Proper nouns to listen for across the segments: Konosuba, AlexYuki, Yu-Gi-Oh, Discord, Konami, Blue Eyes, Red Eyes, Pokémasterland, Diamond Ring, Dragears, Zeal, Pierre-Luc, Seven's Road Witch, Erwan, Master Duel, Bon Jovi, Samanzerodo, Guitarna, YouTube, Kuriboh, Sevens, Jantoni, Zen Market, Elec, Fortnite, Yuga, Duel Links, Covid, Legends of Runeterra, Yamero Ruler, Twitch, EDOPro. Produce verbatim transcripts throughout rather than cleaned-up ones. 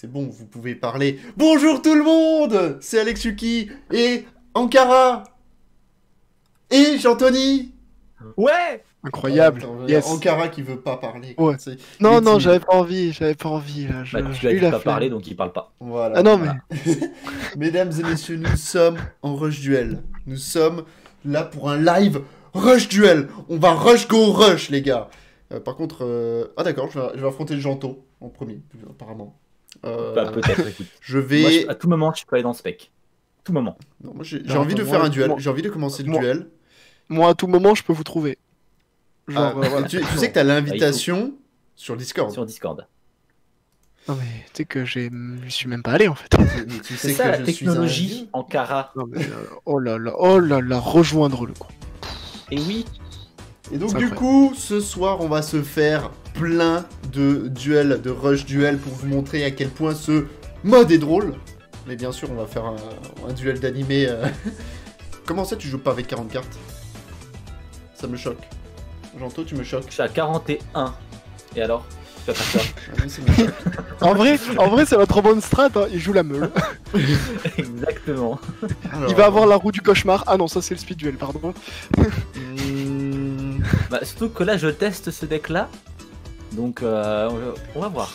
C'est bon, vous pouvez parler. Bonjour tout le monde, c'est AlexYuki et Aankara et Jantoni. Ouais. Incroyable. Attends, yes. Aankara qui veut pas parler. Ouais. Non, non, j'avais pas envie, j'avais pas envie. Là. Je, bah, tu l'as dit pas parler, donc il parle pas. Voilà. Ah non, voilà. Mais... Mesdames et messieurs, nous sommes en Rush Duel. Nous sommes là pour un live Rush Duel. On va rush go rush, les gars. Euh, par contre... Euh... Ah d'accord, je, je vais affronter le Janto en premier, apparemment. Euh... Bah peut-être, écoute. Je vais... Moi, je... À tout moment, je peux aller dans le spec. À tout moment. Non, moi, j'ai envie de faire un duel, j'ai envie de commencer le duel. Moi, à tout moment, je peux vous trouver. Genre, ah, euh, voilà. tu, tu sais que t'as l'invitation sur Discord. Sur Discord. Non mais tu sais que je suis même pas allé en fait. Tu sais ça, que la je technologie suis un... Aankara. Non, mais, euh, oh là là, oh là là, rejoindre le groupe. Et oui. Et donc du coup, ce soir, on va se faire plein de duels, de rush duels pour vous montrer à quel point ce mode est drôle. Mais bien sûr, on va faire un, un duel d'animé. Euh... Comment ça, tu joues pas avec quarante cartes? Ça me choque. Janto, tu me choques. Je suis à quarante et un. Et alors? Tu vas faire ça. En vrai, en vrai, ça va être trop bonne strat. Hein. Il joue la meule. Exactement. Alors... Il va avoir la roue du cauchemar. Ah non, ça c'est le speed duel, pardon. mmh... bah, surtout que là, je teste ce deck-là. Donc, euh, on va voir.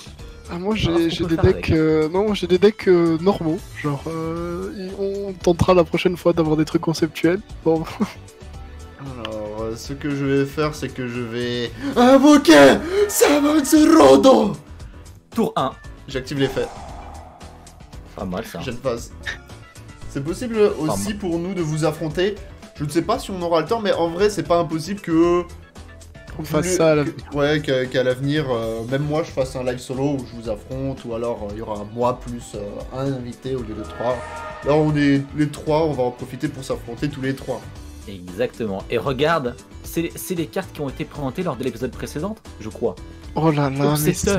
Ah, moi, j'ai des decks. Euh, non, j'ai des decks euh, normaux. Genre, euh, on tentera la prochaine fois d'avoir des trucs conceptuels. Bon. Alors, ce que je vais faire, c'est que je vais invoquer Samanzerodo. Tour un. J'active l'effet. Pas mal ça. J'aime pas. C'est possible aussi pour nous de vous affronter. Je ne sais pas si on aura le temps, mais en vrai, c'est pas impossible que on fasse ça à l'avenir. Ouais, qu'à l'avenir, euh, même moi, je fasse un live solo où je vous affronte, ou alors il euh, y aura moi plus euh, un invité au lieu de trois. Là, on est les trois, on va en profiter pour s'affronter tous les trois. Exactement. Et regarde, c'est les cartes qui ont été présentées lors de l'épisode précédent, je crois. Oh là là, mais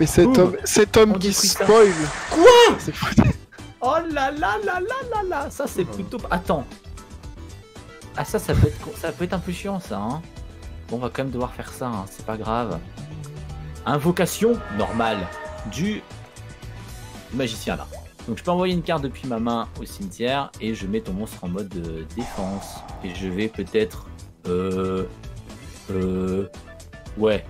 mais cet homme, cet homme qui spoil. Quoi? C'est foutu. Oh là là là là là là, ça c'est plutôt. Attends. Ah ça, ça peut être, ça peut être un peu chiant ça. Hein. Bon, on va quand même devoir faire ça. Hein. C'est pas grave. Invocation normale du magicien là. Donc je peux envoyer une carte depuis ma main au cimetière et je mets ton monstre en mode euh, défense. Et je vais peut-être... Euh... Euh... Ouais.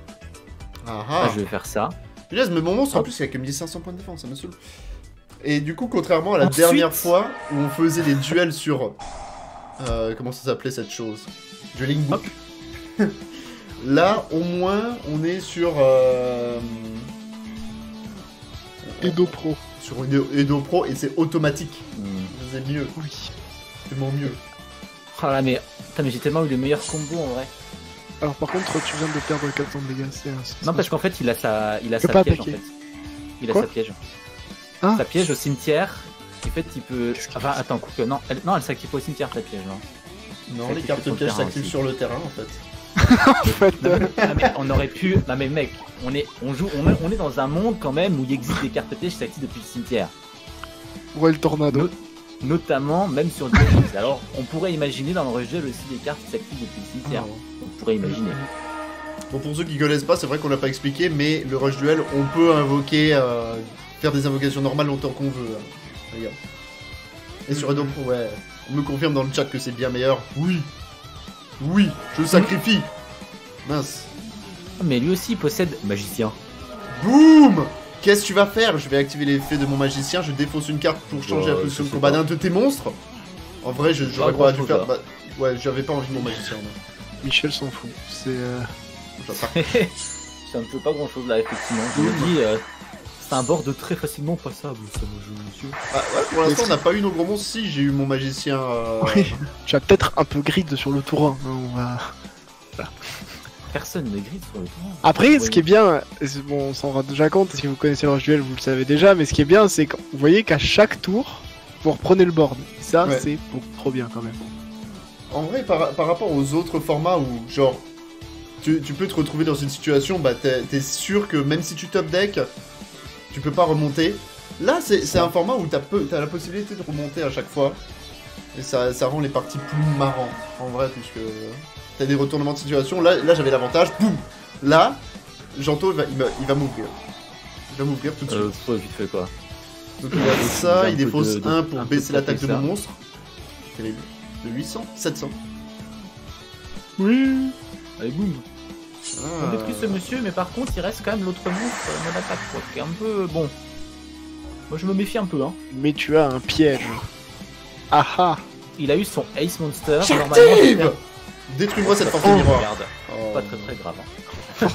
Ah ah. Là, je vais faire ça. Yes, mais mon monstre, hop, en plus, il a que mille cinq cents points de défense, ça me saoule. Et du coup, contrairement à la ensuite... dernière fois où on faisait des duels sur... Euh, comment ça s'appelait cette chose? Dueling Book. Là, au moins, on est sur... Euh... EDOPro. Sur une EDOPro et c'est automatique. Mmh. C'est mieux. Oui. C'est mon mieux. Oh là, mais, mais j'ai tellement eu les meilleurs combos en vrai. Alors par contre, tu viens de perdre quatre cents de dégâts. Non, parce qu'en fait, il a sa, il a sa piège attaquer. En fait. Il Quoi a sa piège. Ah. Sa piège au cimetière. En fait, il peut... Enfin, attends, coupe. Non, elle, non, elle s'active pas au cimetière, sa piège. Non, non, les cartes pièges s'activent sur le terrain en fait. En fait, non, non, mais on aurait pu. Non mais mec, on est, on joue, on est, on est dans un monde quand même où il existe des cartes pièges qui s'activent depuis le cimetière. Ouais, le tornado. Not notamment, même sur des jeux. Alors, on pourrait imaginer dans le rejet aussi des cartes qui s'activent depuis le cimetière. Oh. On pourrait imaginer. Bon, pour ceux qui connaissent pas, c'est vrai qu'on l'a pas expliqué, mais le rush duel, on peut invoquer, euh, faire des invocations normales longtemps qu'on veut. Hein. Regarde. Et sur EDOPro, ouais, on me confirme dans le chat que c'est bien meilleur. Oui. Oui, je le sacrifie. Mince. Mais lui aussi possède magicien. Boum. Qu'est-ce que tu vas faire? Je vais activer l'effet de mon magicien, je défonce une carte pour changer oh, la position de combat d'un de tes monstres. En vrai, j'aurais pas dû faire... Bah, ouais, j'avais pas envie de mon magicien. Non. Michel s'en fout, c'est... Euh... ça me fait pas grand-chose là, effectivement. Je me dis, euh, c'est un board très facilement passable, ça, monsieur. Ah, ouais, pour l'instant, on n'a pas eu nos gros monstres. Si, j'ai eu mon magicien... Euh... Oui, tu vas peut-être un peu grid sur le tour un. On va... voilà. Personne ne grille sur le tour. Après, ce qui est bien, bon, on s'en rend déjà compte, si vous connaissez le rush duel, vous le savez déjà, mais ce qui est bien, c'est que vous voyez qu'à chaque tour, vous reprenez le board. Et ça, ouais, c'est trop bien quand même. En vrai, par, par rapport aux autres formats où, genre, tu, tu peux te retrouver dans une situation, bah, t'es t'es sûr que même si tu top deck, tu peux pas remonter. Là, c'est ouais, un format où t'as t'as la possibilité de remonter à chaque fois. Et ça, ça rend les parties plus marrantes, en vrai, puisque... T'as des retournements de situation, là, là j'avais l'avantage, boum. Là, Janto, il va, il va, il va m'ouvrir. va m'ouvrir tout de suite. Euh, faut vite fait quoi. Donc il a ça, il défausse de, de, un pour un baisser l'attaque de mon monstre. Quel est le de huit cents sept cents. Oui. Allez boum. Ah. On détruit ce monsieur, mais par contre il reste quand même l'autre monstre, mon attaque quoi, qui est un peu bon. Moi je me méfie un peu hein. Mais tu as un piège. Ah ah. Il a eu son Ace Monster. Normalement. Détruis-moi cette force oh, miroir. Regarde. Oh. Pas très très grave. Hein.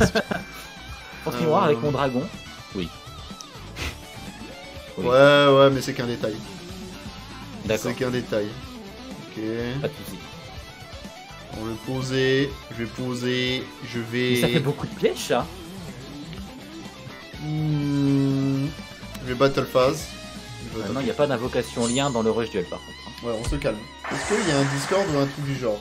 Force euh... miroir avec mon dragon. Oui. Oui. Ouais, ouais, mais c'est qu'un détail. D'accord. C'est qu'un détail. Ok. Pas de soucis. On va le poser. Je vais poser. Je vais. Mais ça fait beaucoup de pièges, ça. Mmh... Je vais battle phase. Ah non, il n'y a pas d'invocation lien dans le rush duel par contre. Ouais, on se calme. Est-ce qu'il y a un Discord ou un truc du genre?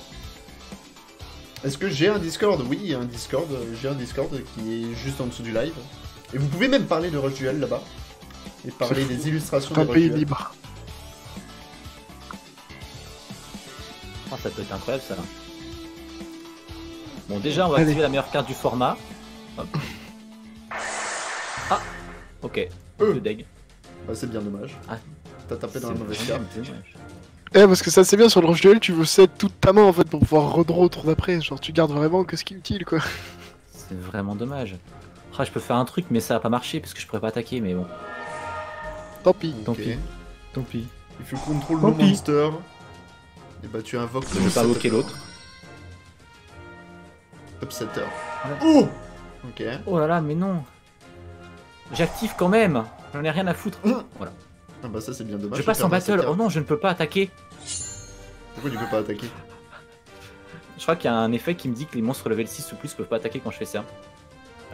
Est-ce que j'ai un Discord? Oui, il y a un Discord. J'ai un Discord qui est juste en dessous du live. Et vous pouvez même parler de rush duel là-bas. Et parler des illustrations de rush duel. Un pays libre. Oh, ça peut être incroyable ça. Bon, déjà, on va Allez. activer la meilleure carte du format. Hop. Ah, ok. Euh. Deg. Bah, c'est bien dommage. Ah. T'as tapé dans la mauvaise carte. Eh, parce que ça c'est bien sur le rush duel, tu veux set toute ta main en fait pour pouvoir redraw autour d'après. Genre, tu gardes vraiment que ce qui est utile quoi. C'est vraiment dommage. Ah, je peux faire un truc, mais ça va pas marcher parce que je pourrais pas attaquer, mais bon. Tant pis. Tant okay. pis. Tant pis. Il faut contrôle le monster. Et bah, tu invoques le. Je vais pas invoquer l'autre. Upsetter. Oh Ok. Oh là là, mais non. J'active quand même. J'en ai rien à foutre. Mmh. Voilà. Ah bah ça c'est bien dommage. Je passe en battle. Oh non, je ne peux pas attaquer. Pourquoi tu peux pas attaquer? Je crois qu'il y a un effet qui me dit que les monstres level six ou plus peuvent pas attaquer quand je fais ça.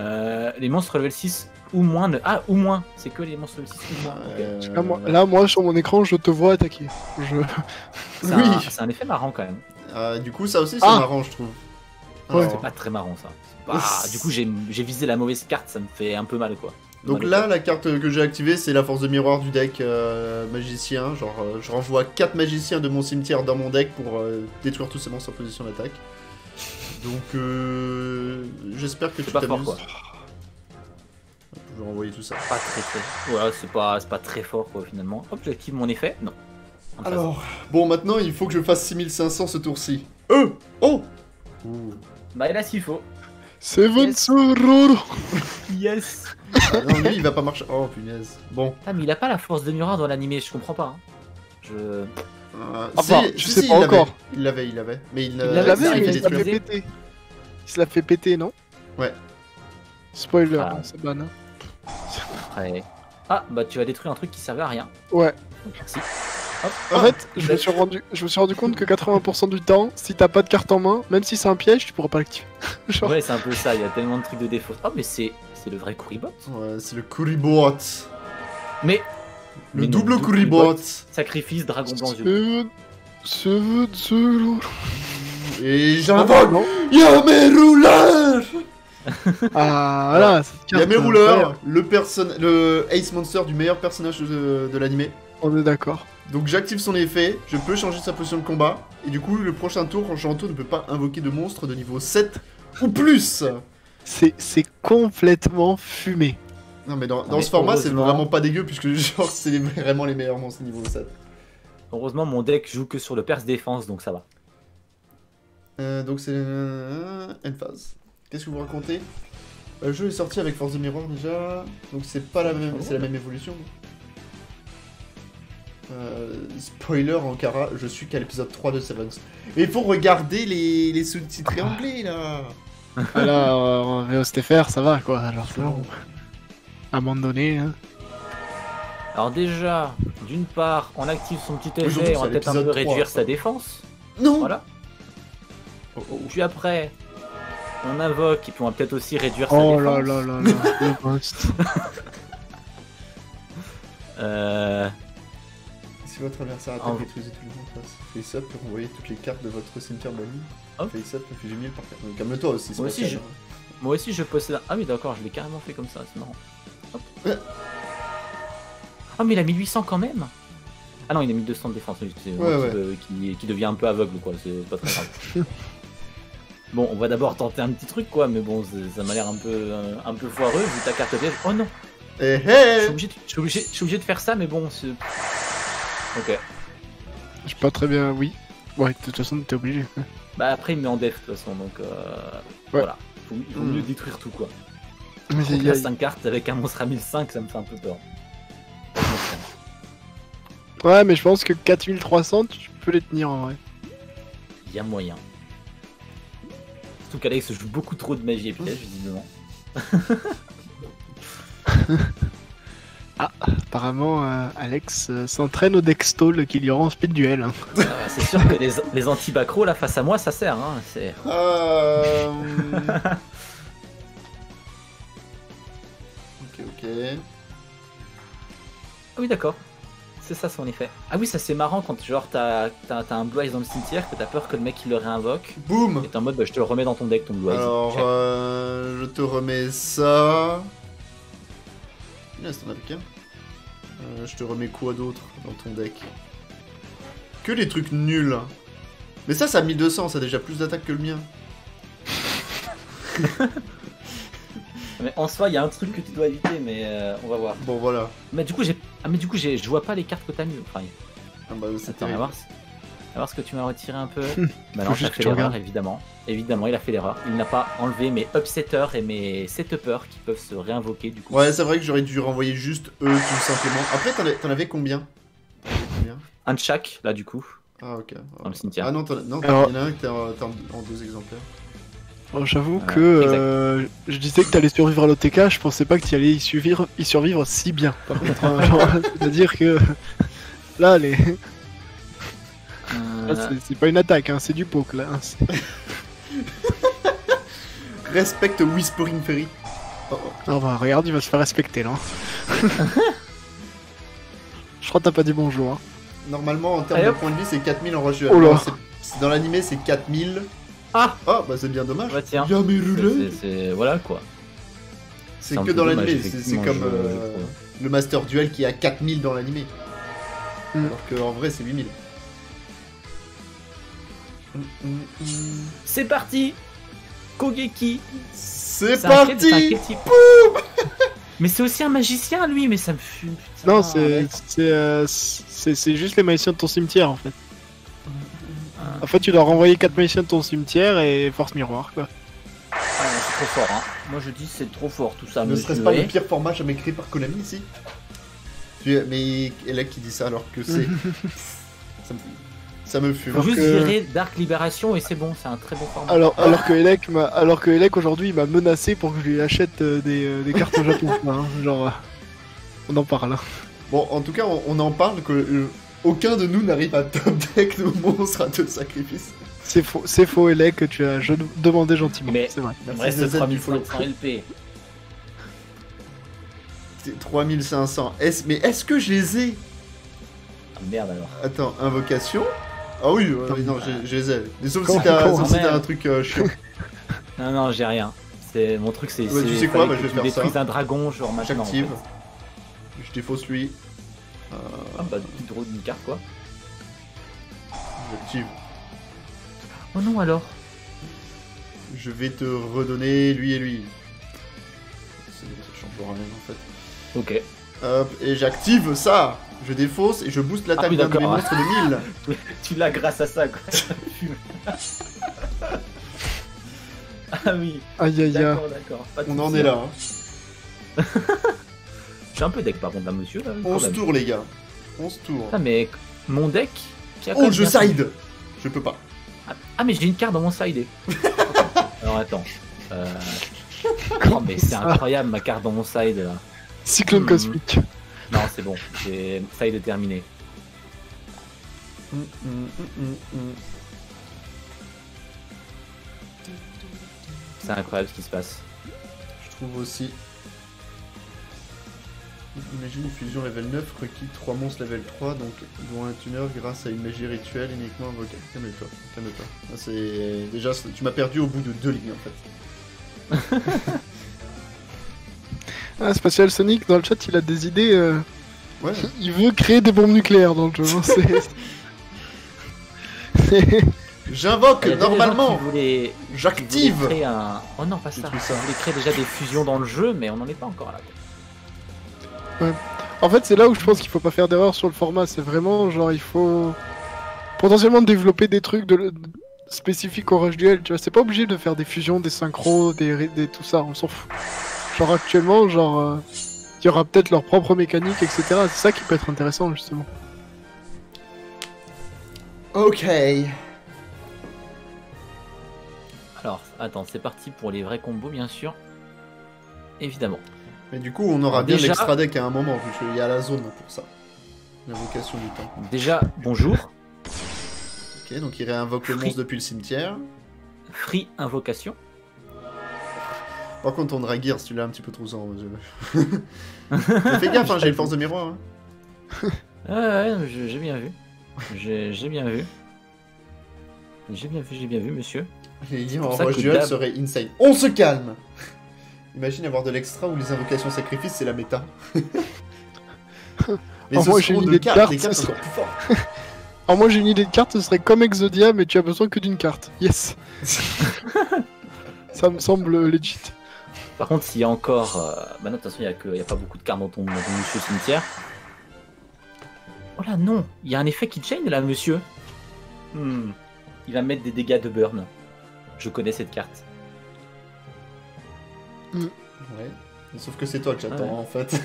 Euh, les monstres level six ou moins ne... Ah, ou moins. C'est que les monstres level six ou moins. Okay. Euh... Là, moi, là, moi, sur mon écran, je te vois attaquer. Je... C'est oui. un, un effet marrant quand même. Euh, du coup, ça aussi c'est ah. marrant, je trouve. Ouais. C'est pas très marrant ça. Pas... Du coup, j'ai visé la mauvaise carte, ça me fait un peu mal quoi. Donc là, la carte que j'ai activée, c'est la force de miroir du deck euh, magicien. Genre, euh, je renvoie quatre magiciens de mon cimetière dans mon deck pour euh, détruire tous ces monstres en position d'attaque. Donc, euh, j'espère que tu t'amuses. Je vais renvoyer tout ça. Pas très très. Ouais, c'est pas, pas très fort quoi, finalement. Hop, j'active mon effet. Non. Alors, bon, maintenant, il faut que je fasse six mille cinq cents ce tour-ci. Euh Oh Ouh. Bah, là, s'il faut. Seven's Road. Yes. Ah non, lui il va pas marcher. Oh punaise. Bon. Ah, mais il a pas la force de miroir dans l'animé, je comprends pas. Hein. Je. Euh, enfin, je sais si, pas il encore. Il l'avait, il l'avait. Mais il euh, l'avait, il l'a fait péter. Il se l'a fait péter, non? Ouais. Spoiler, ah. hein, c'est banal. Ouais. Ah, bah tu vas détruire un truc qui servait à rien. Ouais. Merci. Hop. En ah, fait, je me, suis rendu, je me suis rendu compte que quatre-vingts pour cent du temps, si t'as pas de carte en main, même si c'est un piège, tu pourras pas l'activer. Genre... Ouais, c'est un peu ça, il y a tellement de trucs de défaut. Oh, mais c'est. C'est le vrai Kuriboh. Ouais, c'est le Kuriboh. Mais. Le mais double non, Kuriboh. Sacrifice, dragon blanc, yeux. Ce ce Et j'invoque Yamero Ruler. Ah là, Yamero Ruler, le, le Ace Monster du meilleur personnage de, de l'animé. On est d'accord. Donc j'active son effet, je peux changer sa position de combat. Et du coup, le prochain tour, Jantoni ne peut pas invoquer de monstre de niveau sept ou plus. C'est complètement fumé. Non mais dans, dans mais ce format c'est vraiment pas dégueu puisque genre c'est vraiment les meilleurs monstres niveau sept. Heureusement mon deck joue que sur le perse défense donc ça va. Euh, donc c'est... Endphase. Qu'est-ce que vous racontez? Le jeu est sorti avec force de miroir déjà, donc c'est pas la même, c'est la même évolution. Euh, spoiler Aankara, je suis qu'à l'épisode trois de Sevens. Mais il faut regarder les, les sous-titres ah. anglais là. Alors, euh, V O S T F R, ça va quoi, alors c'est bon. À un moment donné. Hein. Alors, déjà, d'une part, on active son petit effet, on va peut-être un peu réduire sa défense. Non Voilà. Oh, oh. Puis après, on invoque, et puis on va peut-être aussi réduire sa oh défense. Oh là là là là, le poste. euh. Si votre adversaire attaque, détruisez tout le monde en face. Face-up pour envoyer toutes les cartes de votre cimetière banni. Face-up, refusez mille par carte. Calme-toi aussi, c'est pas ça. Moi aussi je possède un... Ah oui d'accord, je l'ai carrément fait comme ça, c'est marrant. Hop. Ah oh, mais il a mille huit cents quand même. Ah non, il a mille deux cents de défense, c'est ouais, ouais. euh, qui, qui devient un peu aveugle quoi, c'est pas très grave. Bon, on va d'abord tenter un petit truc quoi, mais bon, ça m'a l'air un peu, un, un peu foireux vu ta carte piège. Oh non Eh, hey, hey. Je suis obligé, obligé de faire ça, mais bon, c'est... Ok. Je sais pas très bien, oui. Ouais, de toute façon, t'es obligé. Bah après, il me met en def, de toute façon, donc... Euh... Ouais. Voilà. Il faut, il faut mieux mmh. détruire tout, quoi. Mais il y a cinq cartes avec un monstre à mille cinq, ça me fait un peu peur. Ouais, mais je pense que quatre mille trois cents, tu peux les tenir, en vrai. Il y a moyen. Surtout qu'Alex joue beaucoup trop de magie et piège, visiblement. Ah, apparemment, euh, Alex euh, s'entraîne au dextol qu'il y aura en speed duel. Hein. Euh, c'est sûr que les, les anti-bacros, là, face à moi, ça sert. Hein, c'est... Euh... ok, ok. Ah oui, d'accord. C'est ça son effet. Ah oui, ça c'est marrant quand genre t'as un Blue Eyes dans le cimetière, que t'as peur que le mec il le réinvoque. Boum. Et t'es en mode bah, je te le remets dans ton deck ton Blue Eyes. Alors euh, je te remets ça. Là, c'est ton avec, hein. euh, je te remets quoi d'autre dans ton deck? Que les trucs nuls. Mais ça, ça a mille deux cents, ça a déjà plus d'attaque que le mien. Mais en soi, il y a un truc que tu dois éviter, mais euh, on va voir. Bon, voilà. Mais du coup, j'ai... Ah, mais du coup, je vois pas les cartes que t'as mises. Enfin, ah bah, c'était... On va voir, à voir ce que tu m'as retiré un peu. Bah non, il a fait l'erreur, évidemment. Évidemment, il a fait l'erreur. Il n'a pas enlevé mes upsetters et mes setupers qui peuvent se réinvoquer, du coup. Ouais, c'est vrai que j'aurais dû renvoyer juste eux, tout simplement. Après, t'en avais combien? Un de chaque, là, du coup. Ah, ok. Dans le cimetière. Ah non, t'en as un que t'as en deux exemplaires. Bon, j'avoue euh, que euh, je disais que t'allais survivre à l'O T K, je pensais pas que tu allais y survivre, y survivre si bien. Par contre, hein, genre, c'est-à-dire que là, les... Euh... c'est pas une attaque, hein, c'est du poke là. Hein, respecte Whispering Fairy. Oh, oh. Oh, bah, regarde, il va se faire respecter là. Je crois que t'as pas dit bonjour. Hein. Normalement, en termes de points de vie, c'est quatre mille en rush. Oh là. Dans l'animé, c'est quatre mille. Ah, oh, bah c'est bien dommage. Bah tiens, c'est... Voilà quoi. C'est que dans l'animé, c'est comme euh, le Master Duel qui est à quatre mille dans l'animé. Mm. Alors qu'en vrai c'est huit mille. Mm, mm, mm. C'est parti Kogeki. C'est parti. Boum. Mais c'est aussi un magicien lui, mais ça me fume. Putain, non, c'est euh, juste les magiciens de ton cimetière en fait. En fait, tu dois renvoyer quatre magiciens de ton cimetière et force miroir, quoi. Ah non, c'est trop fort, hein. Moi, je dis c'est trop fort, tout ça. Ne serait-ce pas le pire format jamais créé par Konami, ici? Mais elle a qui dit ça alors que c'est... ça me... ça me fume. Juste que... virer Dark Liberation et c'est bon, c'est un très bon format. Alors, ah. alors que Elec, alors que Elec aujourd'hui, il m'a menacé pour que je lui achète des, des cartes au Japon. Hein. Genre, on en parle. Hein. Bon, en tout cas, on, on en parle que... Euh... Aucun de nous n'arrive à top deck nos monstres à deux sacrifices. C'est faux, c'est faux, Elec, que tu as je demandé gentiment. Mais c'est vrai. Il me reste trois mille cinq cents L P. C'est trois mille cinq cents. Est mais est-ce que je les ai? Ah merde alors. Attends, invocation? Ah oui, euh, non, je les ai. Mais sauf si t'as si un truc euh, chiant. Non, non, j'ai rien. Mon truc, c'est. Ouais, tu sais quoi? Bah, je vais faire ça. Je détruis un dragon, genre machin. J'active. En fait. Je défausse lui. Euh... Ah bah du drôle d'une carte quoi. J'active. Oh non alors. Je vais te redonner lui et lui. Ça changera même en fait. Ok. Hop, et j'active ça. Je défausse et je booste l'attaque ah, oui, d'un de mes monstres de mille. Tu l'as grâce à ça quoi. Ah oui. Aïe aïe aïe. On en est là hein. J'ai un peu deck par contre là monsieur là, onze tours les gars, onze tours. Ah mais mon deck... Oh je side. Je peux pas. Ah, ah mais j'ai une carte dans mon side. Alors attends... Euh... Oh mais c'est incroyable ma carte dans mon side là. Cyclone hmm. cosmique. Non c'est bon, j'ai side est terminé. Mm, mm, mm, mm. C'est incroyable ce qui se passe. Je trouve aussi... Imagine une fusion level neuf requis trois monstres level trois, donc dont un tuner grâce à une magie rituelle uniquement invocée. Calme-toi, calme-toi. C'est déjà, tu m'as perdu au bout de deux lignes en fait. Ah, Spatial Sonic dans le chat, il a des idées. Euh... Ouais. Il veut créer des bombes nucléaires dans le jeu. J'invoque normalement. Voulaient... J'active. Un... Oh non, pas ça. ça. On voulait créer déjà des fusions dans le jeu, mais on n'en est pas encore là. Ouais. En fait, c'est là où je pense qu'il faut pas faire d'erreur sur le format. C'est vraiment genre, il faut potentiellement développer des trucs de le... spécifiques au Rush Duel. Tu vois, c'est pas obligé de faire des fusions, des synchros, des, des... tout ça. On s'en fout. Genre, actuellement, genre, euh... il y aura peut-être leur propre mécanique, et cetera. C'est ça qui peut être intéressant, justement. Ok. Alors, attends, c'est parti pour les vrais combos, bien sûr. Évidemment. Mais du coup, on aura bien déjà... l'extra deck à un moment, vu qu'il y a la zone pour ça. L'invocation du temps. Déjà, bonjour. Ok, donc il réinvoque Free. Le monstre depuis le cimetière. Free invocation. Par contre, on draguire, celui-là, un petit peu troussant. Je... fais gaffe, hein, j'ai une force de miroir. Hein. ah, ouais, j'ai bien vu. J'ai bien vu. J'ai bien vu, j'ai bien vu, monsieur. Il dit en Rush Duel serait insane. On se calme. Imagine avoir de l'extra où les invocations sacrifices c'est la méta. Mais en moi j'ai une idée de carte, serait... En moi j'ai une idée de carte, ce serait comme Exodia mais tu as besoin que d'une carte. Yes. Ça me semble legit. Par contre s'il y a encore... Euh... Bah non de toute façon il n'y a, a pas beaucoup de cartes dans ton, dans ton monsieur cimetière. Oh là non, il y a un effet keychain là monsieur. Hmm. Il va mettre des dégâts de burn. Je connais cette carte. Mmh. Ouais. Sauf que c'est toi que j'attends ah ouais. en fait.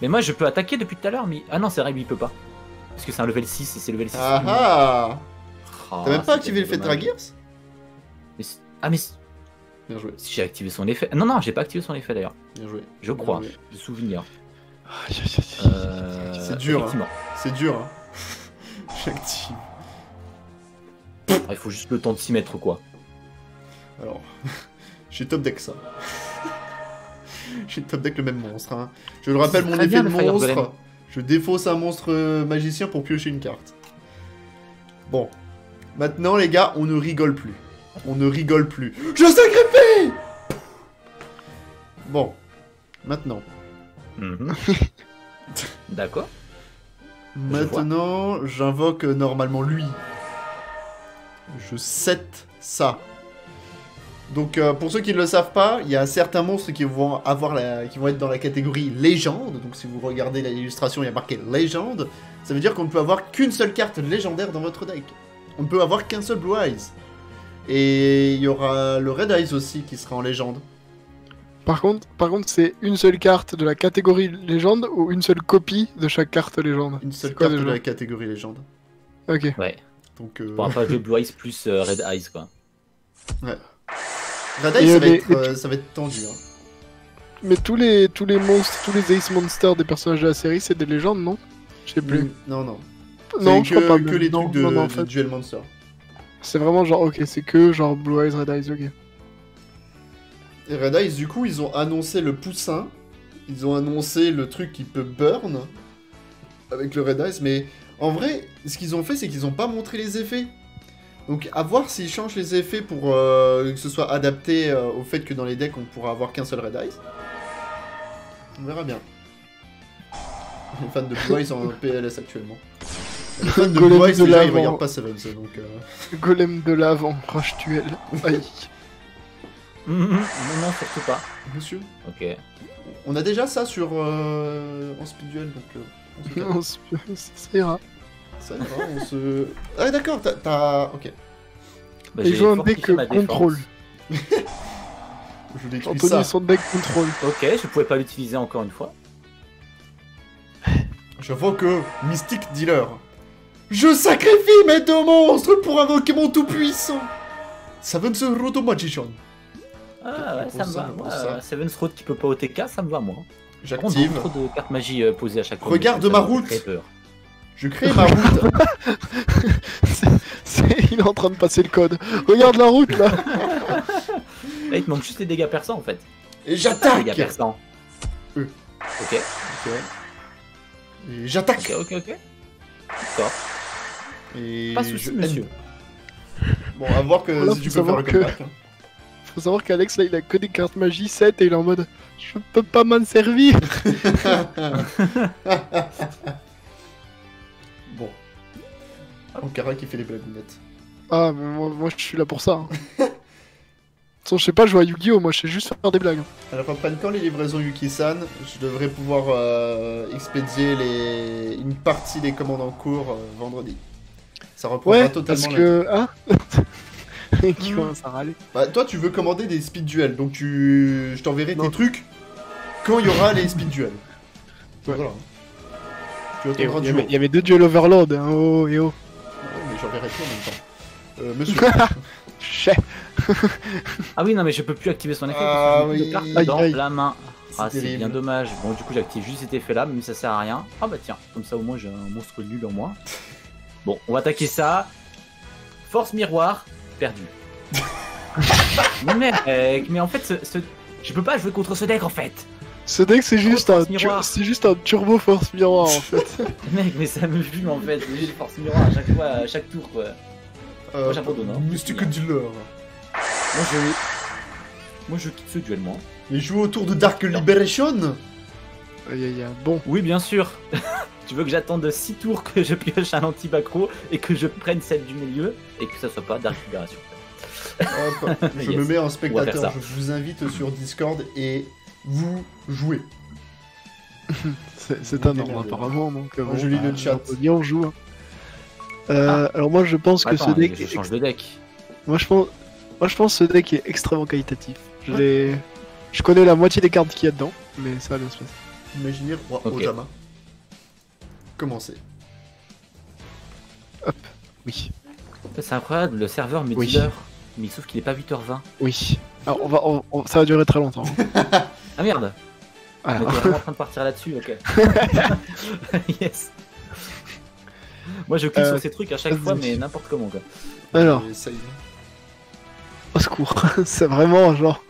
Mais moi je peux attaquer depuis tout à l'heure, mais. Ah non, c'est vrai, lui il peut pas. Parce que c'est un level six et c'est level six. Ah ah oh, t'as même pas activé l'effet de Dragears mais Ah mais. Bien joué. Si j'ai activé son effet. Non, non, j'ai pas activé son effet d'ailleurs. Bien joué. Je crois, de souvenir. Euh... C'est dur. Hein. C'est dur. Hein. J'active. Alors, il faut juste le temps de s'y mettre quoi. Alors. Je suis top deck ça. Je suis top deck le même monstre. Hein. Je le rappelle, mon effet de monstre. Je défausse un monstre magicien pour piocher une carte. Bon. Maintenant, les gars, on ne rigole plus. On ne rigole plus. Je sacrifie. Bon. Maintenant. Mm-hmm. D'accord. Maintenant, j'invoque normalement lui. Je set ça. Donc euh, pour ceux qui ne le savent pas, il y a certains monstres qui vont, avoir la... qui vont être dans la catégorie légende. Donc si vous regardez l'illustration, il y a marqué légende. Ça veut dire qu'on ne peut avoir qu'une seule carte légendaire dans votre deck. On ne peut avoir qu'un seul Blue Eyes. Et il y aura le Red Eyes aussi qui sera en légende. Par contre, par contre, c'est une seule carte de la catégorie légende ou une seule copie de chaque carte légende? Une seule carte de la catégorie légende. Ok. Ouais. Donc, euh... tu pourras pas jouer Blue Eyes plus euh, Red Eyes quoi. Ouais. Red Eyes, ça, les, va être, euh, ça va être tendu. Hein. Mais tous les, tous les monstres, tous les Ace Monsters des personnages de la série, c'est des légendes, non? Je sais plus. Non, non. Non, je que, crois pas. Que les non, trucs de, non, non, en fait. de Duel Monster. C'est vraiment genre, ok, c'est que genre Blue Eyes, Red Eyes, ok. Et Red Eyes, du coup, ils ont annoncé le poussin. Ils ont annoncé le truc qui peut burn. Avec le Red Eyes, mais en vrai, ce qu'ils ont fait, c'est qu'ils ont pas montré les effets. Donc à voir s'ils changent les effets pour euh, que ce soit adapté euh, au fait que dans les decks on pourra avoir qu'un seul Red Eyes. On verra bien. Les fans de Blue Eyes en P L S actuellement. Les fans de Blue Eyes de déjà, ils regardent pas Sevens donc... Euh... Golem de l'avant, Rush Duel. Aïe. Non, non, surtout pas. Monsieur. Ok. On a déjà ça sur... Euh, en Speed Duel donc... Euh, on se calme. Ça ira. Ça, on se... Ah d'accord, t'as... Ok. Bah, et je joue un deck contrôle. Je décris ça. Son deck contrôle. Ok, je pouvais pas l'utiliser encore une fois. Je vois que Mystic Dealer. Je sacrifie mes deux monstres pour invoquer mon tout-puissant. Seven's Road Magician. Ah ouais, ça me va. Moi, euh, Seven's Road qui peut pas O T K, ça me va moi. J'active. Trop de cartes magie posées à chaque fois. Regarde ma route. Je crée ma route. c est, c est, il est en train de passer le code. Regarde la route là. Là il te manque juste les dégâts persans en fait. Et j'attaque. Dégâts persans. Euh. Ok. Ok. J'attaque. Ok ok. ok. D'accord. Et pas souci, monsieur. Bon à voir que voilà, si tu peux faire le comeback. Hein. Faut savoir qu'Alex là il a que des cartes magie sept et il est en mode je peux pas m'en servir. Aankara qui fait les blagounettes. Ah, mais moi, moi je suis là pour ça. Hein. Je sais pas jouer à Yu-Gi-Oh, moi je sais juste faire des blagues. Alors en panne quand les livraisons Yuki-san, je devrais pouvoir euh, expédier les... une partie des commandes en cours euh, vendredi. Ça reprendra ouais, totalement parce que... Hein qui commence à râler. Bah toi tu veux commander des Speed Duel, donc tu... je t'enverrai tes trucs quand il y aura les Speed Duel. Ouais. Voilà. Il y, y avait deux duels Overlord, hein, oh et oh. Ouais, mais j'enverrai tout en même temps. Euh, monsieur. Chef. Ah oui, non mais je peux plus activer son effet ah parce que j'ai oui. deux cartes dans aïe. la main. Ah c'est bien dommage. Bon du coup j'active juste cet effet là, mais ça sert à rien. Ah bah tiens, comme ça au moins j'ai un monstre nul en moi. Bon, on va attaquer ça. Force miroir, perdu. Mec, mais en fait ce, ce... je peux pas jouer contre ce deck en fait. Ce deck c'est juste, juste un turbo force miroir en fait. Mec mais ça me fume en fait, c'est juste force miroir à chaque fois, à chaque tour quoi. Euh, mais c'était que du leurre. Moi je... moi je quitte ce duel moi. Et jouer autour de Dark Liberation. Aïe aïe aïe, bon. Oui bien sûr. Tu veux que j'attende six tours que je pioche un anti-backro et que je prenne celle du milieu et que ça soit pas Dark Liberation. Hop, je yes. me mets en spectateur, je vous invite sur Discord et vous jouez. C'est un ordre apparemment donc... Bon, je lis bah, le chat. On joue hein. Euh, ah. Alors moi je pense Attends, que ce deck... Je change ex... de deck. Moi je pense, moi je pense que ce deck est extrêmement qualitatif. Je, ouais. je connais la moitié des cartes qu'il y a dedans, mais ça va bien se passer. Imaginez Roi okay. Ojama. Commencez. Hop, oui. C'est incroyable, le serveur met oui. dix heures, mais sauf qu'il est pas huit heures vingt. Oui, alors on va, on, on, ça va durer très longtemps. Ah merde voilà. On est vraiment en train de partir là-dessus, ok. Yes. Moi je clique euh, sur ces trucs à chaque fois mais n'importe comment quoi. Alors... Ça y est. Au secours, c'est vraiment genre...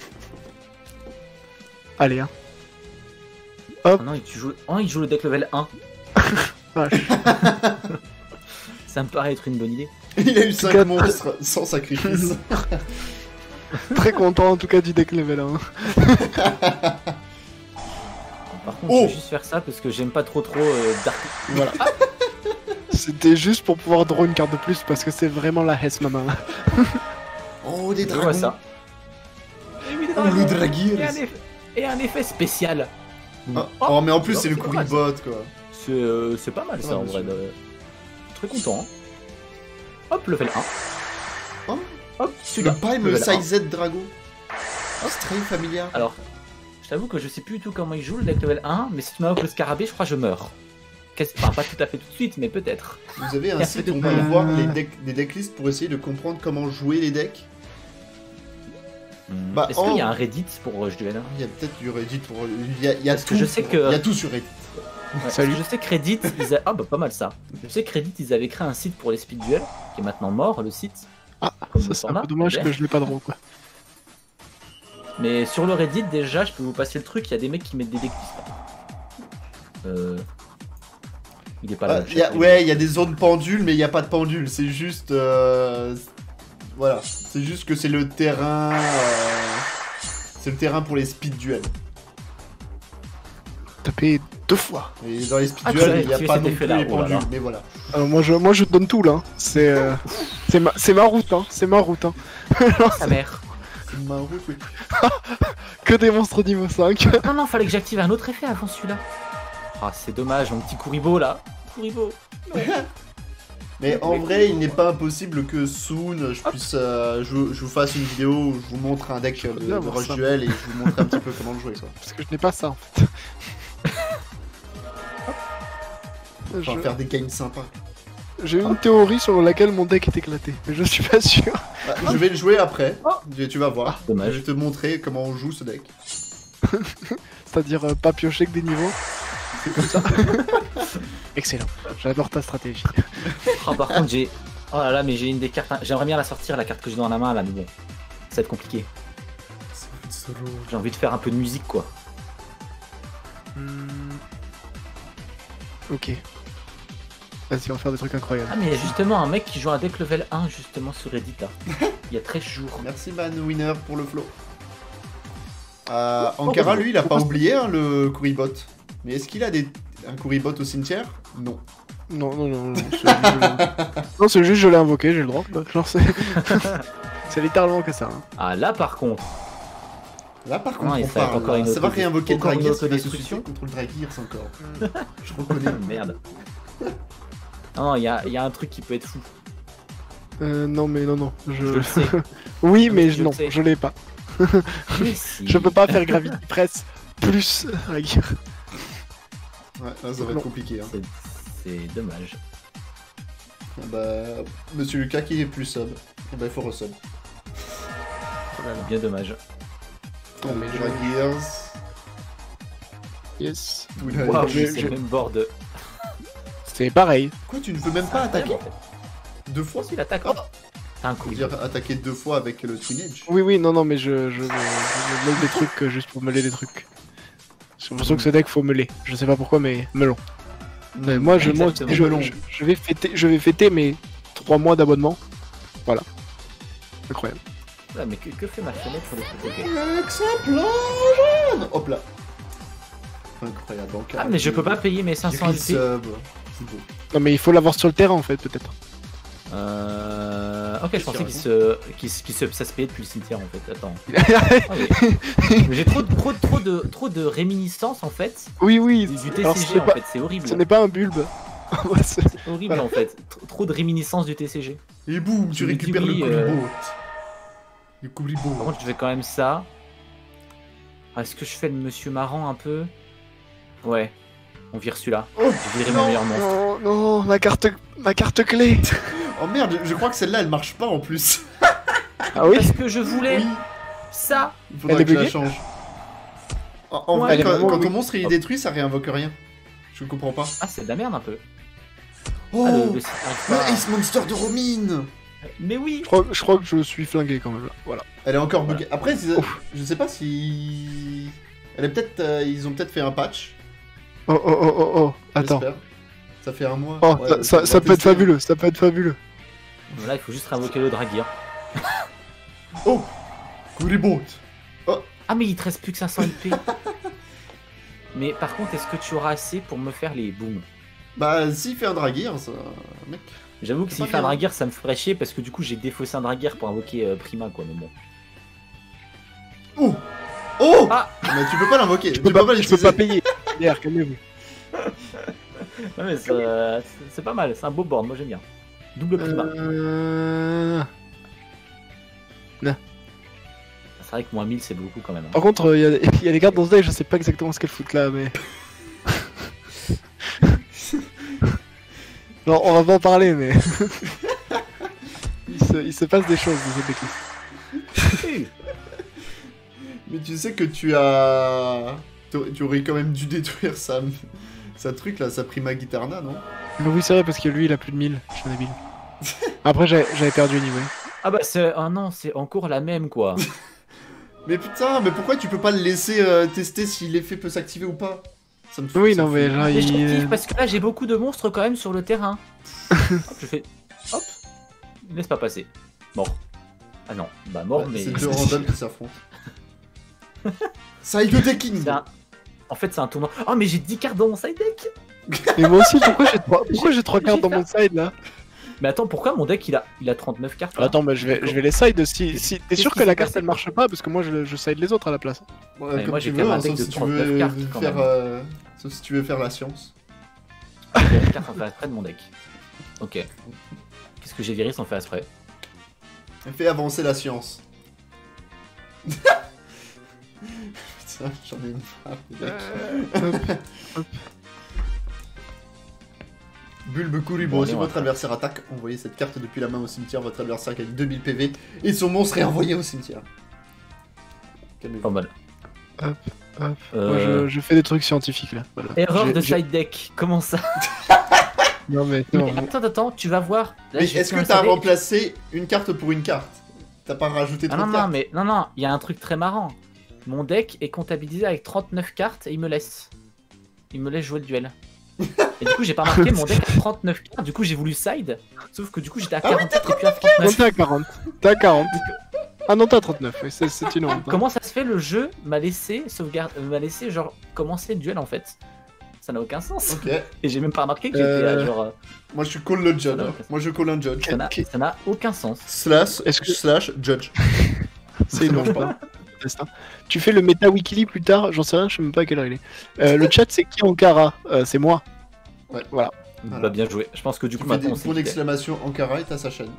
Allez hein. Hop. Oh non, il joue... oh, il joue le deck level un. Ça me paraît être une bonne idée. Il a eu cinq monstres sans sacrifice. Très content en tout cas du deck level un. Par contre oh. je vais juste faire ça parce que j'aime pas trop trop euh, Dark... Voilà. Ah. C'était juste pour pouvoir draw une carte de plus parce que c'est vraiment la hesse maman. Oh des dragons ça. Et oui, des dragons. Oh, le et, un eff... et un effet spécial. Ah. Oh, oh mais en plus c'est le Kuriboh quoi. C'est euh, pas mal ça ouais, en vrai. De... Très content. Hein. Hop level un. Oh. Hop celui-là. Le palme size dragon. Oh c'est très familier. Alors je t'avoue que je sais plus du tout comment il joue le deck level un mais si tu m'as offert le scarabée je crois que je meurs. Enfin, pas tout à fait tout de suite, mais peut-être. Vous avez un site où on peut voir les deck, des decklists pour essayer de comprendre comment jouer les decks. Mmh. Bah, Est-ce en... qu'il y a un Reddit pour euh, Duel? Il y a peut-être du Reddit pour... Il y a, il y a tout, je sais que... il y a tout sur Reddit. Ouais, Salut. Je sais que Reddit... Ils a... Ah bah pas mal ça. Je sais que Reddit, ils avaient créé un site pour les Speed Duel, qui est maintenant mort, le site. Ah, ça c'est un peu dommage que je l'ai pas droit, quoi. Mais sur le Reddit, déjà, je peux vous passer le truc, il y a des mecs qui mettent des decklists. Euh... Il est pas ah, là, y a, ouais, il y a des zones pendules, mais il n'y a pas de pendule. C'est juste. Euh, voilà. C'est juste que c'est le terrain. Euh, c'est le terrain pour les speed duels. Taper deux fois. Et dans les speed ah, duels, il n'y a pas non plus les pendules. Mais voilà. Alors, moi, je, moi, je te donne tout là. C'est euh, ma, ma route. Hein. C'est ma route. Hein. Sa mère. C'est ma route, oui. Que des monstres niveau cinq. Non, non, fallait que j'active un autre effet avant celui-là. Ah oh, c'est dommage, mon petit Kuriboh là. Kuriboh. Mais en vrai, Kuriboh, il n'est ouais. pas impossible que soon je puisse, euh, je, je vous fasse une vidéo où je vous montre un deck de, de Rush Duel et je vous montre un petit peu comment le jouer. Quoi. Parce que je n'ai pas ça en fait. Je... Enfin, faire des games sympas. J'ai une théorie sur laquelle mon deck est éclaté, mais je suis pas sûr. Bah, je vais le jouer après, oh. tu vas voir. Ah, dommage. Je vais te montrer comment on joue ce deck. C'est-à-dire euh, pas piocher que des niveaux. C'est comme ça. Excellent, j'adore ta stratégie. Oh, par contre j'ai... Oh là là mais j'ai une des cartes... J'aimerais bien la sortir la carte que j'ai dans la main là mais bon. Ça va être compliqué. J'ai envie de faire un peu de musique quoi. Ok. Vas-y on va faire des trucs incroyables. Ah mais il y a justement un mec qui joue un deck level un justement sur Reddit là. Il y a treize jours. Merci Man Winner pour le flow. Euh, Aankara lui il a pas oublié hein, le Kuriboh. Mais est-ce qu'il a des... un Kuriboh au cimetière? Non. Non, non, non, non, c'est juste je l'ai invoqué, j'ai le droit. Genre c'est... C'est littéralement que ça. Hein. Ah là par contre. Là par contre, non, on parle, encore une autre ça va réinvoquer le Dragears qui va se suicider contre le Dragears encore. Je reconnais. Merde. Non, il y, y a un truc qui peut être fou. Euh, non mais non non, je, je le sais. Oui mais, mais je, non, je l'ai pas. Si. Je peux pas faire Gravity Press plus Dragears. Ouais, là ça va non. être compliqué. Hein. C'est dommage. Bah, Monsieur Lucas qui est plus sub, bah, il faut resub. Bien dommage. Non, mais Dragears. Yes. Wow, c'est le même bord de. C'est pareil. Quoi, tu ne peux même pas attaquer deux fois? Il attaque. Un coup. Dire attaquer deux fois avec le Twin Edge. Oui, oui, non, non, mais je je mêle des trucs juste pour mêler des trucs. J'ai l'impression que ce deck faut mêler. Je sais pas pourquoi, mais melon. Mais moi, je, moi je, je, je, vais fêter, je vais fêter mes trois mois d'abonnement. Voilà. Incroyable. Ouais, mais que, que fait ma fenêtre pour les fêter? L'explosion. Hop là. Incroyable. Donc, ah, mais je peux pas payer mes cinq cents L P. C'est beau. Non, mais il faut l'avoir sur le terrain en fait, peut-être. Euh... Ok, je pensais qu'il se... Qu'il se... Qu'il se... ça se payait depuis le cimetière en fait. Attends. Oh, j'ai trop, de... trop, trop, de... trop de réminiscences en fait. Oui, oui. Du T C G. Alors, en pas... fait, c'est horrible. Ce n'est pas un bulbe. C'est horrible en fait. Trop de réminiscences du T C G. Et boum, tu récupères le Kuriboh. Le Kuriboh. Par contre, je fais quand même ça. Ah, est-ce que je fais le Monsieur Marrant un peu? Ouais. On vire celui-là. Oh, je virerai mon meilleur monstre. Non, non, ma carte, ma carte clé. Oh merde, je crois que celle-là elle marche pas en plus. Ah oui. Est-ce que je voulais oui. ça? Il faudrait elle que je la change. En, en ouais, vrai, quand, quand oui. ton monstre il est détruit, ça réinvoque rien. Je comprends pas. Ah, c'est de la merde un peu. Oh, ah, le, le... le Ace Monster de Romin. Mais oui. Je crois, je crois que je suis flingué quand même là. Voilà. Elle est encore buggée. Voilà. Après, je sais pas si. Elle est peut-être. Euh, ils ont peut-être fait un patch. Oh oh oh oh oh. Attends. Ça fait un mois. Oh, ouais, ça, ça, ça peut être fabuleux, ça peut être fabuleux. Là, il faut juste réinvoquer le Dragears. Oh Kuriboh. Oh. Ah, mais il te reste plus que cinq cents L P. Mais par contre, est-ce que tu auras assez pour me faire les booms? Bah, s'il fait un Dragears, ça... mec. J'avoue que s'il fait un Dragears, ça me ferait chier parce que du coup, j'ai défaussé un Dragears pour invoquer euh, Prima, quoi, mais bon. Oh Oh ah. Mais tu peux pas l'invoquer, tu peux pas, pas je peux pas payer. Hier, calmez-vous. Non mais c'est euh, pas mal, c'est un beau board, moi j'aime bien. Double Prima. Euh... C'est vrai que moins mille c'est beaucoup quand même. Hein. Par contre, il euh, y, y a des cartes dans ce deck, je sais pas exactement ce qu'elles foutent là, mais... Non, on va pas en parler, mais... il, se, il se passe des choses dans cette déclin. Mais tu sais que tu as... Tu aurais quand même dû détruire ça. Ça truc là, ça Prima Guitarna, non? Oui, c'est vrai, parce que lui il a plus de mille, je suis débile. Après, j'avais perdu anyway. Ah bah, c'est. Ah non, c'est encore la même quoi. Mais putain, mais pourquoi tu peux pas le laisser euh, tester si l'effet peut s'activer ou pas? Ça me fout, oui, ça non, me mais genre. Il... Parce que là, j'ai beaucoup de monstres quand même sur le terrain. Hop, je fais. Hop. Laisse pas passer. Mort. Ah non, bah mort, bah, mais. C'est deux randoms qui s'affrontent. Side decking! En fait, c'est un tournoi. Oh, mais j'ai dix cartes dans mon side deck! Mais moi aussi, pourquoi j'ai trois cartes dans mon side là? Mais attends, pourquoi mon deck il a, il a trente-neuf cartes? Ah, attends, mais je vais, je vais les side si. si... T'es sûr que la carte elle marche pas? Parce que moi je, je side les autres à la place. Ouais, mais moi j'ai quand même un deck de trente-neuf cartes quand même. Euh... Sauf si tu veux faire la science. J'ai une carte sans faire exprès de mon deck. Ok. Qu'est-ce que j'ai viré sans faire exprès? Fais avancer la science. Putain, j'en ai marre des decks. Bulbe Kuriboh, bon, si votre adversaire attaque, envoyez cette carte depuis la main au cimetière. Votre adversaire gagne deux mille P V et son monstre est envoyé au cimetière. Pas mal. Hop, hop. Euh... Moi, je, je fais des trucs scientifiques là. Voilà. Erreur de side deck, comment ça? Non mais, non, mais attends, attends, tu vas voir. Est-ce que t'as remplacé une carte pour une carte? T'as pas rajouté trop ah, non, de non, cartes? Mais, non, non, il y a un truc très marrant. Mon deck est comptabilisé avec trente-neuf cartes et il me laisse. Il me laisse jouer le duel. Et du coup, j'ai pas remarqué, mon deck a trente-neuf cartes, du coup, j'ai voulu side. Sauf que du coup, j'étais à quarante-sept ah oui, et puis à trente-neuf. T'es à quarante. T'es à quarante. Ah non, t'es à trente-neuf, oui, c'est une honte. Hein. Comment ça se fait, le jeu m'a laissé sauvegarde, m'a laissé genre commencer le duel en fait? ça n'a aucun sens. Okay. Et j'ai même pas remarqué que j'étais euh... genre. Euh... Moi je call le judge. Moi je call un judge. Okay. Ça n'a aucun sens. Slash, est-ce que slash judge. C'est une manche pas. Tu fais le méta weekly plus tard, j'en sais rien, je sais même pas à quelle heure il est. Euh, le chat c'est qui Aankara euh, c'est moi. Ouais, voilà. Voilà. Bah bien joué. Je pense que du tu coup maintenant. Pour l'exclamation Aankara est à sa chaîne.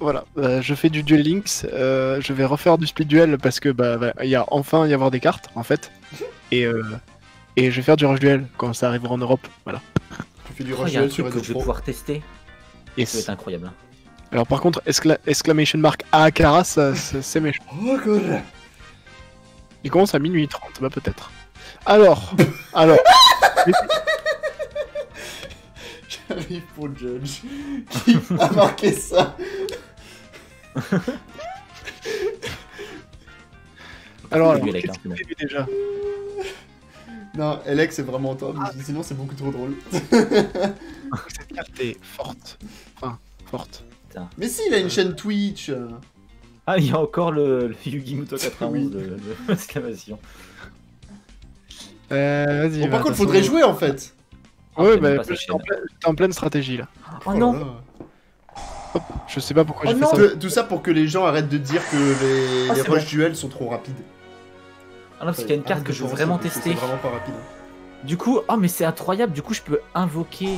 Voilà, euh, je fais du Duel Links, euh, je vais refaire du Speed Duel parce que bah, bah y a enfin y avoir des cartes en fait. Et, euh, et je vais faire du Rush Duel quand ça arrivera en Europe, voilà. Je fais du Rush Duel sur EDOPro que je vais pouvoir tester. Yes. Ça va être incroyable. Alors par contre, excla exclamation mark Aankara, c'est méchant. Oh god. Il commence à minuit trente, bah peut-être. Alors, alors... J'arrive pour le judge. Qui a marqué ça? Alors, alors qu'est-ce qu'il avait déjà? Non, Alex c'est vraiment top, ah. Sinon c'est beaucoup trop drôle. Cette carte est forte. Enfin, forte. Putain. Mais si, il a une chaîne Twitch. Ah, il y a encore le, le Yugi Muto quatre-vingt-onze de l'exclamation. Euh, vas-y. Bon, par contre, faudrait jouer en fait. Ah, ouais, bah, t'es en, en pleine stratégie là. Oh non! Hop, je sais pas pourquoi oh j'ai fait ça. Que, tout ça pour que les gens arrêtent de dire que les, oh, les rush duels sont trop rapides. Ah non, parce qu'il y a une carte que je veux vraiment tester. C'est vraiment pas rapide. Du coup, oh mais c'est incroyable, du coup je peux invoquer.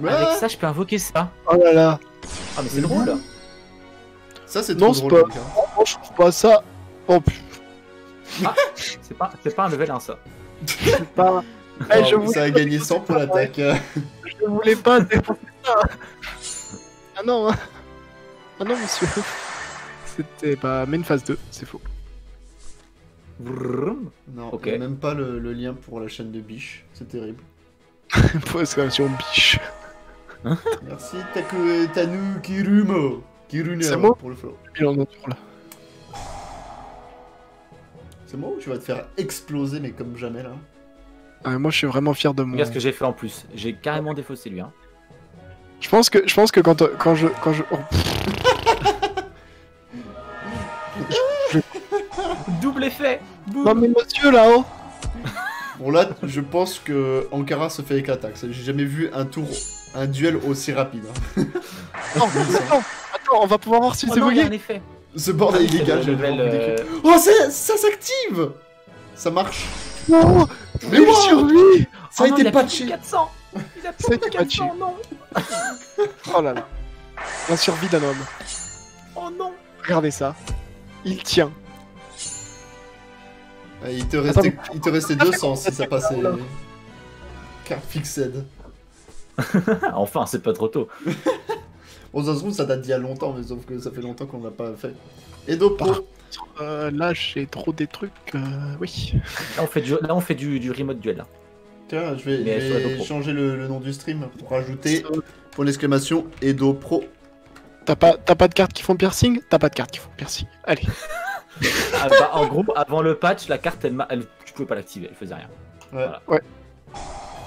Ouais. Avec ça, je peux invoquer ça. Oh là là! Ah, mais c'est drôle là! Ça, c'est trop drôle. Non, oh, je trouve pas ça. Oh putain. Ah, c'est pas, pas un level un ça. C'est pas. Hey, oh, je voulais... Ça a gagné cent pour l'attaque. Je voulais pas dépenser ça. Ah non, ah non monsieur. C'était pas... Mais une phase deux, c'est faux. Non, okay. Y a même pas le, le lien pour la chaîne de biche, c'est terrible. Prescription biche. Merci Taku Tanu Kirumo. C'est moi pour le flow. C'est moi ou tu vas te faire exploser mais comme jamais là. Ah, moi je suis vraiment fier de moi. Regarde ce que j'ai fait en plus, j'ai carrément défaussé lui hein. Je pense que je pense que quand quand je quand je, oh. je, je... double effet. Boum. Non mais monsieur là-haut. Bon là je pense que Aankara se fait éclater. J'ai jamais vu un tour un duel aussi rapide. Hein. Non, attends, attends, on va pouvoir voir si oh c'est bugué. Ce bordel ah, illégal, j'ai euh... Oh ça, ça s'active. Ça marche. Non. Mais wow sur lui. Ça oh a non, été patché. Il a plus quatre cents. Il a plus quatre cents, non. Oh là là. La survie d'un homme. Oh non. Regardez ça. Il tient. Ah, il te restait, attends, il te restait deux cents si ça passait. Car fixed. Enfin, c'est pas trop tôt. Bon, ça se trouve, ça date d'il y a longtemps, mais sauf que ça fait longtemps qu'on l'a pas fait. Et donc, par contre, euh, là, j'ai trop des trucs. Euh, oui. Là, on fait du, là, on fait du, du remote duel. Là. Tiens, je vais, je vais changer le, le nom du stream pour rajouter pour l'exclamation EDOPro. T'as pas, t'as pas de cartes qui font piercing? T'as pas de cartes qui font piercing. Allez. Ah, bah, en gros, avant le patch, la carte, elle, elle, tu pouvais pas l'activer, elle faisait rien. Ouais. Voilà. Ouais.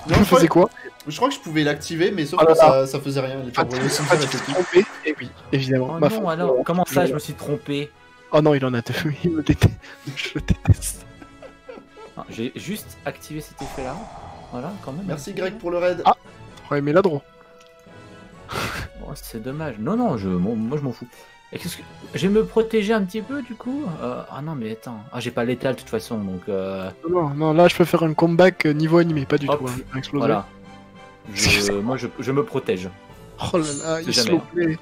Non, je faisais quoi? Je crois que je pouvais l'activer, mais sauf ah, que ça, ça faisait rien. Ah, tu t'es trompé? Eh oui, évidemment. Oh, ma non, femme, alors, euh, comment ça, je me suis trompé? Oh non, il en a deux. Il me déteste. Je déteste. J'ai juste activé cet effet-là. Voilà, quand même. Merci Greg pour le raid. Ah, ouais, mais ladron. Oh, c'est dommage. Non, non, je, moi, moi je m'en fous. Et qu'est-ce que... Je vais me protéger un petit peu du coup euh... Ah non mais attends, ah j'ai pas l'étal de toute façon donc euh... Non non là je peux faire un comeback niveau animé, pas du hop, tout hein. Voilà. Je... Moi je... je me protège. Oh là là, il se hein.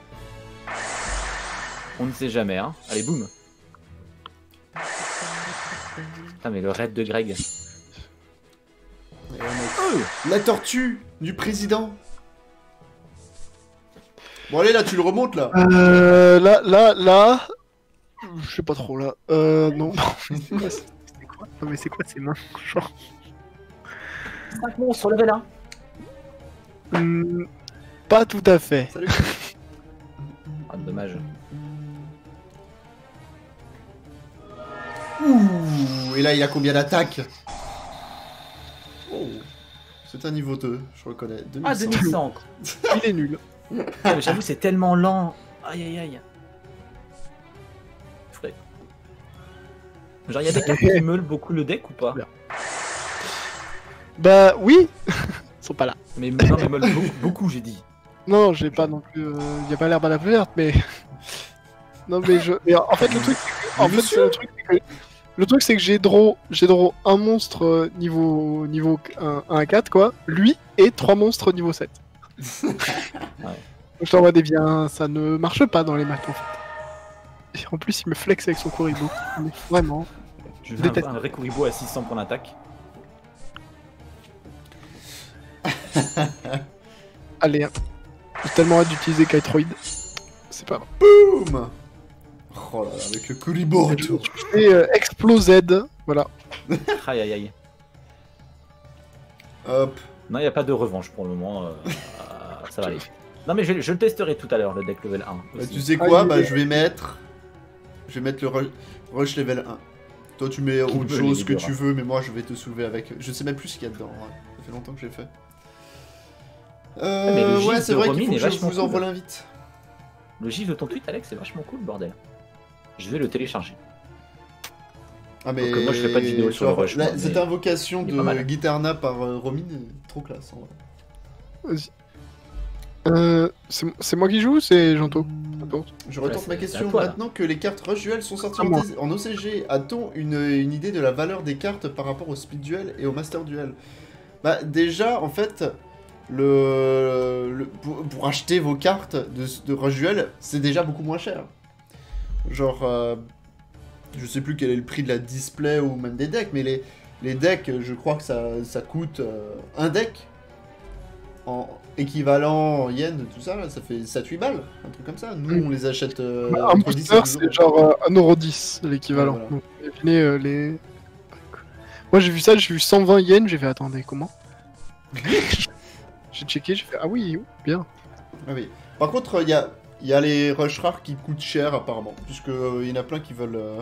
On ne sait jamais hein, allez boum. Putain mais le raid de Greg. Oh, la tortue du président. Bon allez là tu le remontes là. Euh là là là je sais pas trop là. Euh non. C'est quoi, quoi non mais c'est quoi ces mains genre cinq monstres sur level un. Mmh, pas tout à fait. Salut. Ah dommage. Ouh. Et là il a combien d'attaques? Oh. C'est un niveau deux, je reconnais. deux mille cent. Ah deux mille cent. Il est nul. Ouais, mais j'avoue c'est tellement lent. Aïe aïe aïe. Frais. Genre y'a des cartes qui meulent beaucoup le deck ou pas? Bah oui. Ils sont pas là. Mais non, mais beaucoup, beaucoup j'ai dit. Non, j'ai pas non plus. Euh, y a pas l'herbe à la plus verte, mais. Non, mais je. Mais en fait, le truc, en fait, le truc, c'est que, le truc, c'est que j'ai draw, j'ai draw un monstre niveau niveau un à quatre quoi, lui et trois monstres niveau sept. Ouais. Je t'envoie des biens, ça ne marche pas dans les maths en fait. Et en plus, il me flex avec son Kuriboh. Mais vraiment. Je veux un, un vrai Kuriboh à six cents pour l'attaque. Allez, hein. J'ai tellement hâte d'utiliser Kytroid. C'est pas vrai. Boum. Oh là là, avec le Kuriboh retour. Et euh, explosed, voilà. Aïe aïe aïe. Hop. Non, il n'y a pas de revanche pour le moment. Euh, ça va aller. Non, mais je, je le testerai tout à l'heure, le deck level un. Bah, tu sais quoi? Bah, je vais mettre. Je vais mettre le rush, rush level un. Toi, tu mets autre chose que tu veux, mais moi, je vais te soulever avec. Je sais même plus ce qu'il y a dedans. Ouais. Ça fait longtemps que j'ai fait. Euh, ouais, c'est vrai qu'il faut que je vous envoie l'invite. Le gif de ton tweet, Alex, c'est vachement cool, bordel. Je vais le télécharger. Ah, mais. Donc, moi, je fais pas de vidéo sur le rush. La, mais... Cette invocation de Guitarna par euh, Romin est trop classe. Hein, ouais. Vas-y. Euh, c'est moi qui joue ou c'est Janto? Je retourne ouais, ma question. Toi, maintenant que les cartes Rush Duel sont sorties en, en O C G, a-t-on une, une idée de la valeur des cartes par rapport au Speed Duel et au Master Duel? Bah déjà, en fait, le, le pour, pour acheter vos cartes de, de Rush Duel, c'est déjà beaucoup moins cher. Genre, euh, je sais plus quel est le prix de la display ou même des decks, mais les, les decks, je crois que ça, ça coûte euh, un deck en équivalent en yens, tout ça, là, ça fait sept huit balles, un truc comme ça. Nous, on les achète euh, bah, un booster, c'est genre euh, un euro dix, l'équivalent. Ouais, voilà. Donc, euh, les... Moi, j'ai vu ça, j'ai vu cent vingt yens, j'ai fait, attendez, comment? J'ai checké, j'ai fait, ah oui, bien. Ah oui. Par contre, il y a, y a les rush rares qui coûtent cher, apparemment, puisqu'il euh, y en a plein qui veulent... Euh...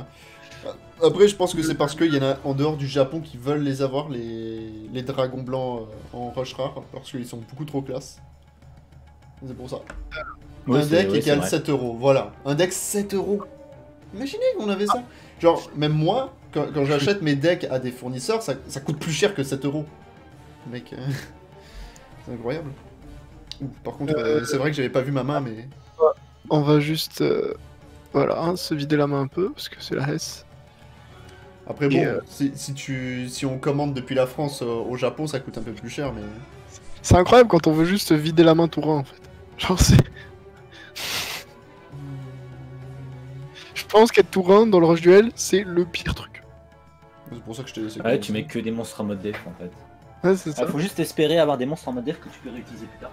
Après, je pense que c'est parce qu'il y en a en dehors du Japon qui veulent les avoir, les, les dragons blancs euh, en rush rare, parce qu'ils sont beaucoup trop classe. C'est pour ça. Oui, un deck oui, égale sept euros, voilà. Un deck sept euros. Imaginez qu'on avait ça. Genre, même moi, quand, quand j'achète mes decks à des fournisseurs, ça, ça coûte plus cher que sept euros. Mec, euh... c'est incroyable. Ouh, par contre, euh, bah, c'est vrai que j'avais pas vu ma main, mais... On va juste... Euh... Voilà, hein, se vider la main un peu, parce que c'est la Hesse. Après bon, euh... si, si, tu, si on commande depuis la France euh, au Japon, ça coûte un peu plus cher, mais... C'est incroyable quand on veut juste vider la main tout rond, en fait. Genre c'est... Je pense qu'être tout rond dans le Rush Duel, c'est le pire truc. C'est pour ça que je t'ai laissé... Ouais, tu mets que des monstres en mode def, en fait. Ouais, c'est ça. Ah, faut juste espérer avoir des monstres en mode def que tu peux réutiliser plus tard.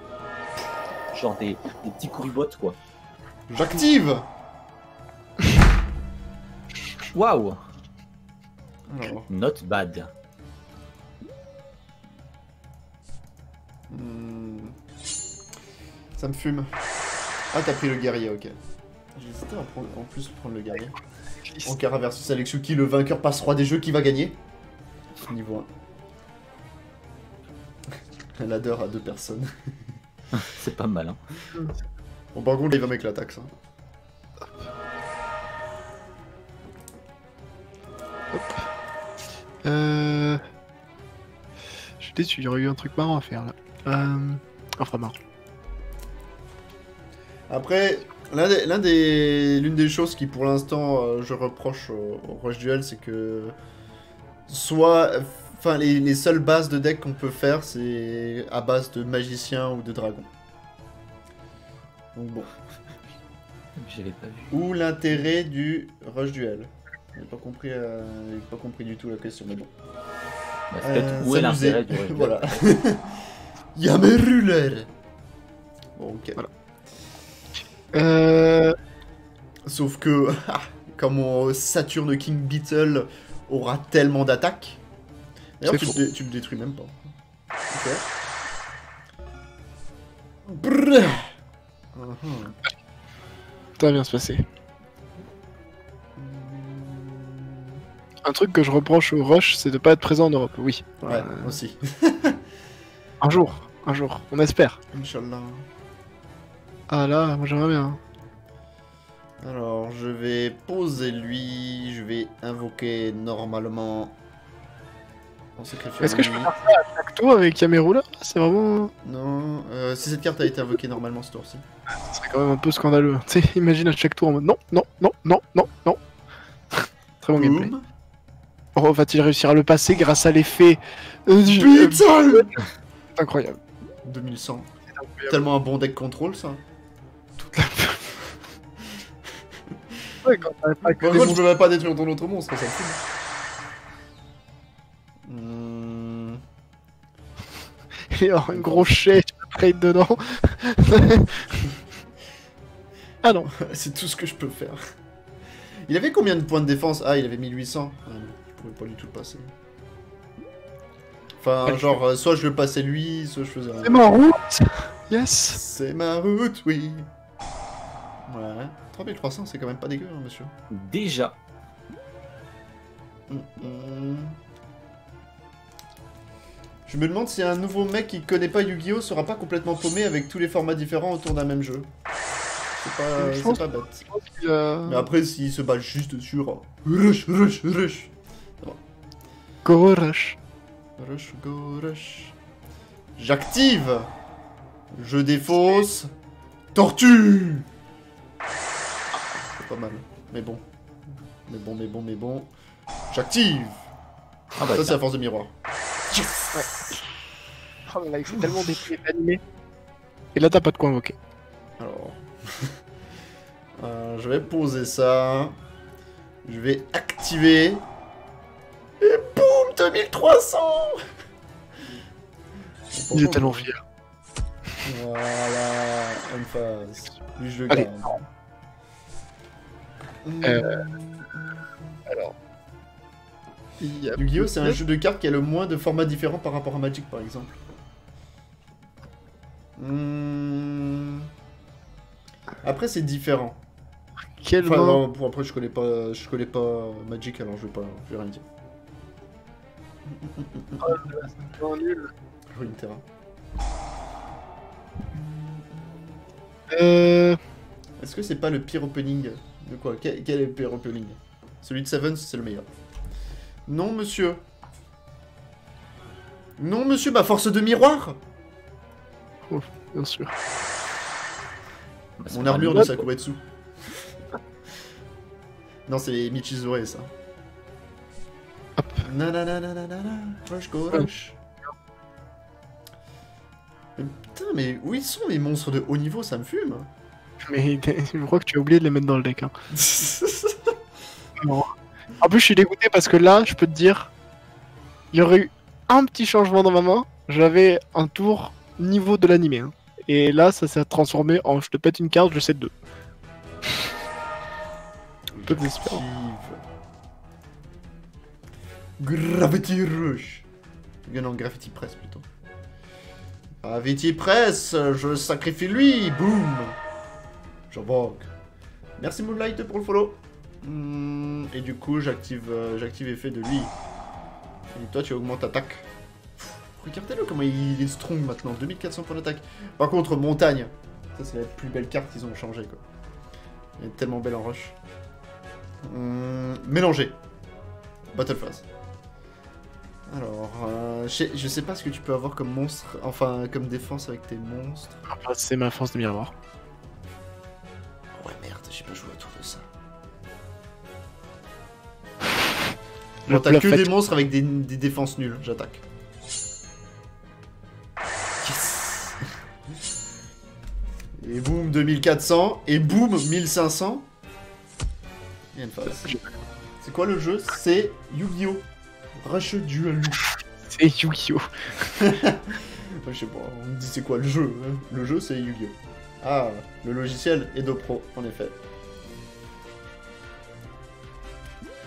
Genre des, des petits Kuriboh, quoi. J'active. Waouh! Not bad. Mmh. Ça me fume. Ah, t'as pris le guerrier, ok. J'hésitais en, en plus de prendre le guerrier. Aankara versus AlexYuki, le vainqueur passe roi des jeux, qui va gagner? Niveau un. Ladder à deux personnes. C'est pas mal, hein. Bon, par contre, il va mettre la taxe, hein. Hop. Euh... Je suis déçu, il y aurait eu un truc marrant à faire là. Euh... Enfin marrant. Après, l'une des, des... des choses qui pour l'instant euh, je reproche au, au Rush Duel, c'est que soit, enfin les, les seules bases de deck qu'on peut faire, c'est à base de magicien ou de dragon. Donc bon. Je l'ai pas vu. Ou l'intérêt du Rush Duel. J'ai pas compris, euh, j'ai pas compris du tout la question, mais bon. Bah, c'est peut-être euh, où est l'intérêt du Rush. Voilà. Yamero Ruler. Bon, ok. Voilà. Euh... Sauf que, comme on Saturne King Beetle aura tellement d'attaques. D'ailleurs, tu, dé tu le détruis même pas. Ok. Brrr. Ça va bien se passer. Un truc que je reproche au Rush, c'est de pas être présent en Europe, oui. Ouais, euh... aussi. Un jour, un jour, on espère. Inch'Allah. Ah là, moi j'aimerais bien. Alors, je vais poser lui, je vais invoquer normalement Est-ce que je peux faire ça à chaque tour avec Yamero là? C'est vraiment... Non, euh, si cette carte a été invoquée normalement ce tour-ci. Ce serait quand même un peu scandaleux. Tu sais, imagine à chaque tour en mode non, non, non, non, non, non. Très bon Boom. Gameplay. Oh, va-t-il réussir à le passer grâce à l'effet... Putain euh, C'est incroyable. deux mille cent. Incroyable. Tellement un bon deck contrôle ça. Toute la... Ouais, quand t'arrives pas que... Par contre, je peux même pas détruire ton autre monstre, ça fout. Hum... Il y a un gros chèque après dedans. Ah non, c'est tout ce que je peux faire. Il avait combien de points de défense? Ah, il avait mille huit cents. Ouais, je pouvais pas du tout le passer. Enfin, ouais, genre, je... soit je le passais lui, soit je faisais... C'est ma route. Yes. C'est ma route, oui. Ouais, trois mille trois cents, c'est quand même pas dégueu, hein, monsieur. Déjà. Mm-mm. Je me demande si un nouveau mec qui connaît pas Yu-Gi-Oh sera pas complètement paumé avec tous les formats différents autour d'un même jeu. C'est pas, pas bête. A... Mais après, s'il se bat juste sur Rush, Rush, Rush. Bon. Go Rush. Rush, Go Rush. J'active. Je défausse. Tortue. C'est pas mal. Mais bon. Mais bon, mais bon, mais bon. J'active. Ah bah, ça, c'est la force de miroir. Yes. Ouais. Oh mais là il fait tellement des trucs animés. Et là t'as pas de quoi invoquer. Alors... euh, je vais poser ça... Je vais activer... Et boum deux mille trois cents. Il est tellement fier. Voilà... Une phase... Lui je le garde. Mmh. Euh... Alors... Yu-Gi-Oh! C'est un jeu de cartes qui a le moins de formats différents par rapport à Magic, par exemple. Mmh... Après, c'est différent. Quel enfin, non, pour après, je connais pas, je connais pas Magic, alors je vais pas, je vais rien dire. Oh, c'est vraiment nul. Ruin Terra. Euh... Est-ce que c'est pas le pire opening? De quoi? Quel est le pire opening? Celui de Sevens, c'est le meilleur. Non, monsieur. Non, monsieur, bah force de miroir. Oh, bien sûr. Bah, mon armure de Sakuretsu. Non, c'est Michizure, ça. Hop. Nananananana, rush, go, rush. Mais putain, mais où ils sont les monstres de haut niveau? Ça me fume. Mais je crois que tu as oublié de les mettre dans le deck, hein. Non. En plus, je suis dégoûté parce que là, je peux te dire, il y aurait eu un petit changement dans ma main. J'avais un tour niveau de l'animé. Hein. Et là, ça s'est transformé en je te pète une carte, je sais deux. Un peu désespérant. Gravity Rush. Non, Gravity Press plutôt. Gravity Press, je sacrifie lui. Boum. J'invoque. Merci Moonlight pour le follow. Mmh, et du coup, j'active euh, j'active effet de lui. Et toi, tu augmentes attaque. Regardez-le comment il est strong maintenant, deux mille quatre cents points d'attaque. Par contre, montagne. Ça, c'est la plus belle carte qu'ils ont changée, quoi. Elle est tellement belle en rush. Mmh, mélanger. Battle phase. Alors, euh, je sais pas ce que tu peux avoir comme monstre, enfin, comme défense avec tes monstres. Ah, c'est ma force de miroir. Ouais, merde, j'ai pas joué autour de ça. Bon, t'as que des monstres avec des, des défenses nulles, j'attaque. Yes. Et boum, deux mille quatre cents, et boum, mille cinq cents. Et une phase. C'est quoi le jeu? C'est Yu-Gi-Oh! Rush Duel. C'est Yu-Gi-Oh! Je sais pas, on me dit c'est quoi le jeu? Hein. Le jeu, c'est Yu-Gi-Oh! Ah, le logiciel EDOPro, en effet.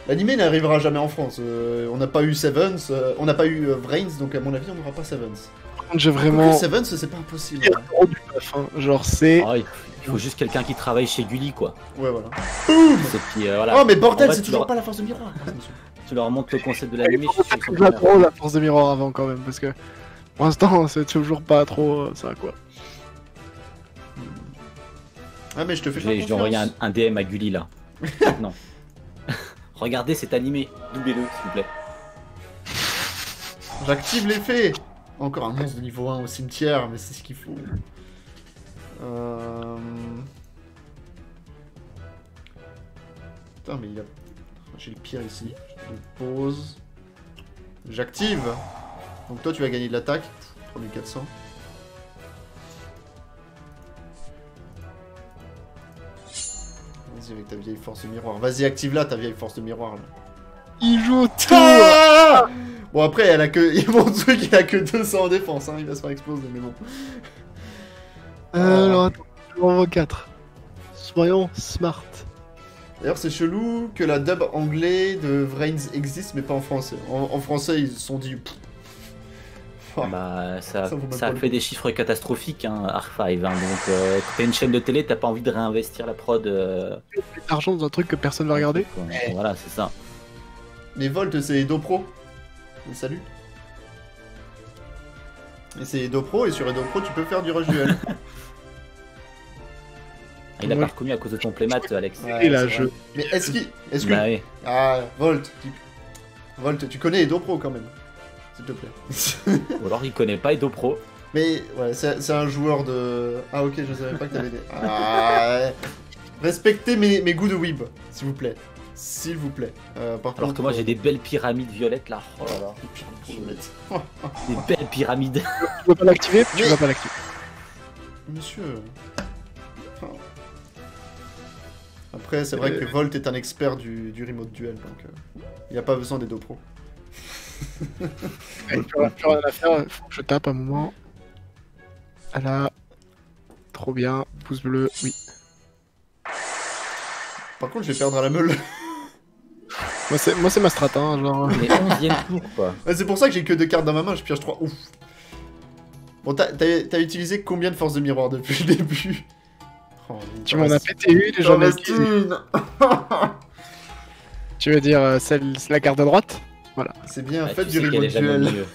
L'anime n'arrivera jamais en France, euh, on n'a pas eu Sevens, euh, on n'a pas eu euh, Vrains, donc à mon avis on n'aura pas Sevens. Par contre j'ai vraiment... Donc, Sevens c'est pas impossible. Il y a trop du taf, hein. Genre c'est... Ah, il faut juste quelqu'un qui travaille chez Gulli quoi. Ouais voilà. Boum puis, euh, voilà. Oh mais bordel c'est toujours leur... pas la force de miroir. Tu leur montres le concept de l'anime. Je la trop la force de miroir avant quand même, parce que... Pour l'instant c'est toujours pas trop euh, ça quoi. Ah mais je te fais pas confiance. J'ai envoyé un, un D M à Gulli là. Non. Regardez cet animé, doublez-le s'il vous plaît. J'active l'effet. Encore un monstre de niveau un au cimetière, mais c'est ce qu'il faut. Euh... Putain, mais il y a... J'ai le pire ici. Je pose. J'active. Donc toi, tu vas gagner de l'attaque. trois mille quatre cents. Vas-y avec ta vieille force de miroir. Vas-y, active-la, ta vieille force de miroir. Là. Il joue tout. Bon, après, elle a que... Mon truc, il a que deux cents en défense. Hein. Il va se faire exploser, mais bon. Euh, alors, attends. Numéro quatre. Soyons smart. D'ailleurs, c'est chelou que la dub anglais de Vrains existe, mais pas en français. En, en français, ils se sont dit... Enfin, bah, ça, ça, ça a fait des chiffres catastrophiques, hein, Arc cinq. Hein, donc, euh, t'as une chaîne de télé, t'as pas envie de réinvestir la prod... Euh... L'argent dans un truc que personne va regarder. Ouais. Voilà, c'est ça. Mais Volt, c'est EDOPro. Mais salut. Et c'est EDOPro, et sur EDOPro, tu peux faire du Rush Duel. Il a ouais. pas reconnu à cause de ton playmat, Alex. Ouais, là, est je... Mais est-ce qu'il... Est-ce que... Bah, oui. Ah, Volt. Tu... Volt, tu connais EDOPro quand même. S'il te plaît. Ou alors il connaît pas EDOPro. Mais ouais, c'est un joueur de... Ah ok, je savais pas que t'avais des... Ah, ouais. Respectez mes, mes goûts de weeb, s'il vous plaît. S'il vous plaît. Euh, par alors contre, que moi euh... j'ai des belles pyramides violettes là. Oh là là. Des belles pyramides. Tu vas pas l'activer. Tu vas pas l'activer. Monsieur... Après, c'est vrai euh... que Volt est un expert du, du remote duel, donc il euh, n'y a pas besoin des deux pros. Il n'y a plus rien à faire, faut que je tape un moment. Ah là, trop bien, pouce bleu, oui. Par contre, je vais perdre à la meule. Moi, c'est ma strat, hein, genre... Mais onzième tour, quoi. C'est pour ça que j'ai que deux cartes dans ma main, je pioche trois, ouf. Bon, t'as utilisé combien de forces de miroir depuis le début? Oh, tu m'en as pété une et j'en ai une. Tu veux dire euh, celle, la carte de droite? Voilà. C'est bien, ah, faites du remote duel.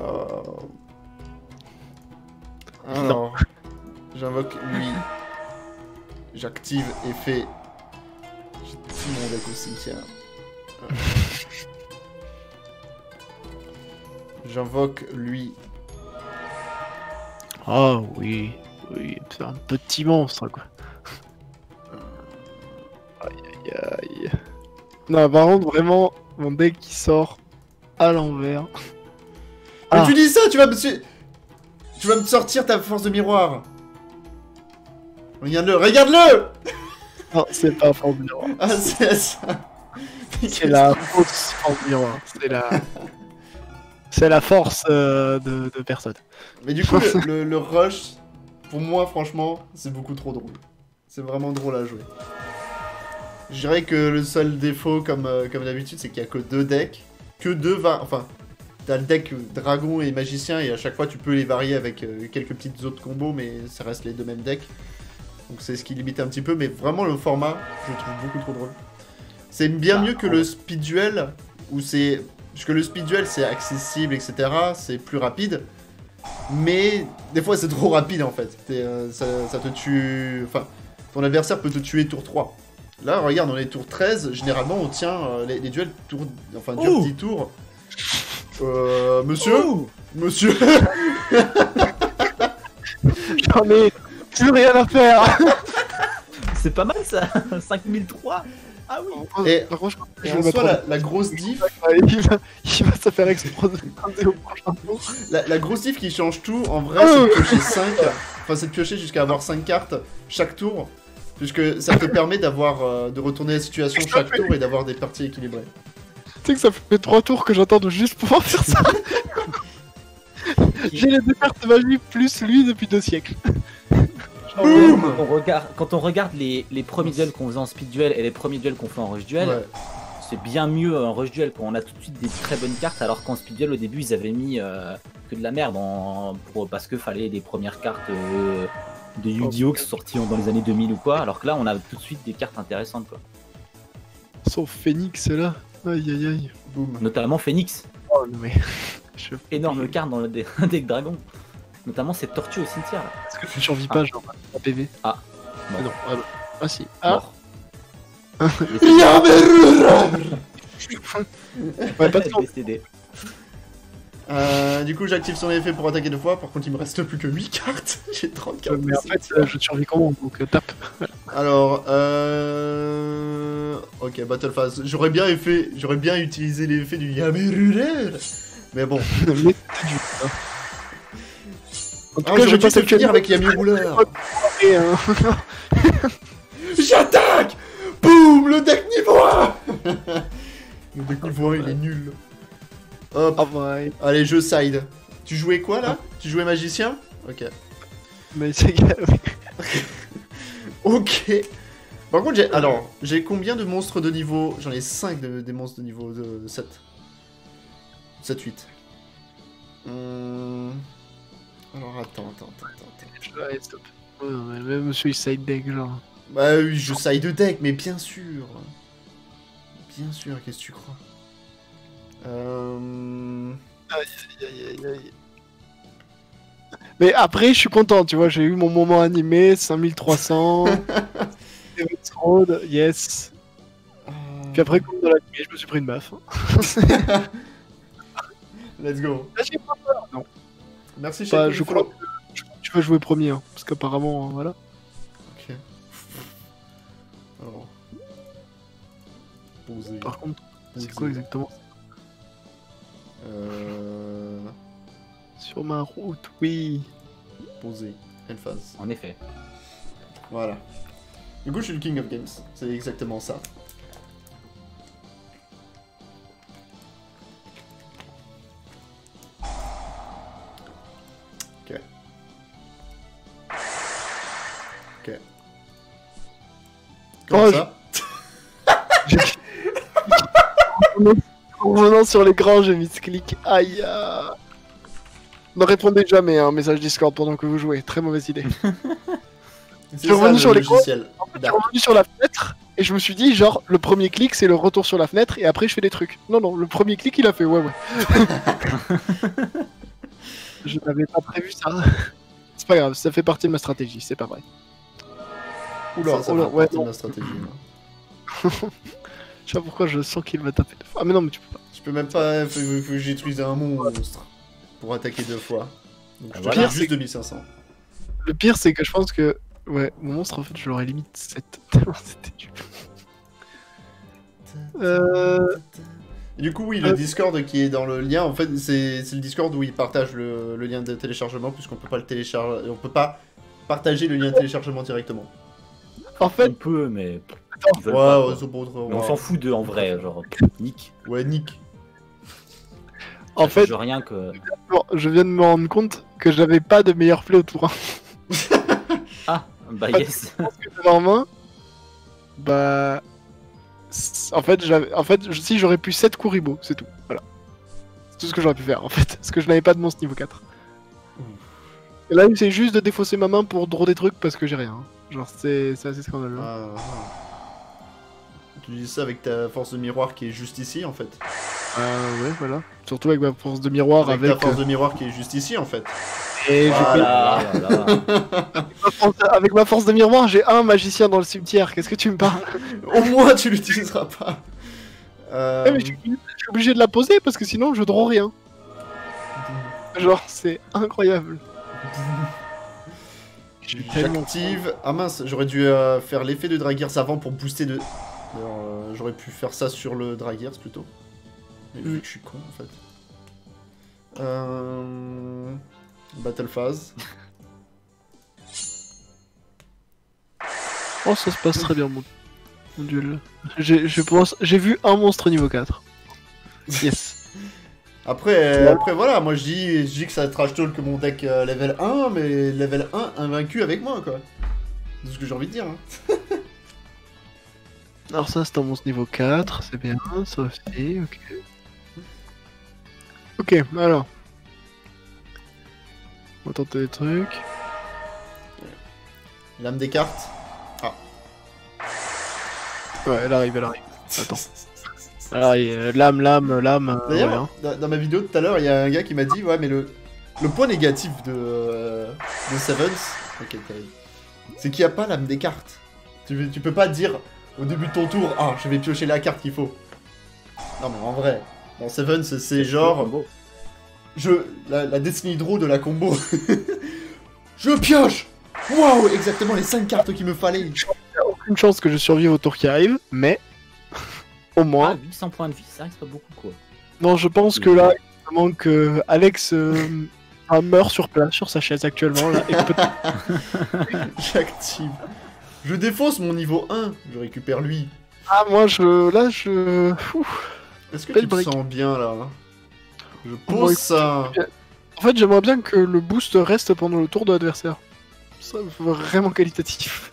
Oh. Alors, j'invoque lui. J'active effet. J'ai tout mon deck au cimetière. J'invoque lui. Oh oui. Oui, c'est un petit monstre, quoi. Aïe aïe aïe. Non, par contre, vraiment, mon deck qui sort à l'envers. Mais ah. tu dis ça, tu vas me... Tu vas me sortir ta force de miroir. Regarde-le, regarde-le. Non, c'est pas force de miroir. Ah, c'est ça. C'est la fausse force de miroir. C'est la... C'est la force euh, de, de personne. Mais du coup, le, le, le rush... Pour moi, franchement, c'est beaucoup trop drôle. C'est vraiment drôle à jouer. Je dirais que le seul défaut, comme, euh, comme d'habitude, c'est qu'il n'y a que deux decks. Que deux va... Enfin, t'as le deck dragon et magicien, et à chaque fois, tu peux les varier avec euh, quelques petites autres combos, mais ça reste les deux mêmes decks. Donc c'est ce qui limite un petit peu, mais vraiment, le format, je le trouve beaucoup trop drôle. C'est bien ah, mieux que ouais. le speed duel, où c'est... Parce que le speed duel, c'est accessible, et cetera. C'est plus rapide. Mais des fois c'est trop rapide en fait, euh, ça, ça te tue, enfin ton adversaire peut te tuer tour trois. Là regarde on est tour treize, généralement on tient euh, les, les duels tour, enfin durent dix tours. Euh, monsieur Ouh. Monsieur J'en ai plus rien à faire. C'est pas mal ça, cinq mille trois. Ah oui. Et par contre, je reçois la, la grosse diff. Il va, il va se faire exploser au prochain tour. La, la grosse diff qui change tout, en vrai, c'est de piocher cinq. Enfin, c'est de piocher jusqu'à avoir cinq cartes chaque tour. Puisque ça te permet d'avoir euh, de retourner la situation chaque tour et d'avoir des parties équilibrées. Tu sais que ça fait trois tours que j'attends juste pour pouvoir faire ça. J'ai les deux cartes magiques plus lui depuis deux siècles. Boom. Quand, on regarde, quand on regarde les, les premiers duels qu'on faisait en speed duel et les premiers duels qu'on fait en rush duel, ouais. c'est bien mieux en rush duel quand on a tout de suite des très bonnes cartes, alors qu'en speed duel au début ils avaient mis euh, que de la merde en, pour, parce que fallait des premières cartes euh, de Yu-Gi-Oh qui sont sorties dans les années deux mille ou quoi, alors que là on a tout de suite des cartes intéressantes quoi. Sauf Phoenix là, aïe aïe aïe. Boom. Notamment Phoenix. Oh mais... Je... Énorme carte dans le deck de dragon. Notamment cette tortue au cimetière là. Est-ce que tu survis pas ah. genre à P V? Ah non, ah, non. ah si. Ah Yamero Ruler. Ouais, pas de temps. Euh, du coup, j'active son effet pour attaquer deux fois. Par contre, il me reste plus que huit cartes. J'ai trente cartes. Mais en fait, euh, je survis comment, donc euh, tape. Alors, euh... ok, Battle Phase. J'aurais bien, effet... bien utilisé l'effet du Yamero Ruler. Mais bon. En tout ah, cas, je vais pas te finir avec Yamero Ruler. J'attaque. Boum, le deck niveau un. Le deck niveau un, il est nul. Hop, oh, ouais. Allez, je side. Tu jouais quoi là? Tu jouais magicien? Ok. Mais c'est ok. Par contre, j'ai. Alors, j'ai combien de monstres de niveau? J'en ai cinq de... des monstres de niveau de... sept. sept, huit. Hum... Alors, attends, attends, attends, attends. Allez, stop. Ouais, mais même monsieur, il side deck, genre. Bah oui, je side deck, mais bien sûr. Bien sûr, qu'est-ce que tu crois? Euh... Aïe, aïe, aïe, aïe. Mais après, je suis content, tu vois, j'ai eu mon moment animé, cinq mille trois cents, Seven's Road, yes. Euh... Puis après, comme dans la nuit, je me suis pris une baffe. Let's go. Là, j'ai pas peur, non. Merci, bah, chérie, je crois que je, tu vas jouer premier, hein, parce qu'apparemment, voilà. Ok. Alors... Poser. Par contre, c'est quoi exactement? Euh... Sur ma route, oui. Posé, Elphase. En effet. Voilà. Du coup, je suis le King of Games. C'est exactement ça. Ok. Ok. Comment oh, ça je... En revenant sur l'écran, j'ai mis ce clic. Aïe. Euh... Ne répondez jamais à un message Discord pendant que vous jouez. Très mauvaise idée. Je suis revenu sur l'écran. En fait, je suis revenu sur la fenêtre et je me suis dit, genre, le premier clic, c'est le retour sur la fenêtre et après, je fais des trucs. Non, non, le premier clic, il a fait. Ouais, ouais. Je n'avais pas prévu ça. C'est pas grave, ça fait partie de ma stratégie. C'est pas vrai. Oula, ça, ça oula, fait ouais, partie non. de ma stratégie. Je sais pas pourquoi je sens qu'il va taper deux fois. Ah mais non mais tu peux pas. Je peux même pas, faut que j'utilise un monstre pour attaquer deux fois. Donc, ah, je voilà. Pire, juste deux mille cinq cents. Le pire c'est que je pense que... Ouais, mon monstre en fait je l'aurais limite sept. Tellement c'était du... Euh... Du coup oui, le Discord qui est dans le lien, en fait c'est le Discord où ils partagent le, le lien de téléchargement puisqu'on peut pas le télécharger... On peut pas partager le lien de téléchargement directement. En fait... On peut mais... Ouais, pas, ouais. Autre, ouais. On s'en fout d'eux en vrai, genre nick. Ouais, nick. En ça fait, fait rien que... je viens de me rendre compte que j'avais pas de meilleur play au tour un. Ah, bah yes. Parce que j'avais en main, bah... En fait, en fait si j'aurais pu sept Kuriboh, c'est tout. Voilà. C'est tout ce que j'aurais pu faire en fait, parce que je n'avais pas de monstre niveau quatre. Mmh. Et là, c'est juste de défausser ma main pour draw des trucs parce que j'ai rien. Genre, c'est assez scandaleux. Ah, ouais. Tu dis ça avec ta force de miroir qui est juste ici en fait. Euh ouais voilà. Surtout avec ma force de miroir avec... Avec ta force euh... de miroir qui est juste ici en fait. Et voilà, je peux... voilà. Avec ma force de miroir j'ai un magicien dans le cimetière, qu'est-ce que tu me parles? Au moins tu l'utiliseras pas. Euh... Ouais, mais je suis obligé de la poser parce que sinon je draw rien. Genre c'est incroyable. J'active... Ah mince, j'aurais dû euh, faire l'effet de Dragears avant pour booster de... D'ailleurs, euh, j'aurais pu faire ça sur le Dragears plutôt. Mais vu que je suis con en fait. Euh... Battle Phase. Oh, ça se passe très bien, mon, mon duel. Je pense... J'ai vu un monstre niveau quatre. Yes. Après, ouais. Après voilà, moi je dis, je dis que ça trash talk que mon deck euh, level un, mais level un invaincu avec moi quoi. C'est ce que j'ai envie de dire. Hein. Alors ça c'est un monstre niveau quatre, c'est bien, ça aussi, ok. Ok, alors. On va tenter des trucs. Lame des cartes. Ah. Ouais, elle arrive, elle arrive. Attends. Alors, euh, lame, lame, lame... D'ailleurs, ouais, hein. dans, dans ma vidéo tout à l'heure, il y a un gars qui m'a dit, ouais mais le, le point négatif de, euh, de Sevens, okay, c'est qu'il n'y a pas lame des cartes. Tu, tu peux pas dire... Au début de ton tour, ah, je vais piocher la carte qu'il faut. Non mais en vrai, dans Seven c'est genre... Je... La, la Destiny Draw de la combo. Je pioche. Waouh, exactement les cinq cartes qu'il me fallait. Il n'y a aucune chance que je survive au tour qui arrive, mais... Au moins... Ah, huit cents points de vie, ça reste pas beaucoup quoi. Non, je pense que là, il manque euh, Alex... Euh... Ah, meurt sur place, sur sa chaise actuellement, là, et j'active. Je défonce mon niveau un, je récupère lui. Ah, moi, je... Là, je... Est-ce que tu te sens bien, là? Je pose ça... En fait, j'aimerais bien que le boost reste pendant le tour de l'adversaire. Ça, vraiment qualitatif.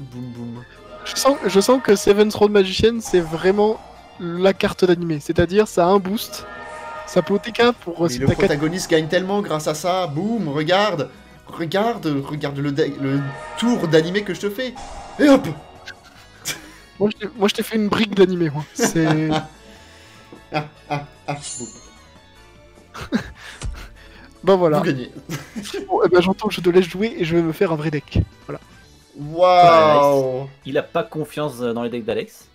Boum, boum. Je sens, je sens que Seven's Road Magician, c'est vraiment la carte d'animé. C'est-à-dire, ça a un boost... Ça peut O T K pour... Mais le protagoniste gagne tellement grâce à ça, boum, regarde, regarde, regarde le, le tour d'animé que je te fais, et hop. Moi je t'ai fait une brique d'animé, moi, c'est... ah, ah, ah, boum. Ben voilà. Vous gagnez. Bon, eh ben, j'entends que je te laisse jouer et je vais me faire un vrai deck, voilà. Waouh. Il a pas confiance dans les decks d'Alex.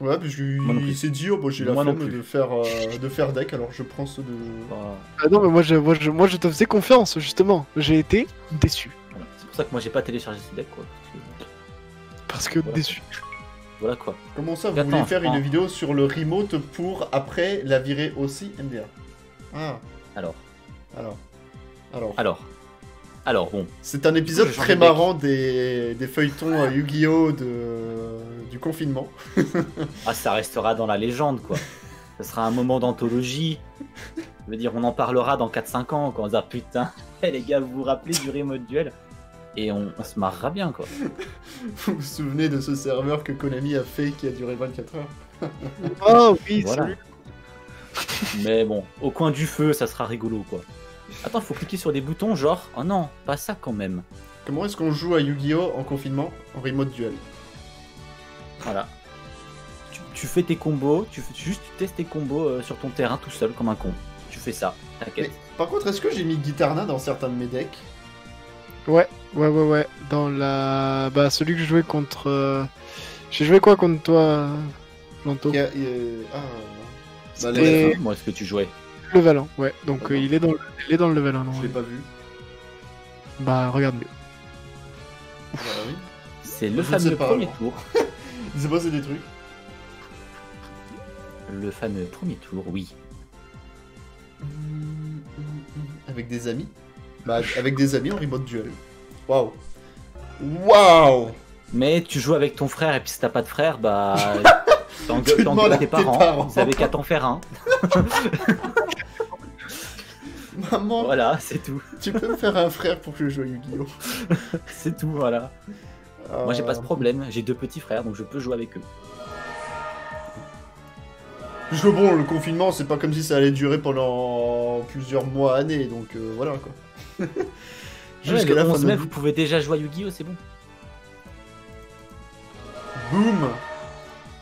Ouais, puis il s'est dit, oh, bon, j'ai la flemme de faire, euh, de faire deck, alors je prends ceux de... Voilà. Ah non, mais moi je, moi, je, moi je te faisais confiance, justement. J'ai été déçu. Voilà. C'est pour ça que moi j'ai pas téléchargé ce deck, quoi. Parce que voilà. Déçu. Voilà, quoi. Comment ça, vous Attends, voulez faire prends... une vidéo sur le remote pour, après, la virer aussi, M D A? Ah. Alors. Alors. Alors. Alors. Alors, bon. C'est un épisode je très marrant des, des feuilletons euh, Yu-Gi-Oh! De... du confinement. Ah, ça restera dans la légende, quoi. Ce sera un moment d'anthologie. Je veux dire, on en parlera dans quatre cinq ans, quand on dira, putain, les gars, vous vous rappelez du remote duel? Et on, on se marrera bien, quoi. Vous vous souvenez de ce serveur que Konami a fait, qui a duré vingt-quatre heures? Oh, oui, voilà. Mais bon, au coin du feu, ça sera rigolo, quoi. Attends, faut cliquer sur des boutons, genre, oh non, pas ça quand même. Comment est-ce qu'on joue à Yu-Gi-Oh en confinement, en remote duel? Voilà. Tu, tu fais tes combos, tu fais juste tu testes tes combos euh, sur ton terrain tout seul comme un con. Tu fais ça, t'inquiète. Par contre, est-ce que j'ai mis Guitarna dans certains de mes decks? Ouais, ouais, ouais, ouais. Dans la... Bah, celui que je jouais contre... Euh... J'ai joué quoi contre toi, Lanto? Yeah, yeah. Ah... Bah, les... Moi, est-ce que tu jouais Level un, ouais. Donc ah euh, il, est dans le... il est dans le level un. Non, je l'ai pas vu. Bah, regarde mieux. Bah, oui. C'est le fameux premier tour. C'est pas, c'est des trucs. Le fameux premier tour, oui. Avec des amis? Bah, avec des amis en remote duel. Waouh. Waouh. Mais tu joues avec ton frère, et puis si t'as pas de frère, bah... T'engueules tes parents, vous avez qu'à t'en faire un. Maman, voilà, c'est tout. Tu peux me faire un frère pour que je joue à Yu-Gi-Oh. C'est tout, voilà. Euh... Moi j'ai pas ce problème, j'ai deux petits frères donc je peux jouer avec eux. Parce que bon, le confinement c'est pas comme si ça allait durer pendant plusieurs mois, années, donc euh, voilà quoi. Jusqu'à ouais, la fin de mai, vous pouvez déjà jouer à Yu-Gi-Oh, c'est bon. Boum.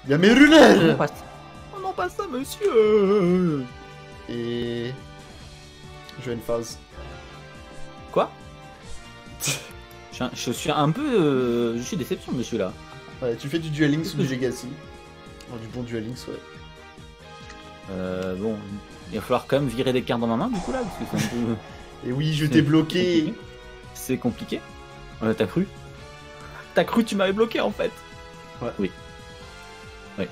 Yamero Ruler. Oh non, pas ça monsieur. Et... Je vais une phase. Quoi? je, je suis un peu... Euh, je suis déception, monsieur, là. Ouais, tu fais du Duel Links ou du Legacy? Oh, du bon Duel Links, ouais. Euh, bon... Il va falloir quand même virer des cartes dans ma main, du coup, là, parce que c'est un peu... Et oui, je t'ai bloqué. C'est compliqué. Ouais, t'as cru T'as cru tu m'avais bloqué, en fait. Ouais. Oui. Ouais.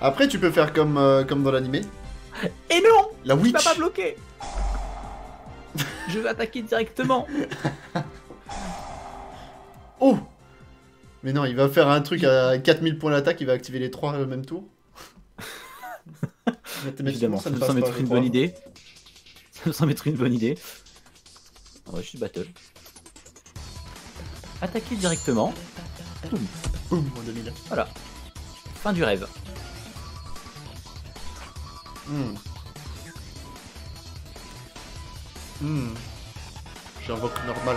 Après, tu peux faire comme, euh, comme dans l'animé. Et non La Witch m'a pas bloqué. Je vais attaquer directement. Oh. Mais non, il va faire un truc à quatre mille points d'attaque, il va activer les trois le même tour. Évidemment, ça me semble être une bonne idée. Ça me semble être une bonne idée. Ouais, je suis battle. Attaquer directement. Boum. Boum, en deux mille. Voilà. Fin du rêve. Hmm. Hmm. J'invoque normal.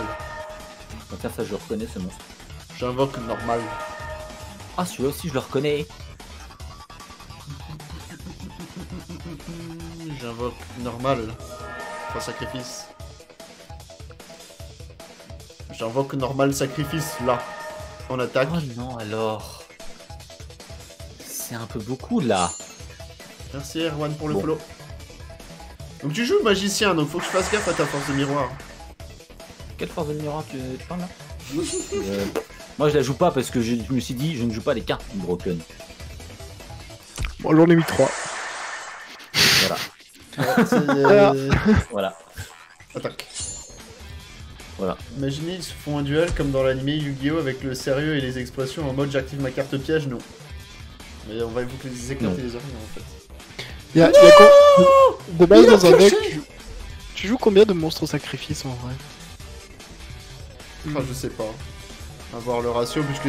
Tiens, ça je le reconnais ce monstre. J'invoque normal. Ah, celui-là aussi je le reconnais. J'invoque normal. Enfin sacrifice. J'invoque normal sacrifice là. On attaque. Oh non alors. C'est un peu beaucoup là. Merci Erwan pour le bon. follow. Donc tu joues magicien, donc faut que je fasse gaffe à ta force de miroir. Quelle force de miroir tu, tu parles là? euh, Moi je la joue pas parce que je, je me suis dit je ne joue pas les cartes broken. Bon j'en ai mis trois. Voilà. euh... Voilà. Attaque. Voilà. Imaginez ils se font un duel comme dans l'animé Yu-Gi-Oh avec le sérieux et les expressions en mode j'active ma carte piège, non. Mais on va évoquer les éclater non. les oreilles en fait. Y'a no quoi de base dans un deck, tu, tu joues combien de monstres au sacrifice en vrai? Enfin, mm. je sais pas. À voir le ratio, puisque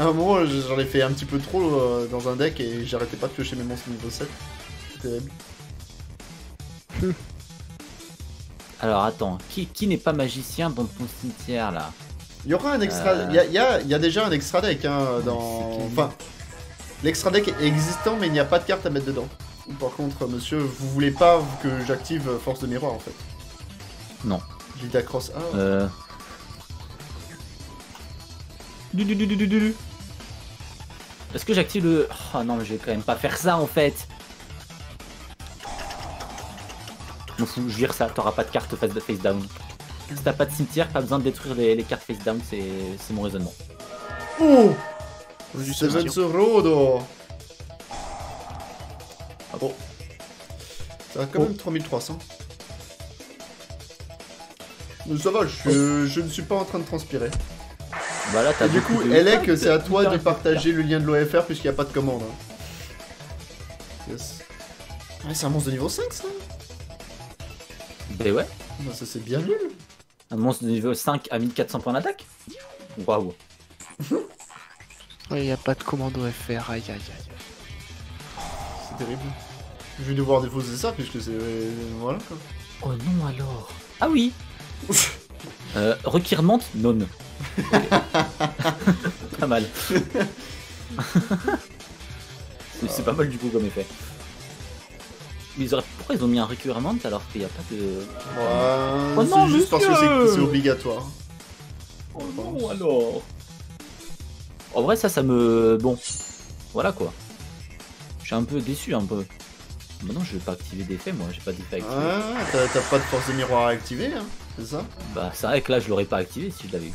à un moment j'en ai fait un petit peu trop euh, dans un deck et j'arrêtais pas de piocher mes monstres niveau sept. Terrible. Alors attends, qui, qui n'est pas magicien dans ton cimetière là? Il y aura un extra. Euh... Y a, y a, y a déjà un extra deck hein, dans. Enfin, l'extra deck est existant mais il n'y a pas de carte à mettre dedans. Par contre, monsieur, vous voulez pas que j'active force de miroir en fait? Non. Vidacross un. Ah, euh. Du du du du du du. Est-ce que j'active le. Oh non, mais je vais quand même pas faire ça en fait. Je m'en fous, je vire ça, t'auras pas de carte face down. Si t'as pas de cimetière, pas besoin de détruire les, les cartes face down, c'est mon raisonnement. Oh Seven's Road. Ah bon. Ça va quand oh. même trois mille trois cents. Mais ça va, je, oh. je ne suis pas en train de transpirer. Bah là, as Et du coup, elle est que c'est à toi de partager le lien de l'O F R puisqu'il n'y a pas de commande. Hein. Yes. Ouais, c'est un monstre de niveau cinq ça. Bah ouais. Bah ça c'est bien nul. Un monstre de niveau cinq à mille quatre cents points d'attaque. Waouh. Ouais, il n'y a pas de commande O F R, aïe aïe aïe. Terrible. Je vais devoir déposer ça puisque c'est... Voilà quoi. Oh non alors. Ah oui. euh, Requiremante non. Pas mal. C'est pas mal du coup comme effet. Mais ils auraient... Pourquoi ils ont mis un requiremante alors qu'il n'y a pas de... Ouais, oh non, juste parce que c'est obligatoire. Oh non alors. En vrai ça, ça me... Bon. Voilà quoi. Je suis un peu déçu, un peu. Maintenant, je vais pas activer d'effet, moi. J'ai pas d'effet activé. Ah, t'as pas de force de miroir à activer, hein, c'est ça? Bah, c'est vrai que là, je l'aurais pas activé si je l'avais eu.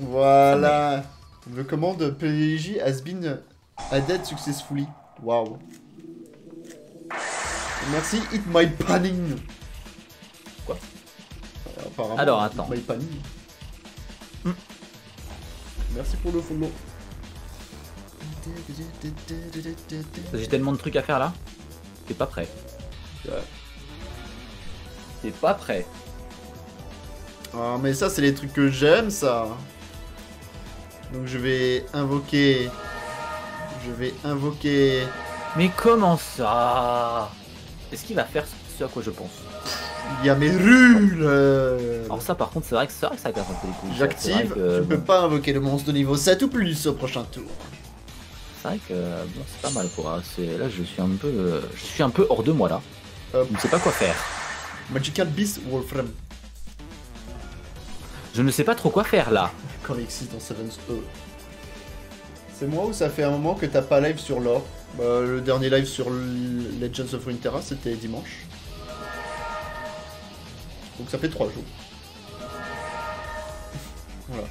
Voilà. Me commande P J has been added successfully. Waouh. Merci, hit my panning. Quoi? Apparemment, alors, attends. Hit my panning. Mm. Merci pour le follow. J'ai tellement de trucs à faire là. T'es pas prêt. Ouais. T'es pas prêt. Ah mais ça c'est les trucs que j'aime ça. Donc je vais invoquer. Je vais invoquer. Mais comment ça? Est-ce qu'il va faire ce à quoi je pense? Yamero Ruler. Alors ça par contre c'est vrai que ça, ça casse un peu les couilles. J'active, que... tu peux pas invoquer le monstre de niveau sept ou plus au prochain tour. C'est vrai que bon, c'est pas mal quoi. Là je suis un peu je suis un peu hors de moi là. Hop. Je ne sais pas quoi faire. Magical Beast Wolfram. Je ne sais pas trop quoi faire là. Quand X six dans Seven's E. C'est moi ou ça fait un moment que t'as pas live sur l'or? Bah, le dernier live sur Legends of Runeterra c'était dimanche. Donc ça fait trois jours. Voilà.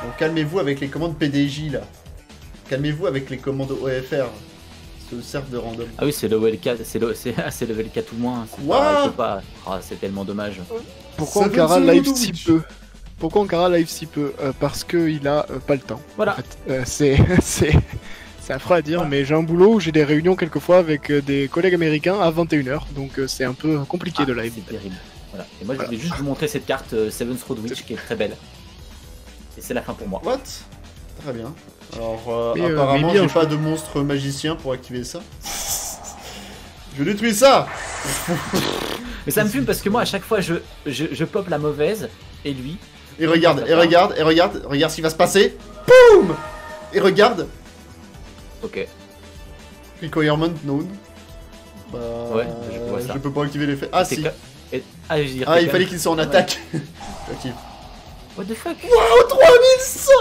Donc calmez-vous avec les commandes P D J là. Calmez-vous avec les commandes O F R. C'est le cercle de random. Ah oui, c'est level quatre, c'est le, level quatre ou moins. Quoi pas, oh, c'est tellement dommage. Pourquoi Aankara live si peu? Pourquoi Aankara live si peu euh, Parce qu'il a euh, pas le temps. Voilà. En fait. euh, c'est c'est affreux à dire, ouais. Mais j'ai un boulot où j'ai des réunions quelquefois avec des collègues américains à vingt et une heures. Donc euh, c'est un peu compliqué ah, de live. C'est terrible. Voilà. Et moi voilà. Je voulais juste vous montrer cette carte euh, Seven's Road Witch qui est très belle. Et c'est la fin pour moi. What? Très bien. Alors, euh, mais, apparemment, euh, j'ai pas de monstre magicien pour activer ça. Je détruis ça. Mais ça me fume parce que moi, à chaque fois, je, je, je pop la mauvaise et lui. Et regarde, et regarde, et regarde, regarde ce qui va se passer. Boum. Et regarde. Ok. Requirement known. Bah, ouais, je, vois ça. Je peux pas activer l'effet. Ah, si. Et... Ah, je ah, il fallait qu'il soit en attaque. J'active. What the fuck? Wow, trois mille cent!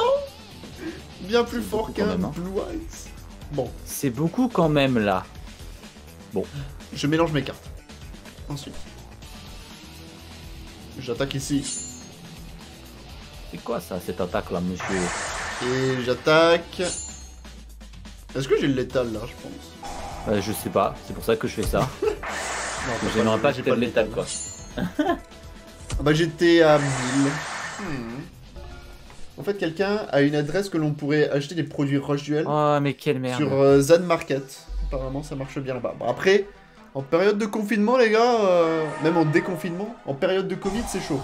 bien plus fort qu'un Blue Eyes. Bon. C'est beaucoup quand même là. Bon. Je mélange mes cartes. Ensuite. J'attaque ici. C'est quoi ça, cette attaque là, monsieur? Et j'attaque... Est-ce que j'ai le létal là, je pense? euh, Je sais pas, c'est pour ça que je fais ça. J'aimerais pas que t'aies le létal quoi. Bah j'étais à mille. Hmm. En fait, quelqu'un a une adresse que l'on pourrait acheter des produits Rush Duel. Oh, mais quelle merde. Sur euh, Zen Market. Apparemment, ça marche bien là-bas. Bon, après, en période de confinement, les gars, euh, même en déconfinement, en période de Covid, c'est chaud.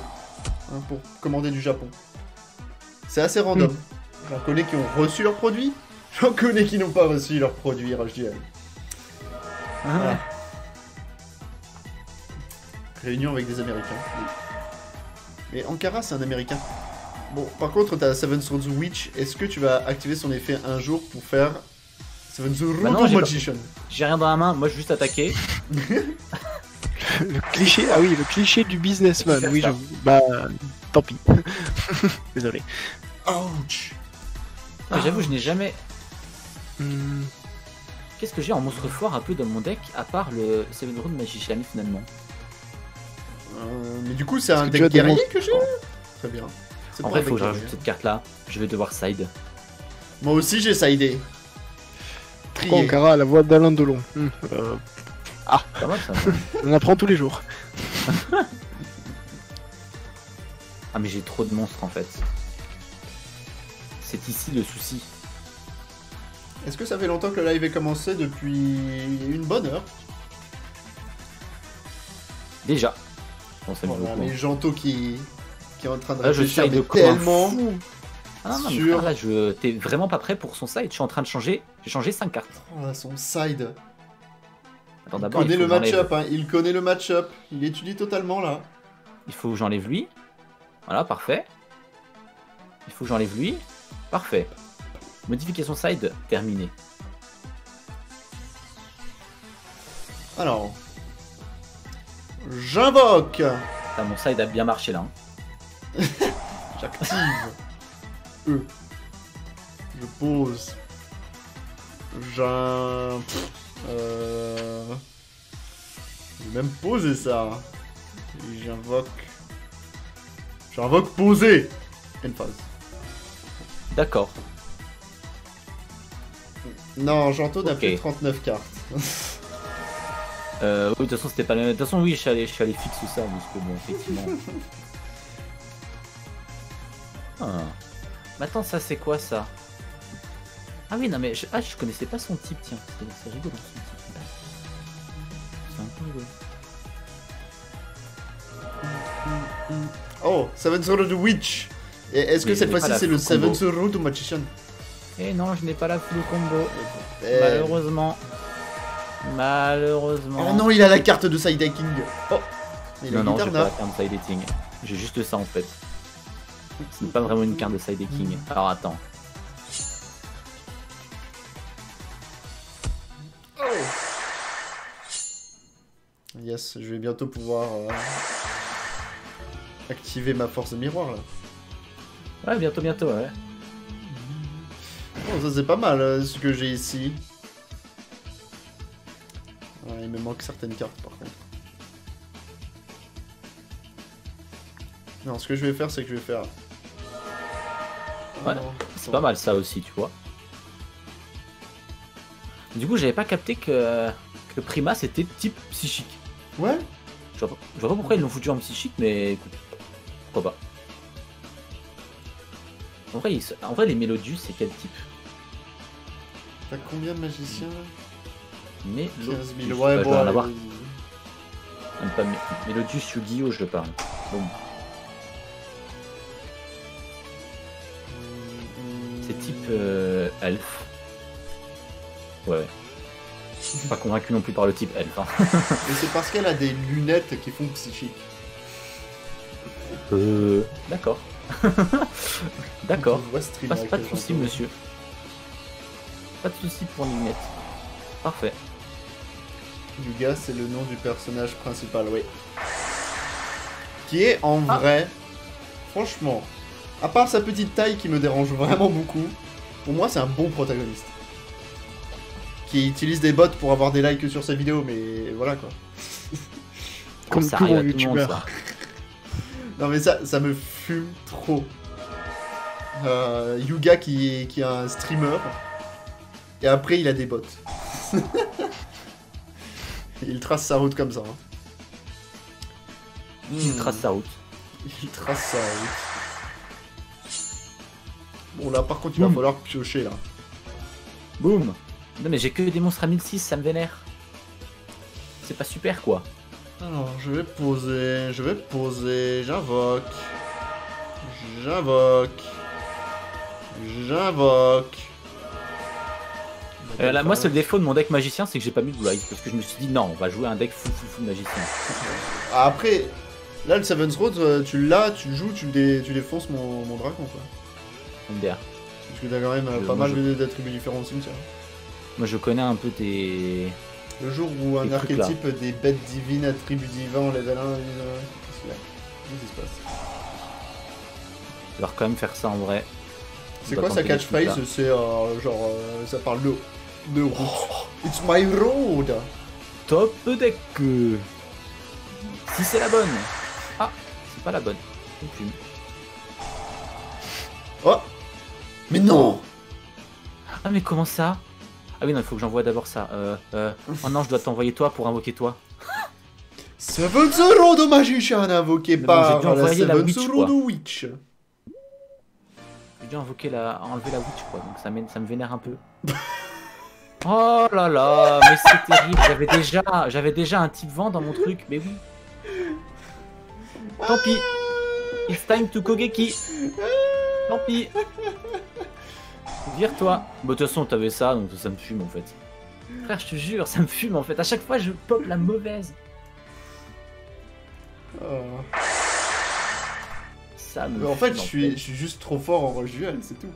Hein, pour commander du Japon. C'est assez random. Mmh. J'en connais qui ont reçu leurs produits. J'en connais qui n'ont pas reçu leurs produits Rush Duel. Ah. Voilà. Réunion avec des Américains. Mais Aankara, c'est un Américain. Bon, par contre, t'as Seven's Road Witch. Est-ce que tu vas activer son effet un jour pour faire Seven's Road Magician? J'ai rien dans la main, moi je vais juste attaquer. Le cliché, ah oui, le cliché du businessman. Oui, je... bah, tant pis. Désolé. Ouch. Ah, j'avoue, je n'ai jamais. Hmm. Qu'est-ce que j'ai en monstre fort un peu dans mon deck à part le Seven's Road Magician finalement? Euh, mais du coup, c'est un deck guerrier que j'ai. Très bien. En vrai, faut que je rajoute cette carte là. Je vais devoir side. Moi aussi, j'ai sidé. Trier. Aankara, la voix d'Alain Delon. Mmh. Euh... Ah, pas mal ça. On apprend tous les jours. Ah, mais j'ai trop de monstres en fait. C'est ici le souci. Est-ce que ça fait longtemps que le live est commencé? Depuis une bonne heure. Déjà. On s'aime beaucoup. Les Janto qui. Qui est en train de réfléchir tellement fou. Ah non, sur... là, je... T'es vraiment pas prêt pour son side, je suis en train de changer, j'ai changé cinq cartes. Oh là, son side. Attends, il, connaît il, le match up, hein. il connaît le match-up, il étudie totalement là. Il faut que j'enlève lui, voilà, parfait. Il faut que j'enlève lui, parfait. Modification side, terminée. Alors, j'invoque. Ah, mon side a bien marché là. Hein. J'active E. Je pose. J'ai euh... même posé ça. J'invoque. J'invoque poser. Une phase. D'accord. Non, Jantoni n'a plus trente-neuf cartes. euh, oui, de toute façon, c'était pas le même. De toute façon, oui, je suis allé, je suis allé fixe ça, parce que bon, effectivement. Mais attends, ça c'est quoi ça? Ah oui, non mais je... Ah, je connaissais pas son type, tiens, c'est rigolo son type. C'est un peu rigolo. Mm, mm, mm. Oh, Seven's Road Witch. Et est-ce que cette fois-ci c'est le Seven's Road Magician? Eh non, je n'ai pas la full combo. Et... Malheureusement. Malheureusement. Oh non, il a la carte de side decking. Oh, il a non, non, j'ai pas la carte de side decking. J'ai juste ça en fait. Ce n'est pas vraiment une carte de side decking. Alors attends. Oh. Yes, je vais bientôt pouvoir euh, activer ma force de miroir là. Ouais, bientôt, bientôt, ouais. Oh, ça c'est pas mal euh, ce que j'ai ici. Ouais, il me manque certaines cartes par contre. Non, ce que je vais faire, c'est que je vais faire... Ouais, c'est pas mal ça aussi, tu vois. Du coup, j'avais pas capté que, que Prima, c'était type psychique. Ouais. Je vois pas, je vois pas pourquoi ils l'ont foutu en psychique, mais écoute, pourquoi pas. En vrai, ils, en vrai les Mélodius, c'est quel type? T'as combien de magiciens? Mais quinze mille, ouais, bon... Même pas Mélodius, Yu-Gi-Oh, je le parle. Bon. C'est type euh, elf. Ouais, ouais. Je suis pas convaincu non plus par le type elf. Hein. Mais c'est parce qu'elle a des lunettes qui font psychique. Euh. D'accord. D'accord. Pas, pas de soucis, monsieur. Pas de soucis pour les lunettes. Parfait. Yuga, c'est le nom du personnage principal, oui. Qui est en ah. vrai. Franchement. À part sa petite taille qui me dérange vraiment beaucoup, Pour moi, c'est un bon protagoniste. Qui utilise des bots pour avoir des likes sur sa vidéo, mais voilà quoi. Comme ça, tout bon youtubeur. Tout monde, non mais ça, ça me fume trop. Euh, Yuga qui, qui est un streamer. Et après, il a des bots. Il trace sa route comme ça. Hein. Mmh. Il trace sa route. Il trace sa route. Bon, là, par contre, il Boom. va falloir piocher, là. Boum. Non, mais j'ai que des monstres à mille six, ça me vénère. C'est pas super, quoi. Alors, je vais poser, je vais poser, j'invoque. J'invoque. J'invoque. Euh, là, moi, c'est le défaut de mon deck magicien, c'est que j'ai pas mis de Blue Eyes, parce que je me suis dit non, on va jouer un deck fou fou fou magicien. Après, là, le Seven's Road, tu l'as, tu le joues, tu, dé, tu défonces mon, mon dragon, quoi. On me dit. Parce que t'as quand même je, pas moi, mal d'attributs différents au cimetière. Moi, je connais un peu tes. Le jour où un archétype là. Des bêtes divines, attributs divins, les valins, les... qu'est-ce qui se passe? Tu vas quand même faire ça en vrai. C'est quoi sa catchphrase? C'est euh, genre, euh, ça parle de... de route. It's my road. Top deck. Si c'est la bonne. Ah, c'est pas la bonne. Aucune. Oh. Mais non. Ah mais comment ça? Ah oui non, il faut que j'envoie d'abord ça. Euh, euh... Oh non, je dois t'envoyer toi pour invoquer toi. Seven's Road Magician invoqué par la Seven's Road Witch. J'ai dû invoquer la... enlever la Witch quoi, donc ça, ça me vénère un peu. Oh là là, mais c'est terrible, j'avais déjà, j'avais déjà un type vent dans mon truc, mais oui. Tant pis. It's time to Kogeki. Tant pis. Vire-toi. Bah de toute façon t'avais ça, donc ça me fume en fait. Frère, je te jure, ça me fume en fait. À chaque fois je pop la mauvaise. Oh. Ça me mais en fait, je suis, je suis juste trop fort en Rush Duel, c'est tout.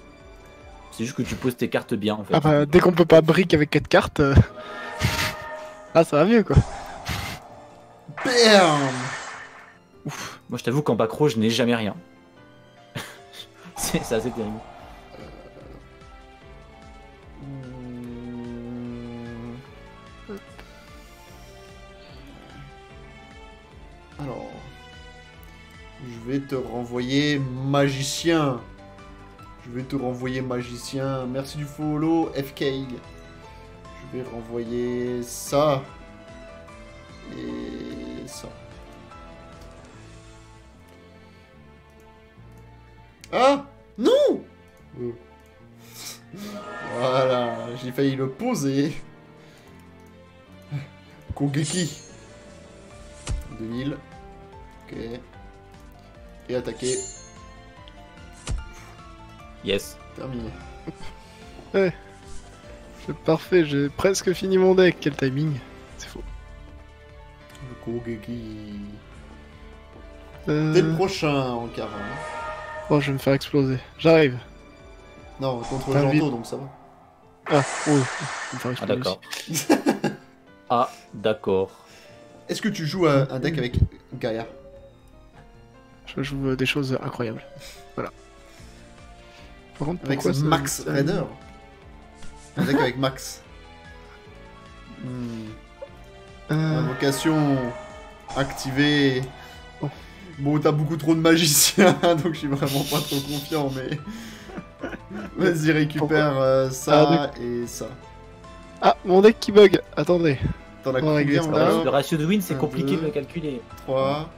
C'est juste que tu poses tes cartes bien en fait. Ah bah, dès qu'on peut pas brick avec quatre cartes, euh... ah ça va mieux quoi. Bam. Ouf. Moi je t'avoue qu'en backrow je n'ai jamais rien. C'est assez terrible. Alors, je vais te renvoyer magicien. Je vais te renvoyer magicien. Merci du follow, F K. Je vais renvoyer ça. Et ça. Ah non oh. Voilà, j'ai failli le poser. Kogeki. deux mille. Ok. Et attaquer. Yes. Terminé. Ouais. C'est parfait, j'ai presque fini mon deck. Quel timing. C'est faux. Le Kogeki. Euh... Dès le prochain, Aankara. Bon, je vais me faire exploser. J'arrive. Non, contre Janto, donc ça va. Ah, oui. Je vais me faire exploser. Ah, d'accord. Ah, d'accord. Est-ce que tu joues à un deck avec Gaia? Je joue des choses incroyables. Voilà. Par contre, avec pourquoi Max ça... Raider. Un deck avec Max. hmm. euh... Invocation activée. Oh. Bon, t'as beaucoup trop de magiciens, donc je suis vraiment pas trop confiant, mais... Vas-y, récupère euh, ça ah, donc... et ça. Ah, mon deck qui bug. Attendez. T'en as combien là ? Le ratio de win, c'est compliqué de le calculer. trois...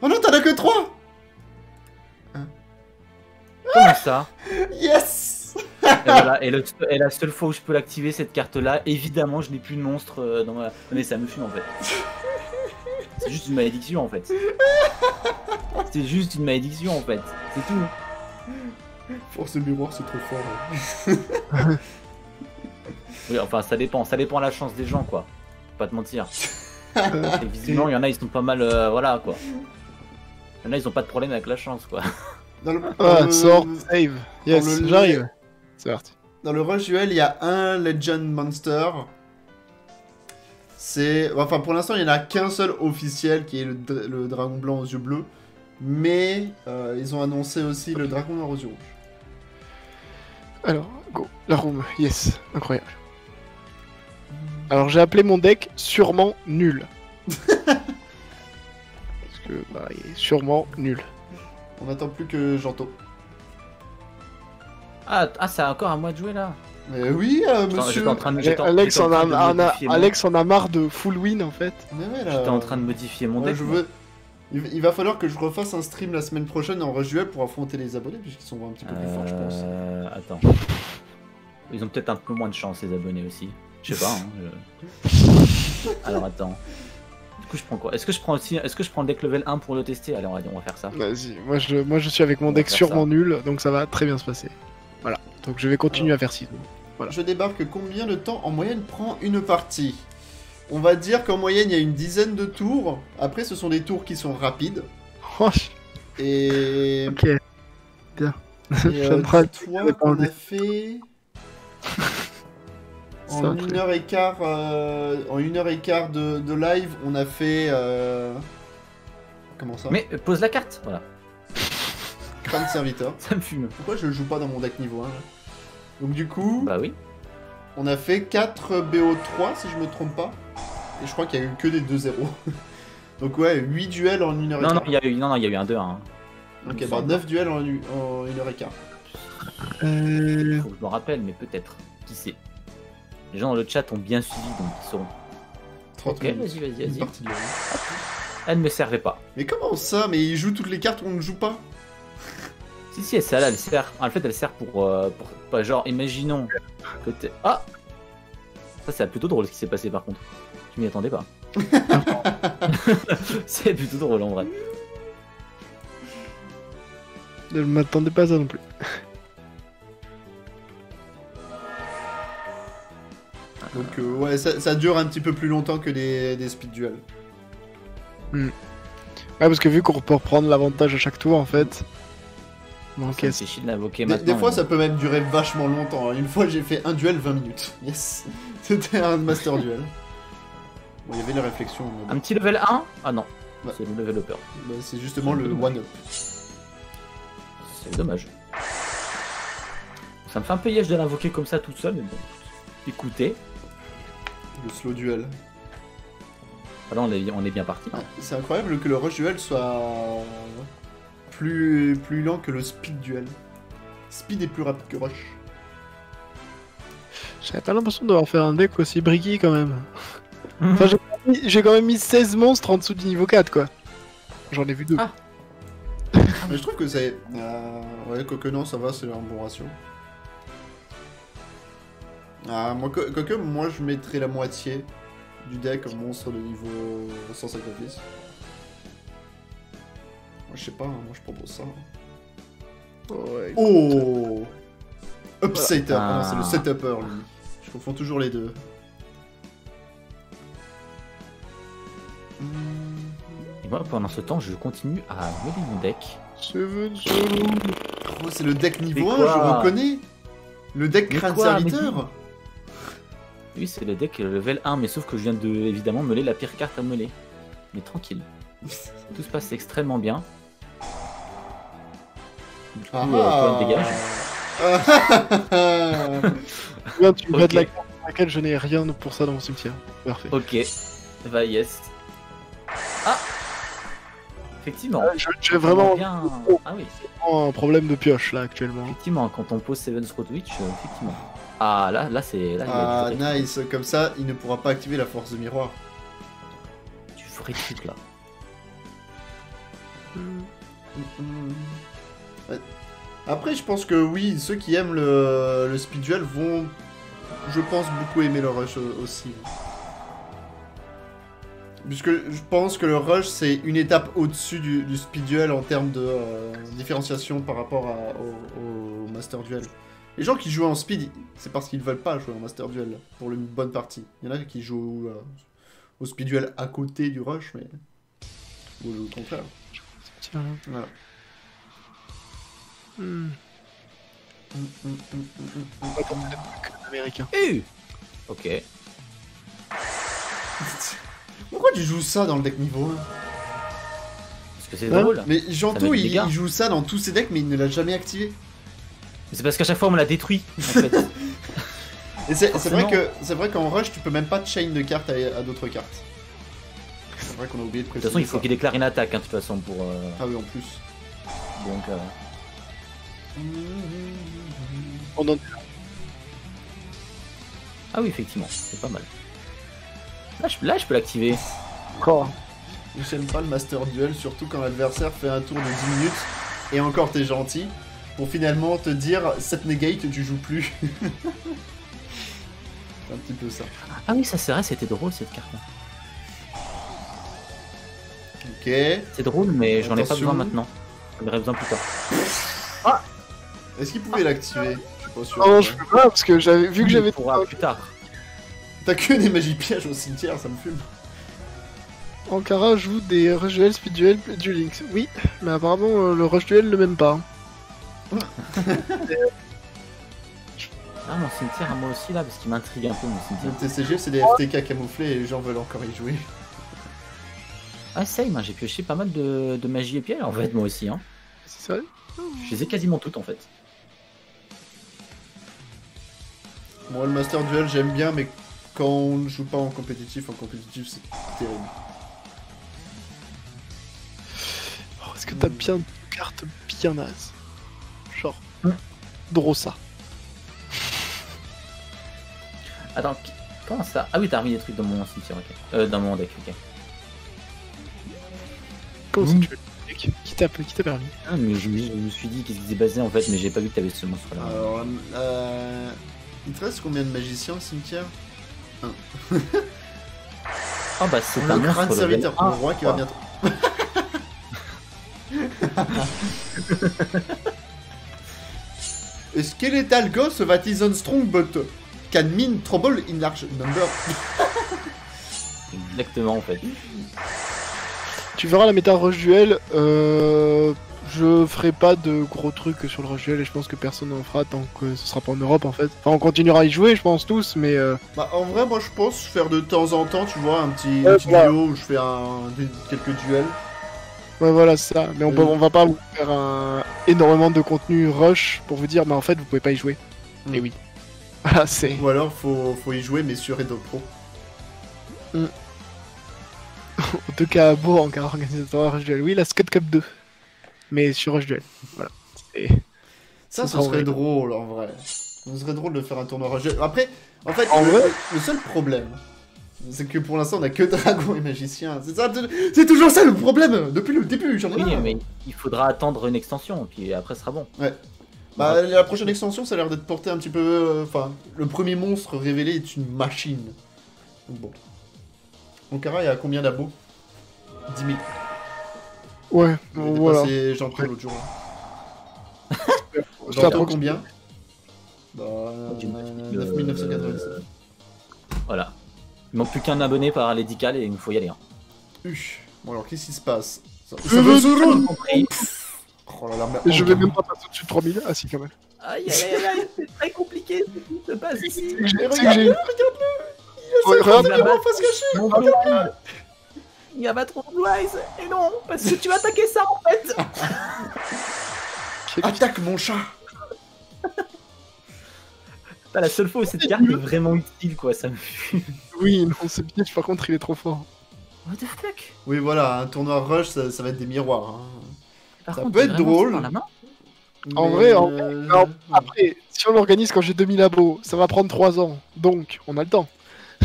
Oh non, t'en as que trois. Comment ça? Yes. Et, voilà, et, le, et la seule fois où je peux l'activer, cette carte-là, évidemment, je n'ai plus de monstre dans ma... Mais ça me fume, en fait. C'est juste une malédiction, en fait. C'est juste une malédiction, en fait. C'est tout. Force miroir, c'est trop fort. Hein. Oui, enfin, ça dépend. Ça dépend de la chance des gens, quoi. Faut pas te mentir. Et visiblement, il y en a, ils sont pas mal... Euh, voilà, quoi. Il y en a, ils ont pas de problème avec la chance, quoi. Dans le... Ah, le... sort, save. Yes, le... j'arrive. C'est parti. Dans le Rush Duel, il y a un Legend Monster. C'est... Enfin, pour l'instant, il n'y en a qu'un seul officiel, qui est le, le dragon blanc aux yeux bleus. Mais euh, ils ont annoncé aussi le dragon noir aux yeux rouges. Alors, go, la room, yes, incroyable. Alors j'ai appelé mon deck sûrement nul. Parce que, bah, il est sûrement nul. On n'attend plus que Janto. Ah, ah c'est encore à moi de jouer là. Mais oui, euh, monsieur. Putain, en train de, en, Alex, en train de a, mon... Alex en a marre de full win en fait. Ouais, là... J'étais en train de modifier mon ouais, deck. Je veux... il, il va falloir que je refasse un stream la semaine prochaine en Rush Duel pour affronter les abonnés puisqu'ils sont un petit peu euh... plus forts, je pense. Attends. Ils ont peut-être un peu moins de chance les abonnés aussi. Je sais pas. Hein, je... Alors attends. Du coup je prends quoi? Est-ce que je prends aussi Est-ce que je prends le deck level un pour le tester? Allez, on va, on va faire ça. Vas-y. Moi je moi je suis avec mon on deck sûrement ça. nul, donc ça va très bien se passer. Voilà, donc je vais continuer Alors, à faire six. Voilà. Je débarque combien de temps en moyenne prend une partie? On va dire qu'en moyenne il y a une dizaine de tours. Après ce sont des tours qui sont rapides. Et... Ok. Bien. Et euh, toi, on a fait... en une heure et quart, euh, en une heure et quart de, de live, on a fait... Euh... Comment ça? Mais euh, pose la carte, voilà. Crâne serviteur. Ça me fume. Pourquoi je le joue pas dans mon deck niveau un là? Donc du coup... Bah oui. On a fait quatre B O trois si je me trompe pas. Et je crois qu'il y a eu que des deux zéro. Donc ouais, huit duels en une heure et quart. Non, il y a eu, non, non, il y a eu un deux un. Hein. Ok, bah neuf duels en, en une heure et quart. Euh... Faut que je m'en rappelle, mais peut-être. Qui sait? Les gens dans le chat ont bien suivi, donc ils seront... trente ok, vas-y, vas-y, vas-y. Elle ne me servait pas. Mais comment ça? Mais ils jouent toutes les cartes, on ne joue pas? Si, si, celle-là, elle sert. En fait, elle sert pour... Euh, pour... Pas genre, imaginons que t'es... Ah! Ça, c'est plutôt drôle ce qui s'est passé, par contre. Je m'y attendais pas. C'est plutôt drôle, en vrai. Je m'attendais pas à ça non plus. Donc, euh, ouais, ça, ça dure un petit peu plus longtemps que des, des speed duels. Mm. Ouais, parce que vu qu'on peut reprendre l'avantage à chaque tour, en fait... Okay. C'est chiant d'invoquer maintenant. Des fois, ça peut même durer vachement longtemps. Une fois, j'ai fait un duel vingt minutes. Yes. C'était un master duel. Bon, il y avait la réflexion. Mais... Un petit level un? Ah non. Bah, c'est le level upper. Bah, c'est justement le one-up. C'est dommage. Ça me fait un peu yèche de l'invoquer comme ça tout seul, mais bon. Écoutez. Le slow duel. Là, on est, on est bien parti. Ah, c'est incroyable que le rush duel soit... Plus, plus lent que le speed duel. Speed est plus rapide que rush. J'avais pas l'impression d'avoir fait un deck aussi briqué quand même. Enfin, j'ai quand même mis seize monstres en dessous du niveau quatre quoi. J'en ai vu deux. Ah. Mais je trouve que c'est... Euh... Ouais, quoique non, ça va, c'est un bon ratio. Ah, moi, quoique moi je mettrais la moitié du deck en monstre de niveau cent cinquante-six. Je sais pas, hein, moi je propose ça. Ouais, oh, upsetter, ah. Ah, c'est le set-upper lui. Je confonds toujours les deux. Et moi pendant ce temps, je continue à voler mon deck. Seven's Road. Oh, c'est le deck niveau un, je reconnais. Le deck crâne serviteur. Oui, c'est le deck level un, mais sauf que je viens de évidemment meuler la pire carte à meuler. Mais tranquille. Tout se passe extrêmement bien. Du coup, ah, euh, dégage. Ah, ouais, tu okay. La carte sur laquelle je n'ai rien pour ça dans mon cimetière. Parfait. Ok. Bah yes. Ah. Effectivement. Ah, je, je vraiment. Bien... Ah oui. C'est vraiment un problème de pioche là actuellement. Effectivement, quand on pose Seven's Road Witch, euh, effectivement. Ah là, là c'est. Ah nice. Comme ça, il ne pourra pas activer la force de miroir. Tu ferais tout là. Après je pense que oui, ceux qui aiment le, le speed duel vont, je pense, beaucoup aimer le rush aussi. Puisque je pense que le rush c'est une étape au-dessus du, du speed duel en termes de euh, différenciation par rapport à, au, au master duel. Les gens qui jouent en speed, c'est parce qu'ils veulent pas jouer en master duel pour une bonne partie. Il y en a qui jouent euh, au speed duel à côté du rush, mais ou au contraire. Voilà. Hmm. Mm, mm, mm, mm, mm, mm. Hey. Ok. Pourquoi tu joues ça dans le deck niveau un? Parce que c'est drôle. Mais Janto il, il joue ça dans tous ses decks mais il ne l'a jamais activé. C'est parce qu'à chaque fois on me l'a détruit en fait. Et c'est vrai que c'est vrai qu'en rush tu peux même pas chain de cartes à, à d'autres cartes. C'est vrai qu'on a oublié de préciser. De toute façon il faut qu'il déclare une attaque hein, de toute façon pour. Euh... Ah oui en plus. Donc. Euh... On donne. Ah oui effectivement c'est pas mal. Là je, là, je peux l'activer. Encore. Oh. J'aime pas le Master Duel surtout quand l'adversaire fait un tour de dix minutes et encore t'es gentil. Pour finalement te dire, cette negate, tu joues plus. C'est un petit peu ça. Ah oui, ça c'est vrai, c'était drôle cette carte-là. Ok. C'est drôle, mais j'en ai pas besoin maintenant. J'en aurais besoin plus tard. Ah. Est-ce qu'il pouvait ah. l'activer? Je suis pas sûr. Non, je peux pas, parce que j'avais vu que j'avais... Pourra plus tard. T'as que des magies pièges au cimetière, ça me fume. Aankara joue des Rush Duel, Speed Duel, Duel Links. Oui, mais apparemment, le Rush Duel le même pas. Ah mon cimetière à moi aussi là parce qu'il m'intrigue un peu mon cimetière. Le T C G c'est des F T K camouflés et les gens veulent encore y jouer. Ah same hein, j'ai pioché pas mal de, de magie et pièges en fait moi aussi hein. C'est vrai. Je les ai quasiment toutes en fait. Moi bon, le Master Duel j'aime bien mais quand on ne joue pas en compétitif, en compétitif c'est terrible. Oh, est-ce que t'as bien une carte bien naze? Genre, Drossa. Attends, comment ça? Ah oui, t'as remis des trucs dans mon cimetière, ok. Euh, dans mon deck, ok. Comment ça que tu veux le deck? Qui t'a permis? Ah, mais je, je me suis dit qu'est-ce qui s'est passé en fait, mais j'ai pas vu que t'avais ce monstre là. Alors, euh. Il te reste combien de magiciens au cimetière? Un. Ah bah, c'est un monstre. Le crâne serviteur pour le roi qui va bientôt. A skeletal ghost that is unstrong but can mean trouble in large number. Exactement en fait. Tu verras la méta rush duel. Euh, je ferai pas de gros trucs sur le rush duel et je pense que personne n'en fera tant que ce sera pas en Europe en fait. Enfin on continuera à y jouer je pense tous mais... Euh... Bah en vrai moi je pense faire de temps en temps tu vois un petit, ouais, un petit voilà. Duo où je fais un, des, quelques duels. Ouais voilà c'est ça, mais on, peut, on va pas vous faire un... énormément de contenu rush pour vous dire bah en fait vous pouvez pas y jouer. Mm. Mais oui. Ah, c'est... Ou alors faut, faut y jouer mais sur EDOPro. Mm. En tout cas beau en car organisateur Rush Duel. Oui la Scott Cup deux. Mais sur Rush Duel. Voilà. Et... Ça, ça ce serait vrai. Drôle en vrai. Ce serait drôle de faire un tournoi Rush Duel. Après, en fait, en le, vrai le seul problème. C'est que pour l'instant on a que dragon et magicien, c'est toujours ça le problème, depuis le début j'en ai marre. Oui mais il faudra attendre une extension, puis après ce sera bon. Ouais. Bah ouais. La prochaine extension ça a l'air d'être porté un petit peu... Enfin, le premier monstre révélé est une machine. Bon. Aankara il y a combien d'abos? Dix mille. Ouais, bon, voilà. C'est Jantoni l'autre jour. Jantoni combien? Bah... neuf mille neuf cent quatre-vingt-sept. Voilà. Il manque plus qu'un abonné par les dix K et il faut y aller. Hein. Uch. Bon alors qu'est-ce qui se passe? Ça, ça je veut se compris. Oh, la larme, je vais même pas passer au-dessus de trois mille. Ah si quand même. Aïe aïe aïe aïe, c'est très compliqué ce qui se passe ici. Regarde-le, regarde-le. Regarde le en face cachée. Regarde-le. Il va battre Blue Eyes. Et non, parce que tu vas attaquer ça en fait. Attaque mon chat. La seule fois où cette carte est vraiment utile quoi, ça me fume. Oui, non, c'est bien, par contre il est trop fort. What the fuck? Oui voilà, un tournoi rush ça, ça va être des miroirs. Hein. Par ça contre, peut être drôle. Ça la main en vrai, en... Euh... Non, après, si on l'organise quand j'ai deux mille abos, ça va prendre trois ans, donc on a le temps.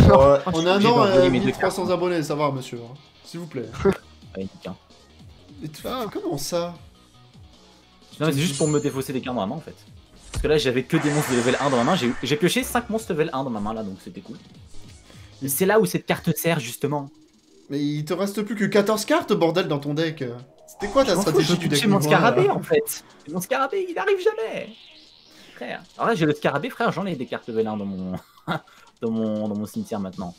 Alors, on a un an à mille trois cents abonnés, ça va monsieur, hein. S'il vous plaît. Allez, tiens. Mais ah, comment ça? Non, c'est juste pour me défausser des cartes dans la main en fait. Parce que là j'avais que des monstres de level un dans ma main, j'ai pioché cinq monstres level un dans ma main là donc c'était cool. Mais c'est là où cette carte sert justement. Mais il te reste plus que quatorze cartes bordel dans ton deck. C'était quoi ta stratégie du deck? C'est mon scarabée en fait. Mon scarabée il arrive jamais. Frère. Alors là j'ai le scarabée frère, j'en ai des cartes level un dans mon, dans mon... dans mon cimetière maintenant.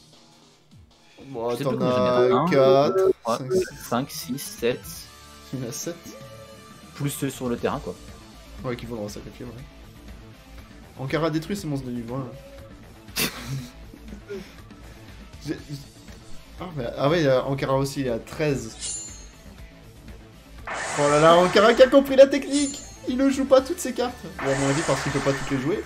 Bon t'en as quatre, cinq, six, sept. Il y en a sept. Plus ceux sur le terrain quoi. Ouais qui vont le sacrifier ouais. Aankara détruit ces monstres de niveau un là. Ah, mais... ah ouais, Aankara aussi il est à treize. Oh là là, Aankara qui a compris la technique. Il ne joue pas toutes ses cartes. Ou à mon avis parce qu'il peut pas toutes les jouer.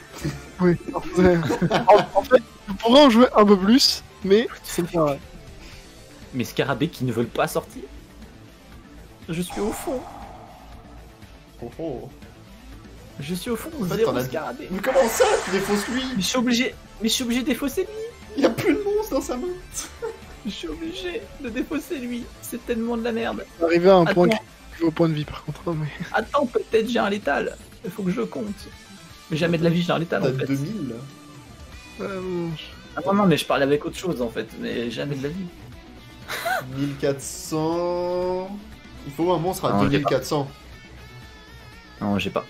Oui, en fait, je pourrais en jouer un peu plus, mais c'est pas vrai. Mes scarabées qui ne veulent pas sortir. Je suis au fond. Oh oh. Je suis au fond, en fait, zéro scarabée. Mais comment ça, tu défausses lui? Mais je suis obligé, mais je suis obligé de défausser lui. Il y a plus de monstres dans sa main. Je suis obligé de défausser lui. C'est tellement de la merde. Arrivé à un point. Au point de vie par contre, mais... Attends, peut-être j'ai un létal. Il faut que je compte. Mais jamais de la vie j'ai un létal en fait. deux mille euh... Ah non, non, mais je parle avec autre chose en fait, mais jamais de la vie. mille quatre cents... Il faut un monstre à non, deux mille quatre cents. Non, j'ai pas.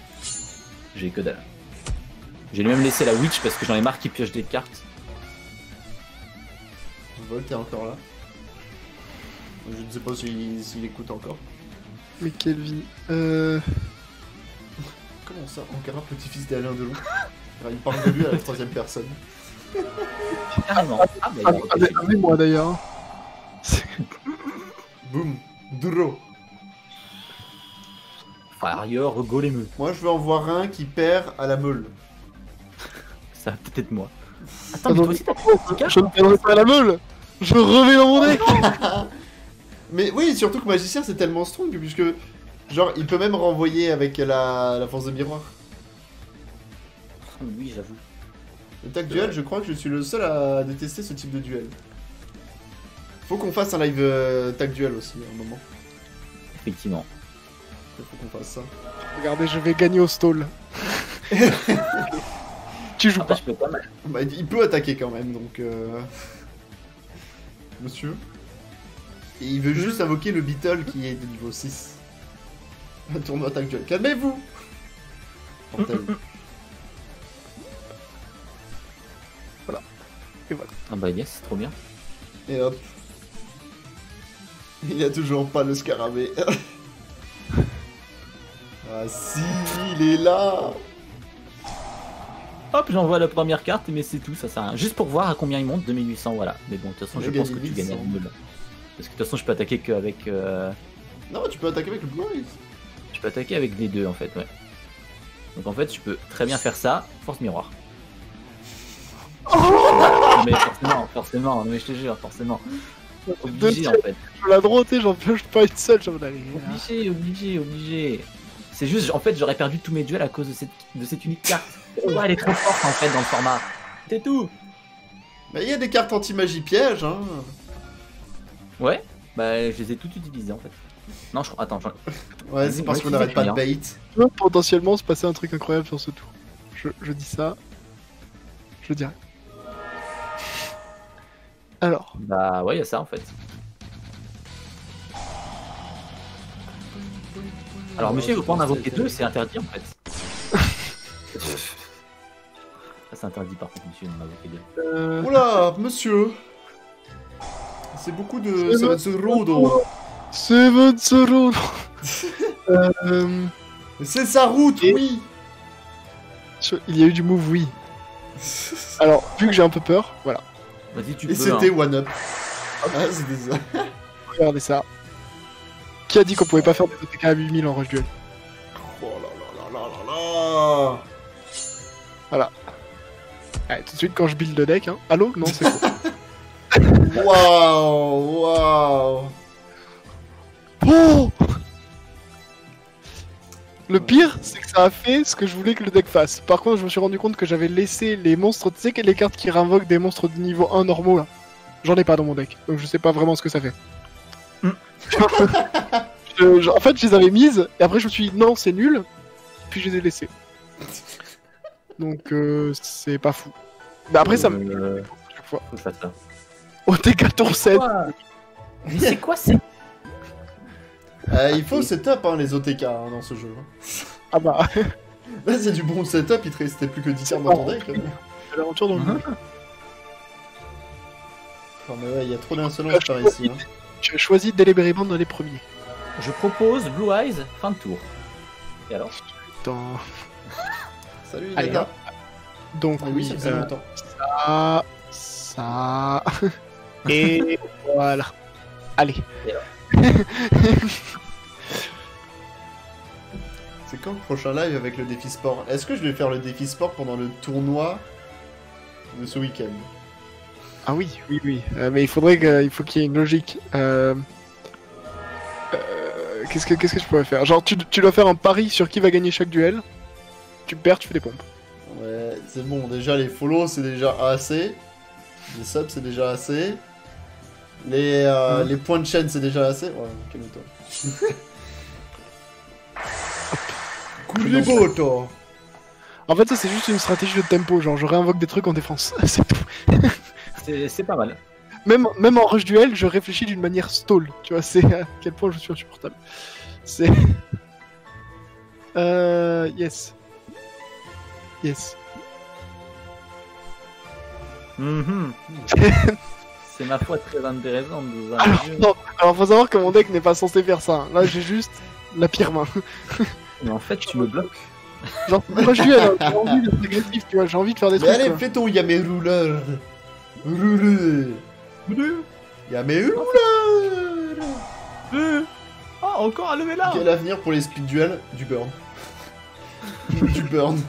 J'ai que dalle. J'ai même laissé la witch parce que j'en ai marre qu'il pioche des cartes. Volt est encore là. Je ne sais pas s'il si écoute encore. Mais quelle vie. Euh... Comment ça, Aankara, petit-fils d'Alain Delon? Il parle de lui à la troisième personne. Carrément. Ah, ah, ah, moi d'ailleurs. Boum. Duro. Fire, golemeux. Moi, je veux en voir un qui perd à la meule. Ça va peut-être être moi. Attends, mais toi aussi, t'as pris. Je ne perdrai pas à la meule. Je revais dans mon deck. Mais oui, surtout que magicien c'est tellement strong puisque genre il peut même renvoyer avec la, la force de miroir. Oui, j'avoue. Le tag duel, je crois que je suis le seul à détester ce type de duel. Faut qu'on fasse un live euh, tag duel aussi à un moment. Effectivement. Faut qu'on fasse ça. Regardez, je vais gagner au stall. Tu joues ah, pas. Je peux pas mal. Bah, il peut attaquer quand même donc. Euh... Monsieur. Et il veut juste invoquer le Beetle qui est de niveau six. Un tournoi tag duel. Calmez-vous. Voilà. Et voilà. Ah bah yes, c'est trop bien. Et hop. Il a toujours pas le scarabée. Ah si, il est là. Hop, j'envoie la première carte, mais c'est tout, ça sert à rien. Juste pour voir à combien il monte, deux mille huit cents, voilà. Mais bon, de toute façon, je pense que tu gagnes à mille. Parce que de toute façon je peux attaquer qu'avec... Euh... Non, tu peux attaquer avec le Blue Eyes. Je peux attaquer avec les deux en fait, ouais. Donc en fait je peux très bien faire ça, force miroir. Oh mais forcément, forcément, mais je te jure, forcément. Obligé en fait. Je la droite, j'en pioche pas une seule, j'en ai... Obligé, obligé, obligé. C'est juste, en fait j'aurais perdu tous mes duels à cause de cette, de cette unique carte. Oh, elle est trop forte en fait dans le format. C'est tout. Bah il y a des cartes anti-magie piège, hein. Ouais, bah je les ai toutes utilisées en fait. Non, je crois. Attends, je... Ouais, c'est parce qu'on n'arrête pas de bait. Potentiellement se passer un truc incroyable sur ce tour. Je, je dis ça. Je dirais. Alors. Bah ouais, il y a ça en fait. Alors, monsieur, vous pouvez en invoquer deux, c'est interdit en fait. Ça, c'est interdit par contre, monsieur, d'en invoquer deux. Euh... Oula, monsieur! C'est beaucoup de Samanzerodo. Samanzerodo. euh... C'est sa route, et... oui. Il y a eu du move, oui. Alors, vu que j'ai un peu peur, voilà. Vas-y, tu et c'était hein. One Up. Okay. Ah, c'est bizarre. Regardez ça. Qui a dit qu'on pouvait pas faire des O T K à huit mille en rush duel? Oh là là là là là là. Voilà. Allez, tout de suite, quand je build le deck, hein. Allô? Non, c'est faux. Waouh, waouh. Oh. Le pire, c'est que ça a fait ce que je voulais que le deck fasse. Par contre, je me suis rendu compte que j'avais laissé les monstres... Tu sais les cartes qui réinvoquent des monstres de niveau un normaux, là. J'en ai pas dans mon deck, donc je sais pas vraiment ce que ça fait. Mm. je, je, en fait, je les avais mises, et après je me suis dit, non, c'est nul, puis je les ai laissées. Donc, euh, c'est pas fou. Mais après, euh, ça me... Euh... Chaque fois. Faut faire ça. Oh, t'es quatorze sept. Mais c'est quoi c'est euh, Il faut setup hein, les O T K hein, dans ce jeu. Ah bah... Là c'est du bon setup, il te restait plus que dix cartes dans ton deck. C'est l'aventure dans le jeu. Non mais ouais, il y a trop d'insolence par ici. Hein. Je choisis délibérément dans les premiers. Je propose Blue Eyes, fin de tour. Et alors putain... Salut les gars. Donc ah, oui, ça faisait euh, longtemps. Ça... ça... Et voilà. Allez. C'est quand le prochain live avec le défi sport? Est-ce que je vais faire le défi sport pendant le tournoi de ce week-end? Ah oui, oui, oui. Euh, mais il faudrait que, il faut qu'il y ait une logique. Euh... Euh... Qu'est-ce que, qu'est-ce que je pourrais faire? Genre, tu, tu dois faire un pari sur qui va gagner chaque duel. Tu perds, tu fais des pompes. Ouais, c'est bon. Déjà, les follow, c'est déjà assez. Les subs, c'est déjà assez. Les, euh, mmh. les points de chaîne, c'est déjà assez. Ouais, calme-toi. Kuriboh, toi. En fait, ça, c'est juste une stratégie de tempo. Genre, je réinvoque des trucs en défense. C'est tout. C'est pas mal. Même, même en rush duel, je réfléchis d'une manière stall. Tu vois, c'est à quel point je suis insupportable. C'est... Euh... Yes. Yes. Mm-hmm. C'est ma foi très intéressante. Vous alors, non. alors faut savoir que mon deck n'est pas censé faire ça. Là j'ai juste la pire main. Mais en fait tu me bloques. Genre moi j'ai envie d'être agressif, tu vois, j'ai envie de faire des mais trucs. Allez, fais ton Yamero Ruler. Ruler. Yamero Ruler. Ah oh, encore à lever là. Quel avenir pour les speed duels? Du burn. Du burn.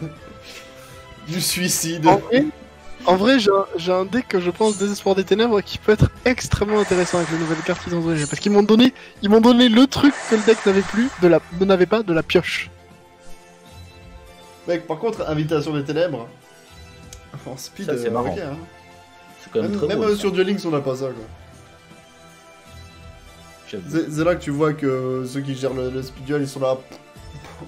Du suicide. En vrai, en vrai j'ai un deck que je pense Désespoir des Ténèbres qui peut être extrêmement intéressant avec les nouvelles cartes qu'ils ont données. Parce qu'ils m'ont donné, ils m'ont donné le truc que le deck n'avait plus, de la, n'avait pas, de la pioche. Mec, par contre, Invitation des Ténèbres, en speed, ça, c'est euh, marrant. Okay, hein. C'est quand même, même, très même beau, euh, sur Duel Links, on n'a pas ça, quoi. C'est là que tu vois que ceux qui gèrent le, le speed duel, ils sont là...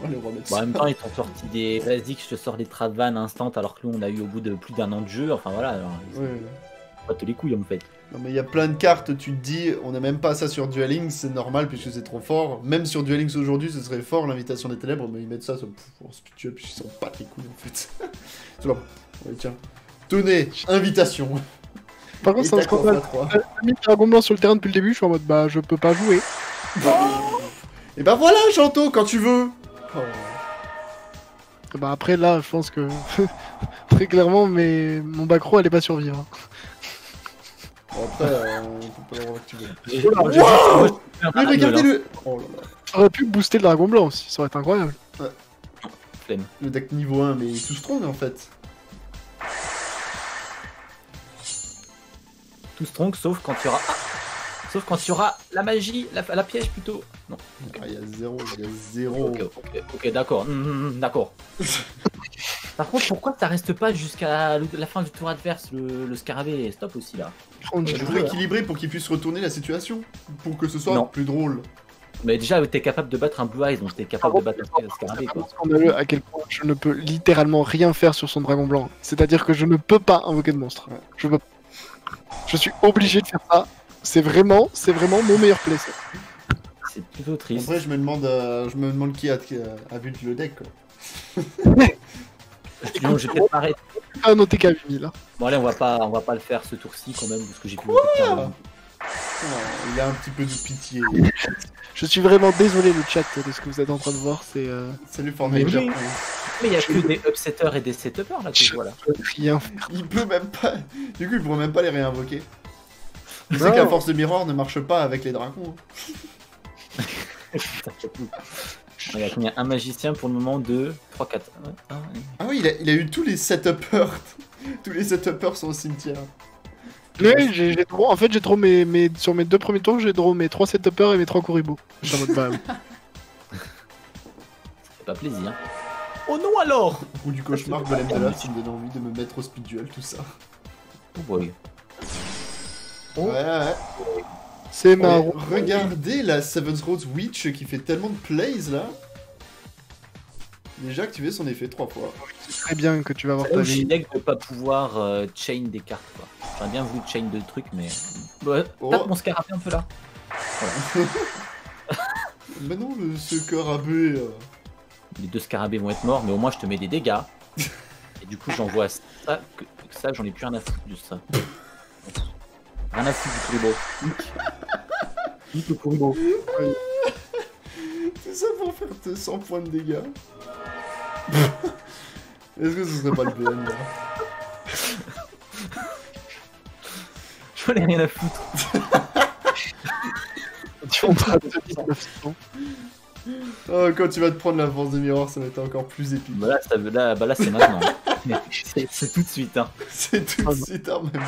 Bon, en même temps, ils t'ont sorti des basiques, je te sors des travanes instant, alors que nous on a eu au bout de plus d'un an de jeu. Enfin voilà, alors, oui. Pas tous les couilles en fait. Non, mais il y a plein de cartes, tu te dis, on n'a même pas ça sur Duel Links, c'est normal puisque c'est trop fort. Même sur Duel Links aujourd'hui, ce serait fort l'Invitation des Ténèbres, mais ils mettent ça, ça on se pitié, puis ils s'en battent les couilles en fait. C'est bon, allez, tiens, tenez, invitation. Par contre, ça se comprend pas. J'ai mis Dragon Blanc sur le terrain depuis le début, je suis en mode bah je peux pas jouer. Oh et bah voilà, Chanto, quand tu veux. Oh. Bah après là je pense que très clairement mais mon backrow allait pas survivre. Bon après euh, on peut pas le reactiver. Mais regardez le... Oh là là. J'aurais pu booster le dragon blanc aussi, ça aurait été incroyable. Ouais. Flemme. Le deck niveau un mais il est tout strong en fait. Tout strong sauf quand il y aura... Sauf quand il y aura la magie, la, la piège plutôt. Non. Okay. Ah, il y a zéro, il y a zéro. Ok, ok, okay d'accord, mmh, mmh, d'accord. Par contre, pourquoi ça reste pas jusqu'à la fin du tour adverse, le, le scarabée est stop aussi là. On je veux équilibrer pour qu'il puisse retourner la situation, pour que ce soit non. plus drôle. Mais déjà, t'es capable de battre un Blue Eyes, donc t'es capable ah, de battre un scarabée. C'est à quel point je ne peux littéralement rien faire sur son dragon blanc. C'est-à-dire que je ne peux pas invoquer de monstre. Ouais. Je peux... Je suis obligé de faire ça. C'est vraiment, c'est vraiment mon meilleur play. C'est plutôt triste. Après, je me demande, euh, je me demande qui a, qui a vu le deck. Quoi. Sinon, j'ai peut-être arrêté. Ah non, t'es qu'à huit mille là. Bon allez, on va pas, on va pas le faire ce tour-ci quand même parce que j'ai plus beaucoup de temps. Il a un petit peu de pitié. Je suis vraiment désolé le chat de ce que vous êtes en train de voir. C'est. Euh... Salut Fortnite. Mais il y a que des upsetters et des setupers là que je vois là. Rien faire. Il peut même pas. Du coup, il pourrait même pas les réinvoquer. Tu sais qu'à force de miroir ne marche pas avec les dragons. Regarde, il y a un magicien pour le moment de trois quatre. Ah oui, il a, il a eu tous les set-uppers. Tous les set-uppers sont au cimetière. Oui, j'ai trop. En fait, j'ai trop mes, mes. Sur mes deux premiers tours, j'ai trop mes trois set-uppers et mes trois Kuriboh. Ça fait pas plaisir. Oh non alors. Ou du cauchemar golem de l'âme, il me donne envie de me mettre au speed duel, tout ça. Oh boy. Oh. Ouais, ouais. C'est marrant. Regardez la Seven's Road Witch qui fait tellement de plays là. Déjà activé son effet trois fois. C'est très bien que tu vas avoir ta vie. Je ne pas pouvoir euh, chain des cartes. J'aurais bien voulu chain de trucs, mais. Ouais, oh. Tape mon scarabée un peu là. Voilà. Bah non, le scarabée. Euh... Les deux scarabées vont être morts, mais au moins je te mets des dégâts. Et du coup, j'envoie ça. Que, que ça, j'en ai plus rien à foutre de ça. Un assis du Kuriboh. Nique le Kuriboh. Tout ça pour faire deux cents points de dégâts. Est-ce que ce serait pas le B N là? J'en ai rien à foutre. Tu en train de Oh, quand tu vas te prendre la force des miroirs, ça va être encore plus épique. Bah là, là, bah là c'est maintenant. C'est tout de suite, hein. C'est tout de suite, hein, même.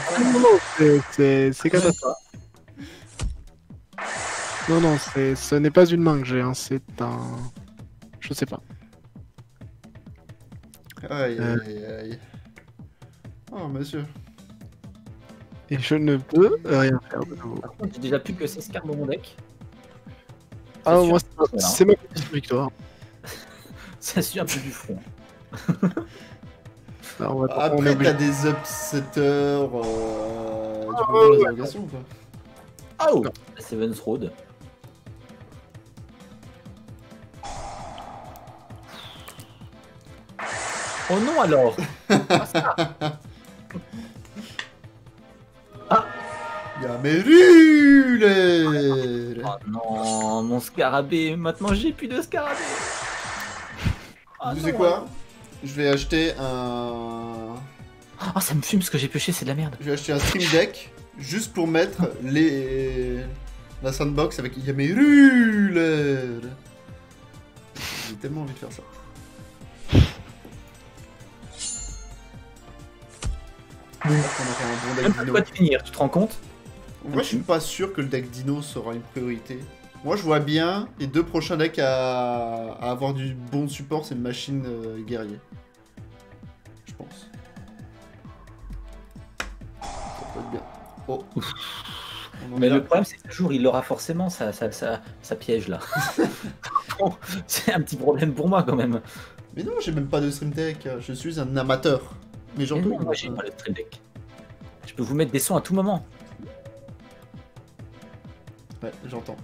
C'est comme ça. Non, non, ce n'est pas une main que j'ai, hein. C'est un... Je sais pas. Aïe, euh... aïe, aïe. Oh, monsieur. Et je ne peux rien faire de nouveau. Par contre, j'ai déjà plus que seize cartes dans mon deck. Ah, moi, c'est ma petite victoire. Ça suit un peu du front. Alors, on va après, t'as des upsetters. Euh... Ah, tu peux faire les ou pas? Oh, Seven's Road. Oh non, alors. Ah, ça. Ah. Yamero Ruler. Oh non, mon scarabée. Maintenant, j'ai plus de scarabée. Oh, vous savez quoi? Je vais acheter un... Ah, oh, ça me fume ce que j'ai pêché, c'est de la merde. Je vais acheter un stream deck juste pour mettre les... la sandbox avec Yamero Ruler. J'ai tellement envie de faire ça. Même pas de quoi te finir, tu te rends compte? Moi je suis pas sûr que le deck Dino sera une priorité. Moi je vois bien les deux prochains decks à, à avoir du bon support, c'est une machine euh, guerrier. Je pense. Ça peut être bien. Oh. Mais le problème c'est qu'un jour il l'aura forcément sa, sa, sa, sa piège là. Bon, c'est un petit problème pour moi quand même. Mais non, j'ai même pas de stream deck, je suis un amateur. Mais genre, non, moi j'ai pas le stream deck. Je peux vous mettre des sons à tout moment. Ouais, j'entends.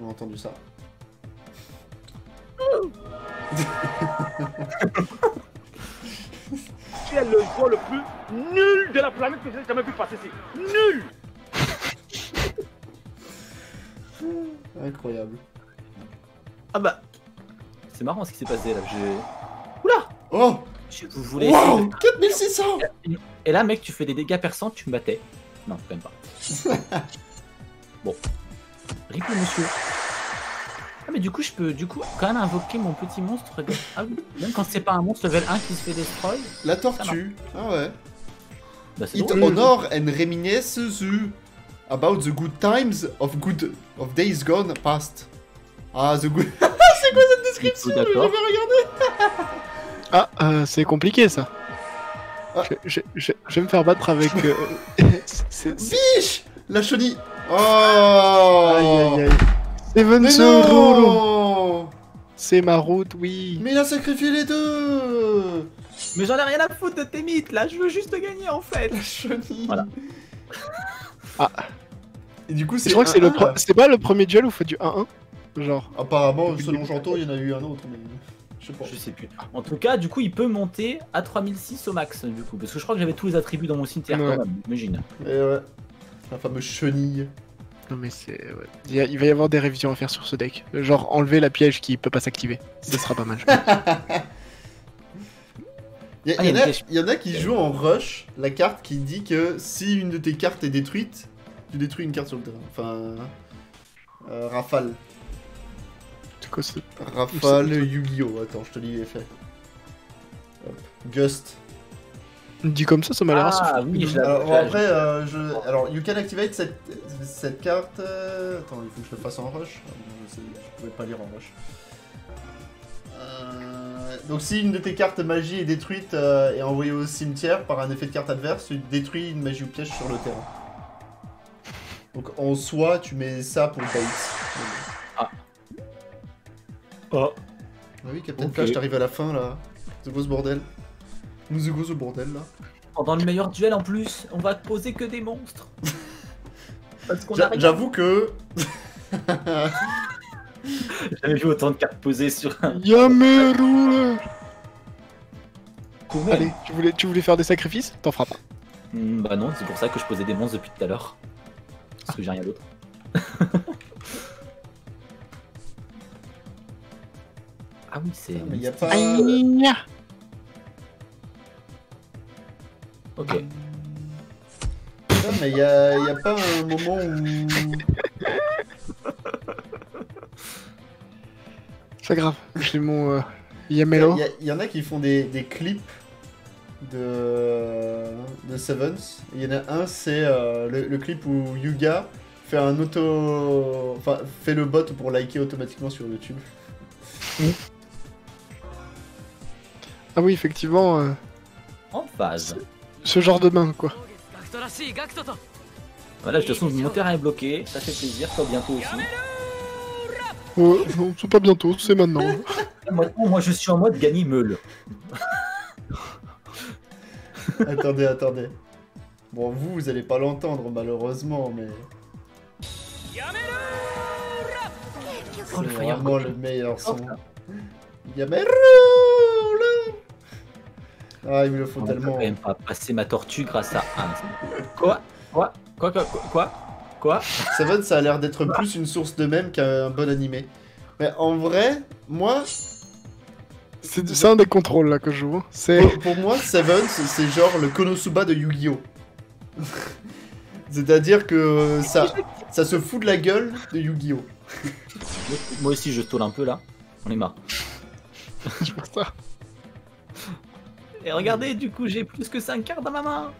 On a entendu ça. Qui est le joueur le plus nul de la planète que j'ai jamais vu passer ici? Nul. Incroyable. Ah bah... C'est marrant ce qui s'est passé là. Je... Oula. Oh. Vous voulez... Wow, quatre mille six cents. Et là, mec, tu fais des dégâts perçants, tu me battais. Non, quand même pas. Bon. Rip le monsieur. Ah, mais du coup, je peux du coup quand même invoquer mon petit monstre. De... Ah oui, même quand c'est pas un monstre level un qui se fait destroy. La tortue. Ah ouais. Bah, It drôle. Honor and reminisces about the good times of good of days gone past. Ah, the good... C'est quoi cette description? Je vais regarder. Ah, euh, c'est compliqué ça. Ah. Je, je, je, je vais me faire battre avec. Euh... Biche, la chenille. Oh. Aïe aïe aïe. Seven's Road. C'est ma route, oui. Mais il a sacrifié les deux. Mais j'en ai rien à foutre de tes mythes là. Je veux juste gagner en fait. La chenille. Voilà. Ah. Et du coup, c'est. Je crois un, que c'est le. Pro... C'est pas le premier duel où faut du un un. Genre. Apparemment, selon Janto, il y en a eu un autre, mais. Je sais, je sais plus. En tout cas, du coup, il peut monter à trois mille six au max, du coup. Parce que je crois que j'avais tous les attributs dans mon cimetière, ouais. Quand même, imagine. Et ouais. La fameuse chenille. Non, mais c'est... Ouais. Il, a... il va y avoir des révisions à faire sur ce deck. Genre, enlever la piège qui peut pas s'activer. Ce sera pas mal. Il y, ah, y, y, a... y en a qui jouent en rush la carte qui dit que si une de tes cartes est détruite, tu détruis une carte sur le terrain. Enfin... Euh, rafale. Rafale Yu-Gi-Oh! Attends, je te lis les faits. Gust. Dit comme ça, ça m'a l'air assez. Ah oui, je alors, bon, après, euh, je... alors, you can activate cette, cette carte. Attends, il faut que je le fasse en rush. Je, je pouvais pas lire en rush. Euh... Donc, si une de tes cartes magie est détruite euh, et envoyée au cimetière par un effet de carte adverse, tu détruis une magie ou piège sur le terrain. Donc, en soi, tu mets ça pour le bait. Ah. Ah oui, Captain Flash, t'arrives à la fin là. C'est gros ce bordel. Nous go ce bordel là. Pendant le meilleur duel en plus, on va poser que des monstres. J'avoue que. J'avais vu autant de cartes posées sur un. Yamero. Allez, tu voulais, tu voulais faire des sacrifices? T'en feras pas. Mmh, bah non, c'est pour ça que je posais des monstres depuis tout à l'heure. Parce que j'ai rien d'autre. Ah oui, c'est... Ah, mais y a pas... Ok. Putain, mais y a, y a pas un moment où... C'est grave, j'ai mon euh, Yamero. Il y, y, y en a qui font des, des clips de, de Sevens. Il y en a un, c'est euh, le, le clip où Yuga fait un auto... Enfin, fait le bot pour liker automatiquement sur YouTube. Mmh. Ah oui, effectivement... Euh... En phase. Ce genre de main, quoi. Voilà, de toute façon, mon terrain est bloqué, ça fait plaisir, toi bientôt aussi. Ouais, non, c'est pas bientôt, c'est maintenant. Moi, moi, je suis en mode gagner meule. Attendez, attendez. Bon, vous, vous allez pas l'entendre, malheureusement, mais... C'est vraiment le meilleur son. Yamero Ruler. Ah, il me le faut tellement. Je peux même pas passer ma tortue grâce à Hans. Quoi Quoi Quoi Quoi Quoi Quoi, quoi Seven, ça a l'air d'être plus une source de mème qu'un bon animé. Mais en vrai, moi... C'est un des contrôles là que je joue. Pour, pour moi, Seven, c'est genre le Konosuba de Yu-Gi-Oh. C'est-à-dire que ça, ça se fout de la gueule de Yu-Gi-Oh. Moi aussi, je tôle un peu là. On est marre. Je pense ça. Et regardez, du coup, j'ai plus que cinq cartes dans ma main.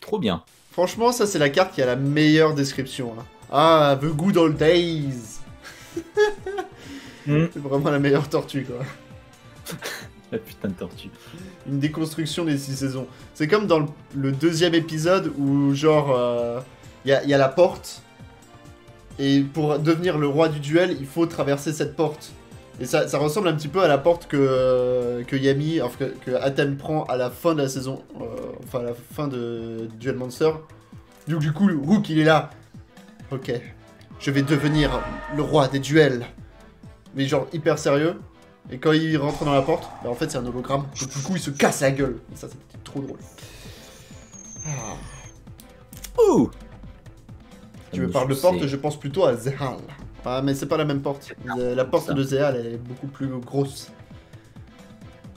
Trop bien. Franchement, ça, c'est la carte qui a la meilleure description. Hein. Ah, The Good Old Days. Mm. C'est vraiment la meilleure tortue, quoi. La putain de tortue. Une déconstruction des six saisons. C'est comme dans le deuxième épisode où, genre, euh, y a, y a la porte. Et pour devenir le roi du duel, il faut traverser cette porte. Et ça, ça ressemble un petit peu à la porte que, euh, que Yami, enfin, que, que Atem prend à la fin de la saison, euh, enfin à la fin de Duel Monster. Donc du coup, Rook, il est là. Ok, je vais devenir le roi des duels. Mais genre hyper sérieux. Et quand il rentre dans la porte, bah en fait c'est un hologramme. Donc du coup, il se casse la gueule. Et ça, c'est trop drôle. Ouh. Si tu me parles de porte, je pense plutôt à Zeal. Ah, mais c'est pas la même porte. La porte de Zeal, elle est beaucoup plus grosse.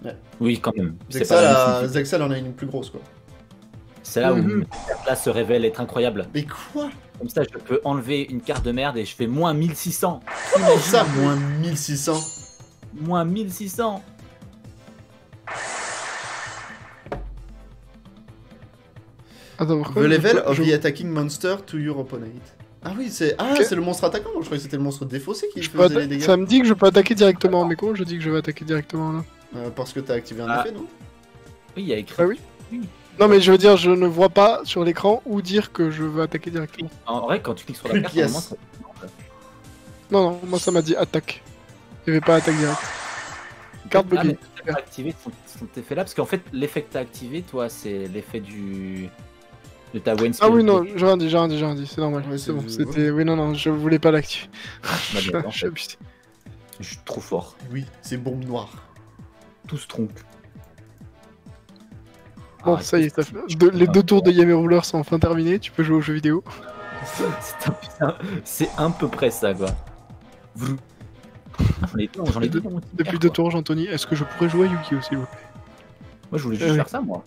Ouais. Oui, quand même. Zexal en a une plus grosse, quoi. C'est là mm-hmm. où la place se révèle être incroyable. Mais quoi? Comme ça, je peux enlever une carte de merde et je fais moins mille six cents. Comment ça, moins mille six cents? Moins mille six cents. Attends, pourquoi? The level of the attacking monster to your opponent. Ah oui, c'est ah, okay. C'est le monstre attaquant, je croyais que c'était le monstre défaussé qui je faisait atta... les dégâts. Ça me dit que je peux attaquer directement, mais comment je dis que je vais attaquer directement là euh, parce que t'as activé un ah. effet, non? Oui, il y a écrit. Ah oui mmh. Non mais je veux dire, je ne vois pas sur l'écran où dire que je veux attaquer directement. En vrai, quand tu cliques sur la carte, yes. Moment, ça... Non, non, moi ça m'a dit attaque. Il n'y avait pas attaque direct. Carte ah, bloquée. T'as activé son, son effet là, parce qu'en fait, l'effet que t'as activé, toi, c'est l'effet du... De ta Wayne Spirit. Ah oui, non, j'ai rien dit, j'ai rien dit, j'ai rien dit, c'est normal, ouais, c'est bon, c'était... Oui, non, non, je voulais pas l'actu. je, je, je... je suis trop fort. Oui, c'est bombe noire. Tout se trompe. Bon, ah, ça y est, ça fait... De... les deux tours de Yamero Ruler sont enfin terminés, tu peux jouer aux jeux vidéo. C'est un... un peu près ça, quoi. J'en ai deux, j'en ai deux. Depuis deux tours, Jantoni, est-ce que je pourrais jouer à Yu-Gi-Oh, s'il vous plaît? Moi, je voulais juste euh, faire oui. ça, moi.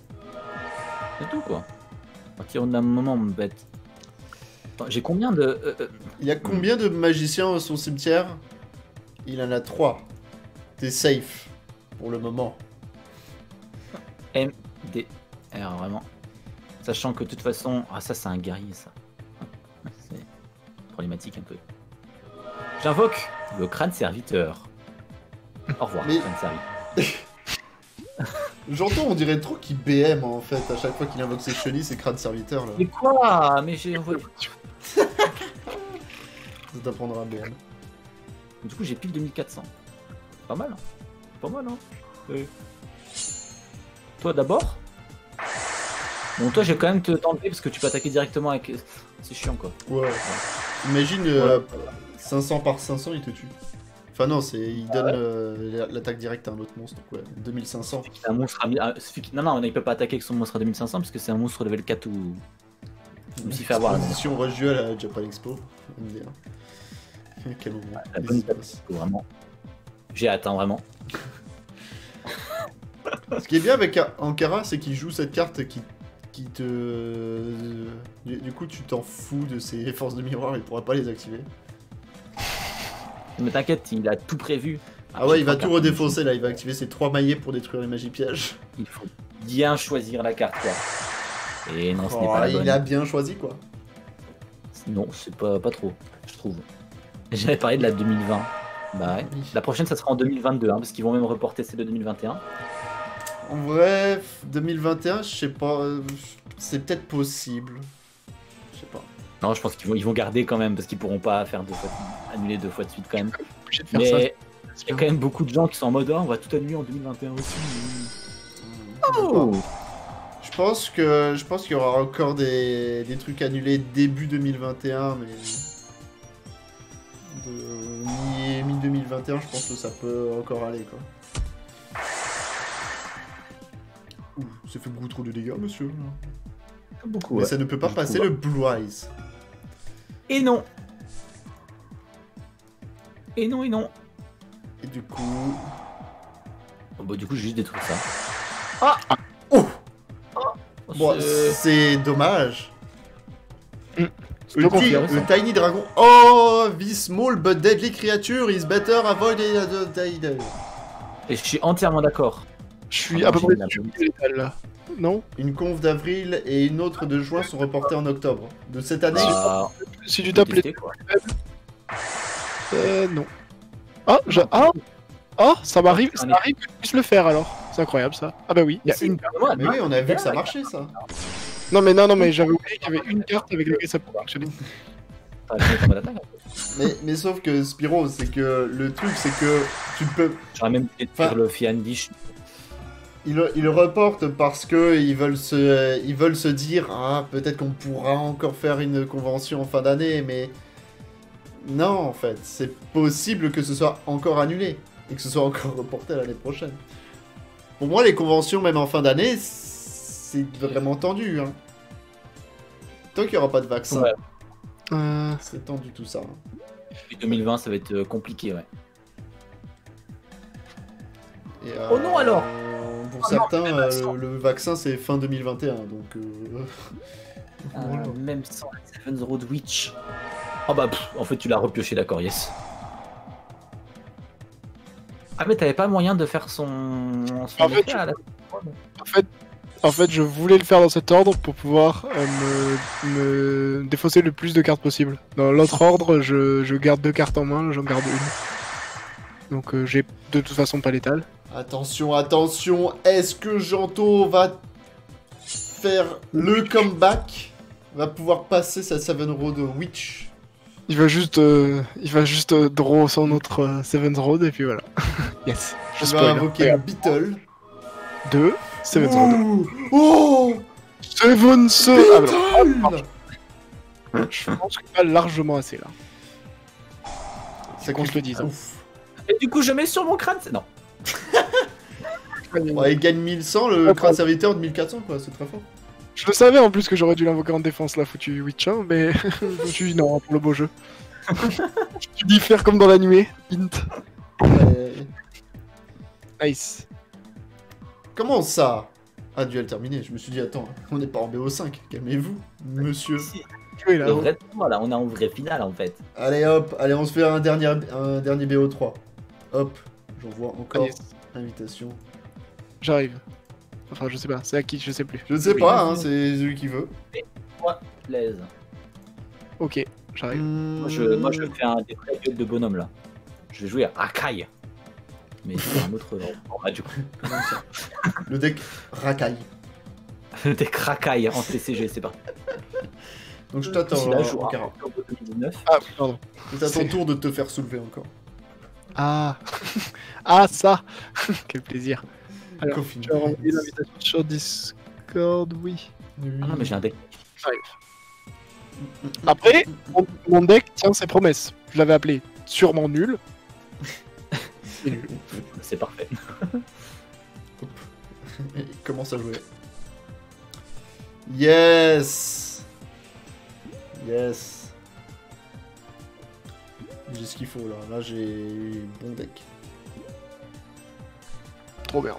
C'est tout, quoi. À partir d'un moment, me bête. J'ai combien de... Euh, euh... Il y a combien de magiciens à son cimetière? Il en a trois. T'es safe. Pour le moment. M D R, vraiment. Sachant que de toute façon... Ah, ça, c'est un guerrier, ça. C'est problématique un peu. J'invoque le crâne serviteur. Au revoir, Mais... crâne serviteur. J'entends, on dirait trop qu'il B M en fait, à chaque fois qu'il invoque ses chenilles, ses crânes serviteurs là. Mais quoi? Mais j'ai envoyé. Ça t'apprendra un B M. Du coup, j'ai pile deux mille quatre cents. Pas mal, hein? Pas mal, hein? Oui. Toi d'abord? Bon, toi, je vais quand même te t'enlever parce que tu peux attaquer directement avec. C'est chiant quoi. Ouais. ouais. Imagine euh, ouais. cinq cents par cinq cents, il te tue. Enfin non, c'est il donne ah ouais. euh, l'attaque directe à un autre monstre, donc ouais, deux mille cinq cents. Un monstre à... Non, non, il peut pas attaquer avec son monstre à deux mille cinq cents parce que c'est un monstre level quatre ou... Il s'y fait avoir là. Si on Rush Duel à Japan Expo, M D un. Quel moment. Ah, la bonne passe, vraiment. J'ai atteint vraiment. Ce qui est bien avec Aankara, c'est qu'il joue cette carte qui, qui te... Du coup, tu t'en fous de ses forces de miroir, il pourra pas les activer. Mais t'inquiète, il a tout prévu. Ah ouais, il va tout redéfoncer là, il va activer ses trois maillets pour détruire les magies pièges. Il faut bien choisir la carte quoi. Et non, ce oh, n'est pas la bonne. Il a bien choisi quoi. Non, c'est pas, pas trop, je trouve. J'avais parlé de la deux mille vingt. Bah ouais. La prochaine, ça sera en deux mille vingt-deux, hein, parce qu'ils vont même reporter celle de deux mille vingt et un. Ouais, deux mille vingt et un, je sais pas, c'est peut-être possible. Je sais pas. Non, je pense qu'ils vont, ils vont garder quand même, parce qu'ils pourront pas faire deux fois, annuler deux fois de suite quand même. Mais il y a quand même beaucoup de gens qui sont en mode, oh, on va tout annuler en deux mille vingt et un aussi. Oh, je pense que je pense qu'il y aura encore des, des trucs annulés début deux mille vingt et un, mais de mi-deux mille vingt et un, je pense que ça peut encore aller quoi. Ouh, ça fait beaucoup trop de dégâts, monsieur. Beaucoup, mais ouais. Ça ne peut pas beaucoup, passer ouais. Le Blue Eyes. Et non. Et non, et non. Et du coup... Oh, bah du coup, j'ai juste détruit ça. Ah, ah. Oh. Bon, c'est dommage. Mmh, le, ti, le Tiny Dragon. Oh, this small but deadly creature is better avoid it. Et je suis entièrement d'accord. Je suis à peu près là. Non. Une conf d'avril et une autre de juin sont reportées en octobre. De cette année. Ah, si tu tapes les. Euh, non. Ah, je... ah, ah, ça m'arrive, ça m'arrive que je puisse le faire alors. C'est incroyable ça. Ah bah oui, il y a une carte. Mais oui, on a vu que ça marchait ça. Non mais non, non mais j'avais oublié qu'il y avait une carte avec laquelle ça pouvait marcher. mais, mais sauf que Spyro, c'est que le truc c'est que tu peux... J'aurais même pu faire le Fiandish. Ils, ils reportent parce que ils veulent se, ils veulent se dire, ah peut-être qu'on pourra encore faire une convention en fin d'année, mais... Non en fait, c'est possible que ce soit encore annulé et que ce soit encore reporté l'année prochaine. Pour moi, les conventions, même en fin d'année, c'est vraiment tendu. Hein. Tant qu'il n'y aura pas de vaccin, ouais. euh... c'est tendu tout ça. Hein. Et deux mille vingt, ça va être compliqué, ouais. Et euh... Oh non, alors pour oh certains, non, euh, le vaccin, c'est fin deux mille vingt et un, donc... Euh... euh, voilà. Même sans la Seven's Road Witch. Oh bah, pff, en fait, tu l'as repioché, d'accord, yes. Ah mais t'avais pas moyen de faire son... son en, fait, je... la... en, fait, en fait, je voulais le faire dans cet ordre pour pouvoir euh, me... me défausser le plus de cartes possible. Dans l'autre ordre, je... je garde deux cartes en main, j'en garde une. Donc euh, j'ai de toute façon pas l'étal. Attention, attention, est-ce que Janto va faire le comeback? Va pouvoir passer sa Seven's Road Witch? Il va juste, euh, il va juste euh, draw son autre euh, Seven's Road et puis voilà. Yes. Il va invoquer un Beetle. Deux. Seven's Road. Oh. Seven's Road. Ah, je pense que pas largement assez là. Ça qu'on se le dise. Et du coup je mets sur mon crâne. Non. Ouais, il gagne mille cent le crâne serviteur de mille quatre cents quoi, c'est très fort. Je le savais en plus que j'aurais dû l'invoquer en défense la foutue Witcher, mais je me suis dit non pour le beau jeu. Je dis faire comme dans la nuée, int. Ouais. Nice. Comment ça? Ah, duel terminé, je me suis dit attends, on n'est pas en B O cinq, calmez-vous, monsieur. Oui, là, vrai, là, on est en vrai finale en fait. Allez hop, allez on se fait un dernier, un dernier B O trois. Hop, j'envoie encore allez. Invitation. J'arrive. Enfin, je sais pas, c'est à qui, je sais plus. Je sais oui, pas, hein, c'est lui qui veut. Moi, l'aise. Ok, j'arrive. Mmh... Moi, je, moi, je fais un détail de bonhomme là. Je vais jouer à Rakai. Mais c'est un autre format du coup. Le deck Rakai. Le deck Rakai en C C G, c'est parti. Donc je t'attends. Euh, ah, pardon. C'est à ton tour de te faire soulever encore. Ah, ah ça. Quel plaisir. Alors, tu as envoyé l'invitation sur Discord, oui. Ah mais j'ai un deck. J'arrive. Après, mon, mon deck tient ses promesses. Je l'avais appelé sûrement nul. C'est nul. C'est parfait. Il commence à jouer. Yes. Yes. J'ai ce qu'il faut là. Là j'ai bon deck. Trop bien.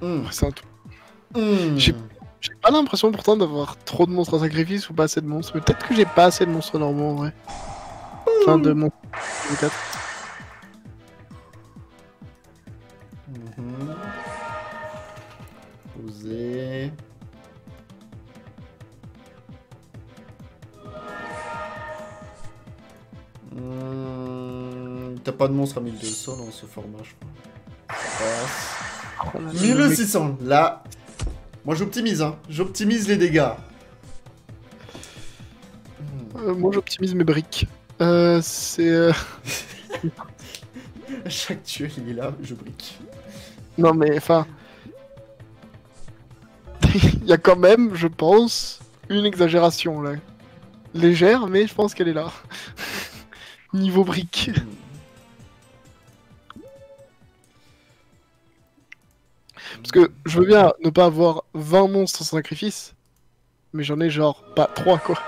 Mmh. C'est un tout. Mmh. J'ai pas l'impression pourtant d'avoir trop de monstres à sacrifice ou pas assez de monstres. Peut-être que j'ai pas assez de monstres normaux en vrai. Mmh. Enfin de monstres. Mmh, t'as pas de monstre à mille deux cents dans ce format, je crois. Passe. mille six cents, là. Moi j'optimise, hein. J'optimise les dégâts. Euh, moi j'optimise mes briques. Euh, c'est. Euh... à chaque tueur il est là, je brique. Non mais enfin. Il y a quand même, je pense, une exagération là. Légère, mais je pense qu'elle est là. Niveau brique. Parce que je veux bien ne pas avoir vingt monstres en sacrifice, mais j'en ai genre pas trois quoi.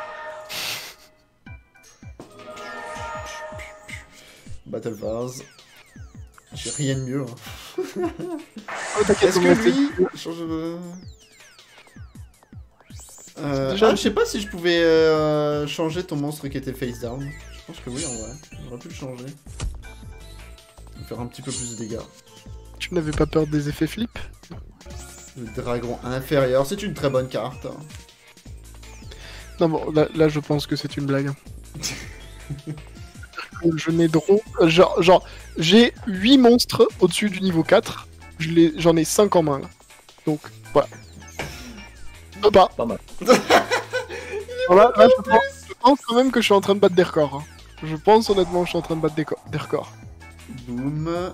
Battle Vase. J'ai rien de mieux. Hein. Oh, t'inquiète, est-ce que lui... Change de... Euh, déjà... ah, je sais pas si je pouvais euh, changer ton monstre qui était face down. Je pense que oui en vrai. J'aurais pu le changer. Faire un petit peu plus de dégâts. Tu n'avais pas peur des effets flip? Le dragon inférieur, c'est une très bonne carte. Non bon, là, là je pense que c'est une blague. Je n'ai drôle. Genre, genre j'ai huit monstres au-dessus du niveau quatre. J'en ai cinq en main là. Donc voilà. Pas. Pas mal. Voilà, là, je, pense, je pense quand même que je suis en train de battre des records. Hein. Je pense honnêtement que je suis en train de battre des, des records. Boum.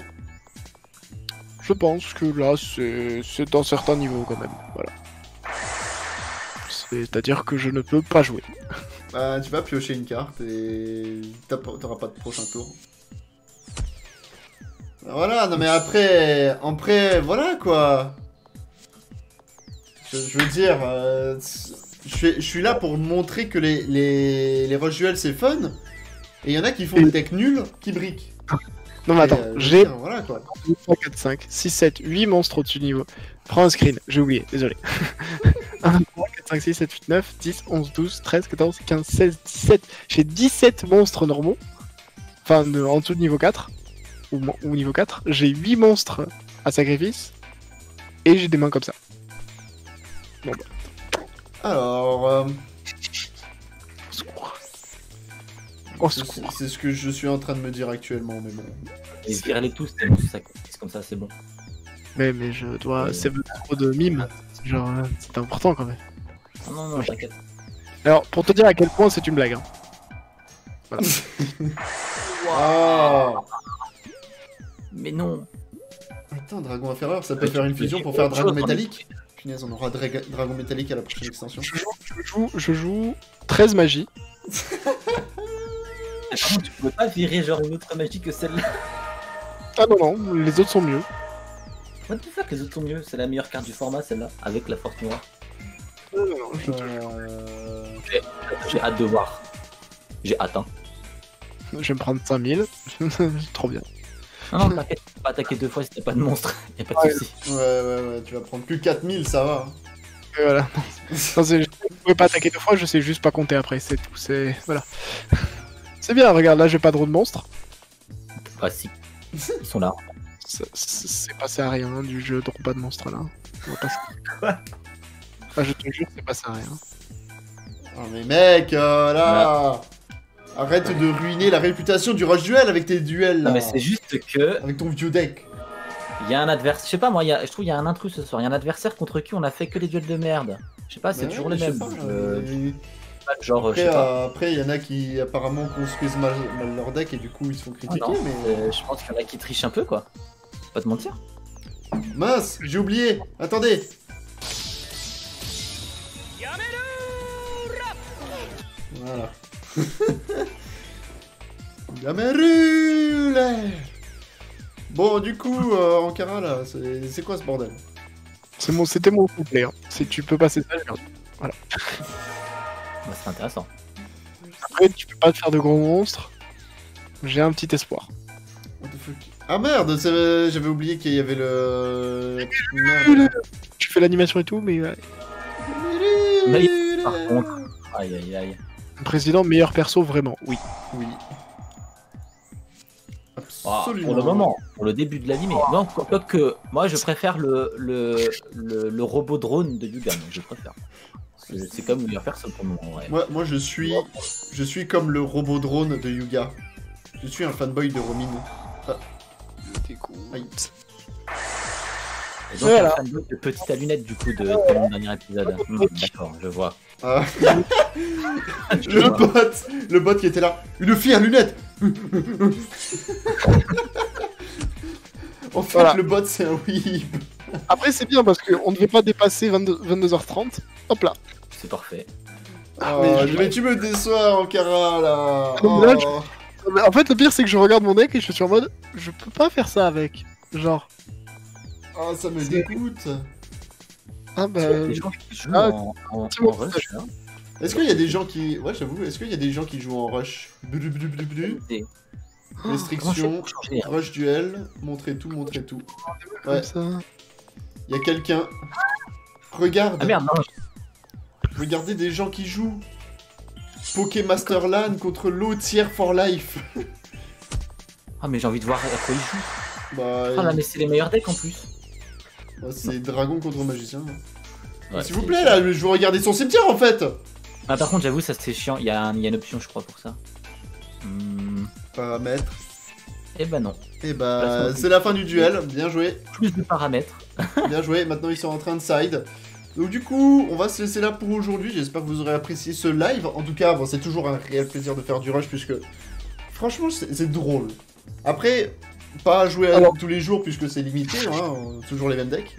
Je pense que là, c'est dans certains niveaux quand même. Voilà. C'est-à-dire que je ne peux pas jouer. Bah, tu vas piocher une carte et t'auras pas de prochain tour. Voilà, non mais après, en prêt, voilà quoi. Je, je veux dire, euh, je, je suis là pour montrer que les, les, les Rush Duel c'est fun, et il y en a qui font des decks nuls qui briquent. Non mais attends, euh, j'ai voilà, un, deux, trois, quatre, cinq, six, sept, huit monstres au-dessus du niveau. Prends un screen, j'ai oublié, désolé. un, deux, trois, quatre, cinq, six, sept, huit, neuf, dix, onze, douze, treize, quatorze, quinze, seize, dix-sept. J'ai dix-sept monstres normaux, enfin de, en dessous de niveau quatre, ou, ou niveau quatre. J'ai huit monstres à sacrifice, et j'ai des mains comme ça. Bon bah. Alors, euh... au secours. Au secours. C'est ce que je suis en train de me dire actuellement, mais bon. Virez-les tous, c'est comme ça, c'est bon. Mais mais je dois, ouais. C'est trop de mime, genre c'est important quand même. Non non non, ouais. T'inquiète. Alors pour te dire à quel point c'est une blague. Hein. Voilà. Wow. Mais non. Attends, dragon inférieur, ça peut faire une fusion pour faire dragon métallique. On aura dra dragon métallique à la prochaine extension. Je joue, je joue, je joue treize magies. Tu peux pas virer genre une autre magie que celle-là. Ah non, non, les autres sont mieux. What the fuck, les autres sont mieux. C'est la meilleure carte du format, celle-là, avec la force noire. Non, non, non, je... euh... J'ai hâte de voir. J'ai hâte, hein. Je vais me prendre cinq mille. Trop bien. Non, non, t'inquiète, tu peux pas attaquer deux fois si t'as pas de monstre, y'a pas de soucis. Ouais, ouais, ouais, tu vas prendre plus quatre mille, ça va. Et voilà. Non, je pouvais pas attaquer deux fois, je sais juste pas compter après, c'est tout, c'est... Voilà. C'est bien, regarde, là j'ai pas trop de monstres. Ah si, ils sont là. C'est passé à rien, hein, du jeu, donc pas de monstres là. On va passer... Quoi ah, je te jure, c'est passé à rien. Oh mais mec, euh, là... là. Arrête ouais. de ruiner la réputation du Rush Duel avec tes duels là. Non mais c'est juste que... Avec ton vieux deck. Il y a un adversaire, je sais pas moi, y a... je trouve il y a un intrus ce soir. Il y a un adversaire contre qui on a fait que les duels de merde. Je sais pas, c'est ouais, toujours le même. Pas, euh... Euh... Genre, après, je sais pas. Euh, après il y en a qui apparemment construisent mal, mal leur deck et du coup ils se font critiquer. Ah non, mais euh, je pense qu'il y en a qui trichent un peu quoi. Pas te mentir. Mince, j'ai oublié. Attendez. Voilà. Yamero Ruler. Bon du coup euh, Aankara là, c'est quoi ce bordel? C'est mon, c'était mon couplet hein. Si tu peux passer ça, merde. Voilà. Bah c'est intéressant. Après tu peux pas te faire de gros monstres. J'ai un petit espoir. What the fuck. Ah merde, j'avais oublié qu'il y avait le... Merde. Tu fais l'animation et tout mais... mais par contre... Aïe aïe aïe. Président, meilleur perso, vraiment, oui. Oui. Absolument. Oh, pour le moment, pour le début de l'anime. Oh. Non, quoi que, moi je préfère le, le, le, le robot drone de Yuga, je préfère. C'est comme le meilleur perso pour le moment, ouais. Moi, moi je suis, je suis comme le robot drone de Yuga. Je suis un fanboy de Romin. Ah. T'es con. Aïe. Et donc, voilà. Un fanboy de Petit à lunettes, du coup, de mon dernier épisode. Mmh, d'accord, je vois. Ah. je le vois. bot Le bot qui était là. Une fille à lunettes. En fait, voilà. Le bot, c'est un oui. Après, c'est bien parce qu'on ne devait pas dépasser vingt-deux heures trente. Hop là. C'est parfait. Ah, mais, oh, je... mais tu me déçois, Aankara, là. Oh. là je... En fait, le pire, c'est que je regarde mon deck et je suis en mode, je peux pas faire ça avec. Genre. Ah, oh, ça me dégoûte. Ah, bah. Est-ce qu'il y a des gens qui. Ouais, j'avoue, est-ce qu'il y a des gens qui jouent en rush? Restriction, rush duel, montrez tout, montrez tout. Ouais. Il y a quelqu'un. Regarde. Ah merde, non. Regardez des gens qui jouent. Pokémasterland contre l'autre tier for life. Ah mais j'ai envie de voir à quoi ils jouent. Bah, ah là mais c'est les meilleurs decks en plus. Bah, c'est dragon contre magicien. Ouais, s'il vous plaît là, je veux regarder son cimetière en fait. Ah par contre j'avoue ça c'est chiant, il y, y a une option je crois pour ça. Hmm. Paramètres. Eh bah non. Et bah c'est la fin du duel, bien joué. Plus de paramètres. Bien joué, maintenant ils sont en train de side. Donc du coup, on va se laisser là pour aujourd'hui. J'espère que vous aurez apprécié ce live. En tout cas, bon, c'est toujours un réel plaisir de faire du rush puisque, franchement, c'est drôle. Après, pas à jouer à Alors... tous les jours puisque c'est limité, hein, toujours les mêmes decks.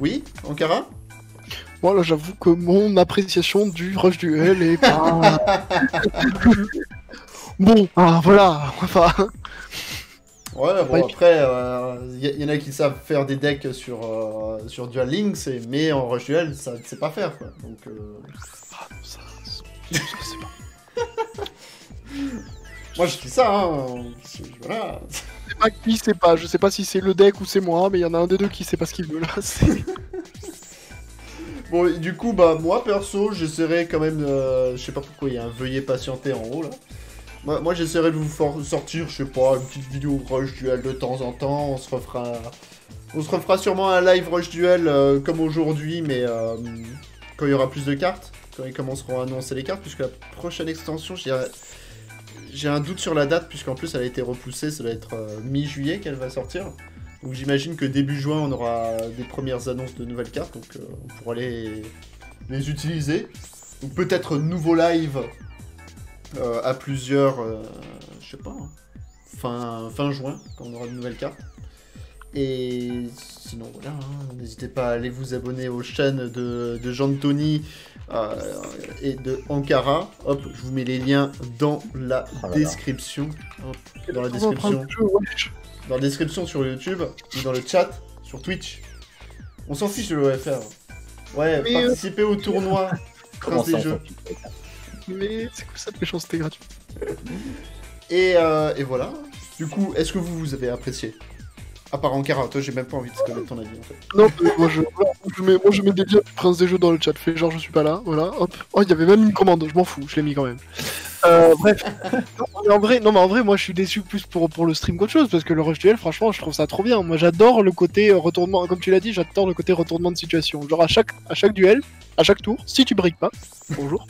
Oui, Aankara ? Moi, là, j'avoue que mon appréciation du rush duel est pas... bon, ah, voilà, enfin... Ouais, bon après, euh, y, y en a qui savent faire des decks sur, euh, sur Duel Links, mais en Rush Duel, ça ne sait pas faire, quoi. Donc, euh... ah, non, ça, ça, ça c'est pas... moi, je dis ça, hein, voilà. Je sais pas qui sait pas, je sais pas si c'est le deck ou c'est moi, mais il y en a un des deux qui sait pas ce qu'il veut, là. Bon, et du coup, bah, moi, perso, j'essaierai quand même, euh, je sais pas pourquoi, il y a un veuillez patienter en haut, là. Moi, moi j'essaierai de vous sortir, je sais pas, une petite vidéo rush duel de temps en temps. On se refera, on se refera sûrement un live rush duel euh, comme aujourd'hui, mais euh, quand il y aura plus de cartes, quand ils commenceront à annoncer les cartes, puisque la prochaine extension, j'ai un doute sur la date, puisqu'en plus elle a été repoussée, ça va être euh, mi-juillet qu'elle va sortir. Donc j'imagine que début juin, on aura des premières annonces de nouvelles cartes, donc euh, on pourra les, les utiliser. Donc peut-être nouveau live. Euh, à plusieurs, euh, je sais pas, hein, fin, fin juin, quand on aura de nouvelles cartes. Et sinon, voilà, n'hésitez hein, pas à aller vous abonner aux chaînes de, de Jantoni euh, et de Aankara. Hop, je vous mets les liens dans la ah là description. Là. Hop, dans la description. Dans la description sur YouTube, ou dans le chat, sur Twitch. On s'en fiche de l'O F R. Ouais, mais participez euh... au tournoi, prince des jeux. Mais c'est quoi ça de méchanceté gratuite. Et, euh, et voilà. Du coup, est-ce que vous vous avez apprécié? À part Aankara, toi j'ai même pas envie de connaître ton avis en fait. Non, mais moi je, je mets, moi je mets des liens du prince des jeux dans le chat, fait genre je suis pas là, voilà, hop. Oh, il y avait même une commande, je m'en fous, je l'ai mis quand même. Euh, bref. Non mais, en vrai, non mais en vrai, moi je suis déçu plus pour, pour le stream qu'autre chose, parce que le rush duel, franchement, je trouve ça trop bien. Moi j'adore le côté retournement, comme tu l'as dit, j'adore le côté retournement de situation. Genre à chaque, à chaque duel, à chaque tour, si tu briques pas, bonjour.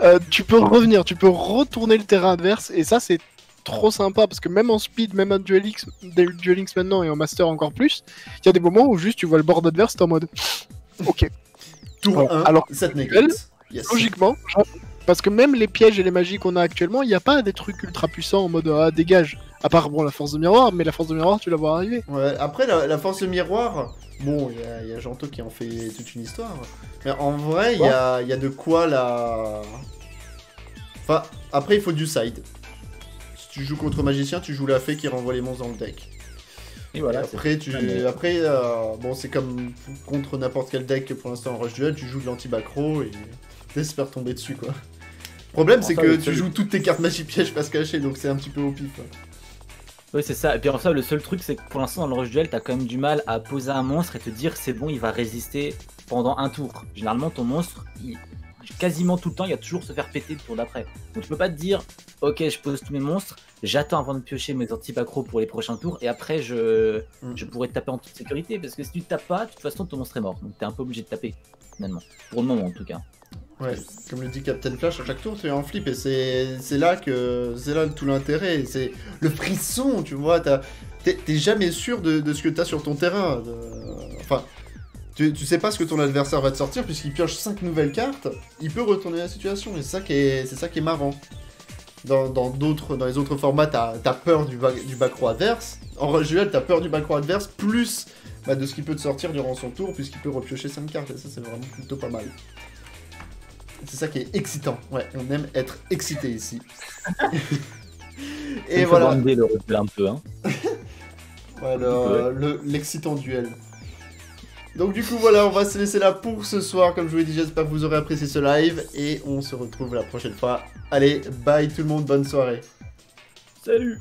Euh, tu peux revenir, tu peux retourner le terrain adverse, et ça c'est trop sympa, parce que même en speed, même en Duel Links, Duel Links maintenant, et en master encore plus, il y a des moments où juste tu vois le board adverse, t'es en mode ok. Tour bon, un, alors, cette négative, yes. Logiquement, parce que même les pièges et les magies qu'on a actuellement, il n'y a pas des trucs ultra puissants en mode ah, dégage, à part bon la force de miroir, mais la force de miroir tu la vois arriver. Ouais, après la, la force de miroir, bon il y a, a Janto qui en fait toute une histoire. Mais en vrai, il y a, y a de quoi la... Enfin, après, il faut du side. Si tu joues contre magicien, tu joues la fée qui renvoie les monstres dans le deck. Et voilà. Et après, tu... après euh... bon, c'est comme contre n'importe quel deck pour l'instant en rush duel, tu joues de l'anti-backrow et t'espères tomber dessus, quoi. Le problème, c'est que tu joues toutes tes cartes magie piège face cachée, donc c'est un petit peu au pif, quoi. Oui c'est ça, et puis en fait le seul truc c'est que pour l'instant dans le rush duel t'as quand même du mal à poser un monstre et te dire c'est bon il va résister pendant un tour. Généralement ton monstre, il... quasiment tout le temps, il y a toujours se faire péter le tour d'après. Donc tu peux pas te dire, ok, je pose tous mes monstres, j'attends avant de piocher mes anti-pacros pour les prochains tours, et après je, je pourrais te taper en toute sécurité, parce que si tu tapes pas, de toute façon ton monstre est mort, donc t'es un peu obligé de taper, finalement, pour le moment en tout cas. Ouais, comme le dit Captain Flash, à chaque tour tu es en flip, et c'est là que c'est là tout l'intérêt, c'est le frisson, tu vois, t'es jamais sûr de, de ce que t'as sur ton terrain, de... enfin... Tu, tu sais pas ce que ton adversaire va te sortir, puisqu'il pioche cinq nouvelles cartes, il peut retourner la situation, et c'est ça qui est, c'est ça qui est marrant. Dans, dans, d'autres, dans les autres formats, t'as as peur du, du back-row adverse. En Rush Duel, t'as peur du back-row adverse, plus bah, de ce qu'il peut te sortir durant son tour, puisqu'il peut repiocher cinq cartes, et ça c'est vraiment plutôt pas mal. C'est ça qui est excitant, ouais, on aime être excité ici. Et voilà. On peut bander le Rush Duel un peu, hein. Voilà, l'excitant duel. Donc du coup voilà, on va se laisser là pour ce soir, comme je vous l'ai dit, j'espère que vous aurez apprécié ce live, et on se retrouve la prochaine fois. Allez, bye tout le monde, bonne soirée. Salut.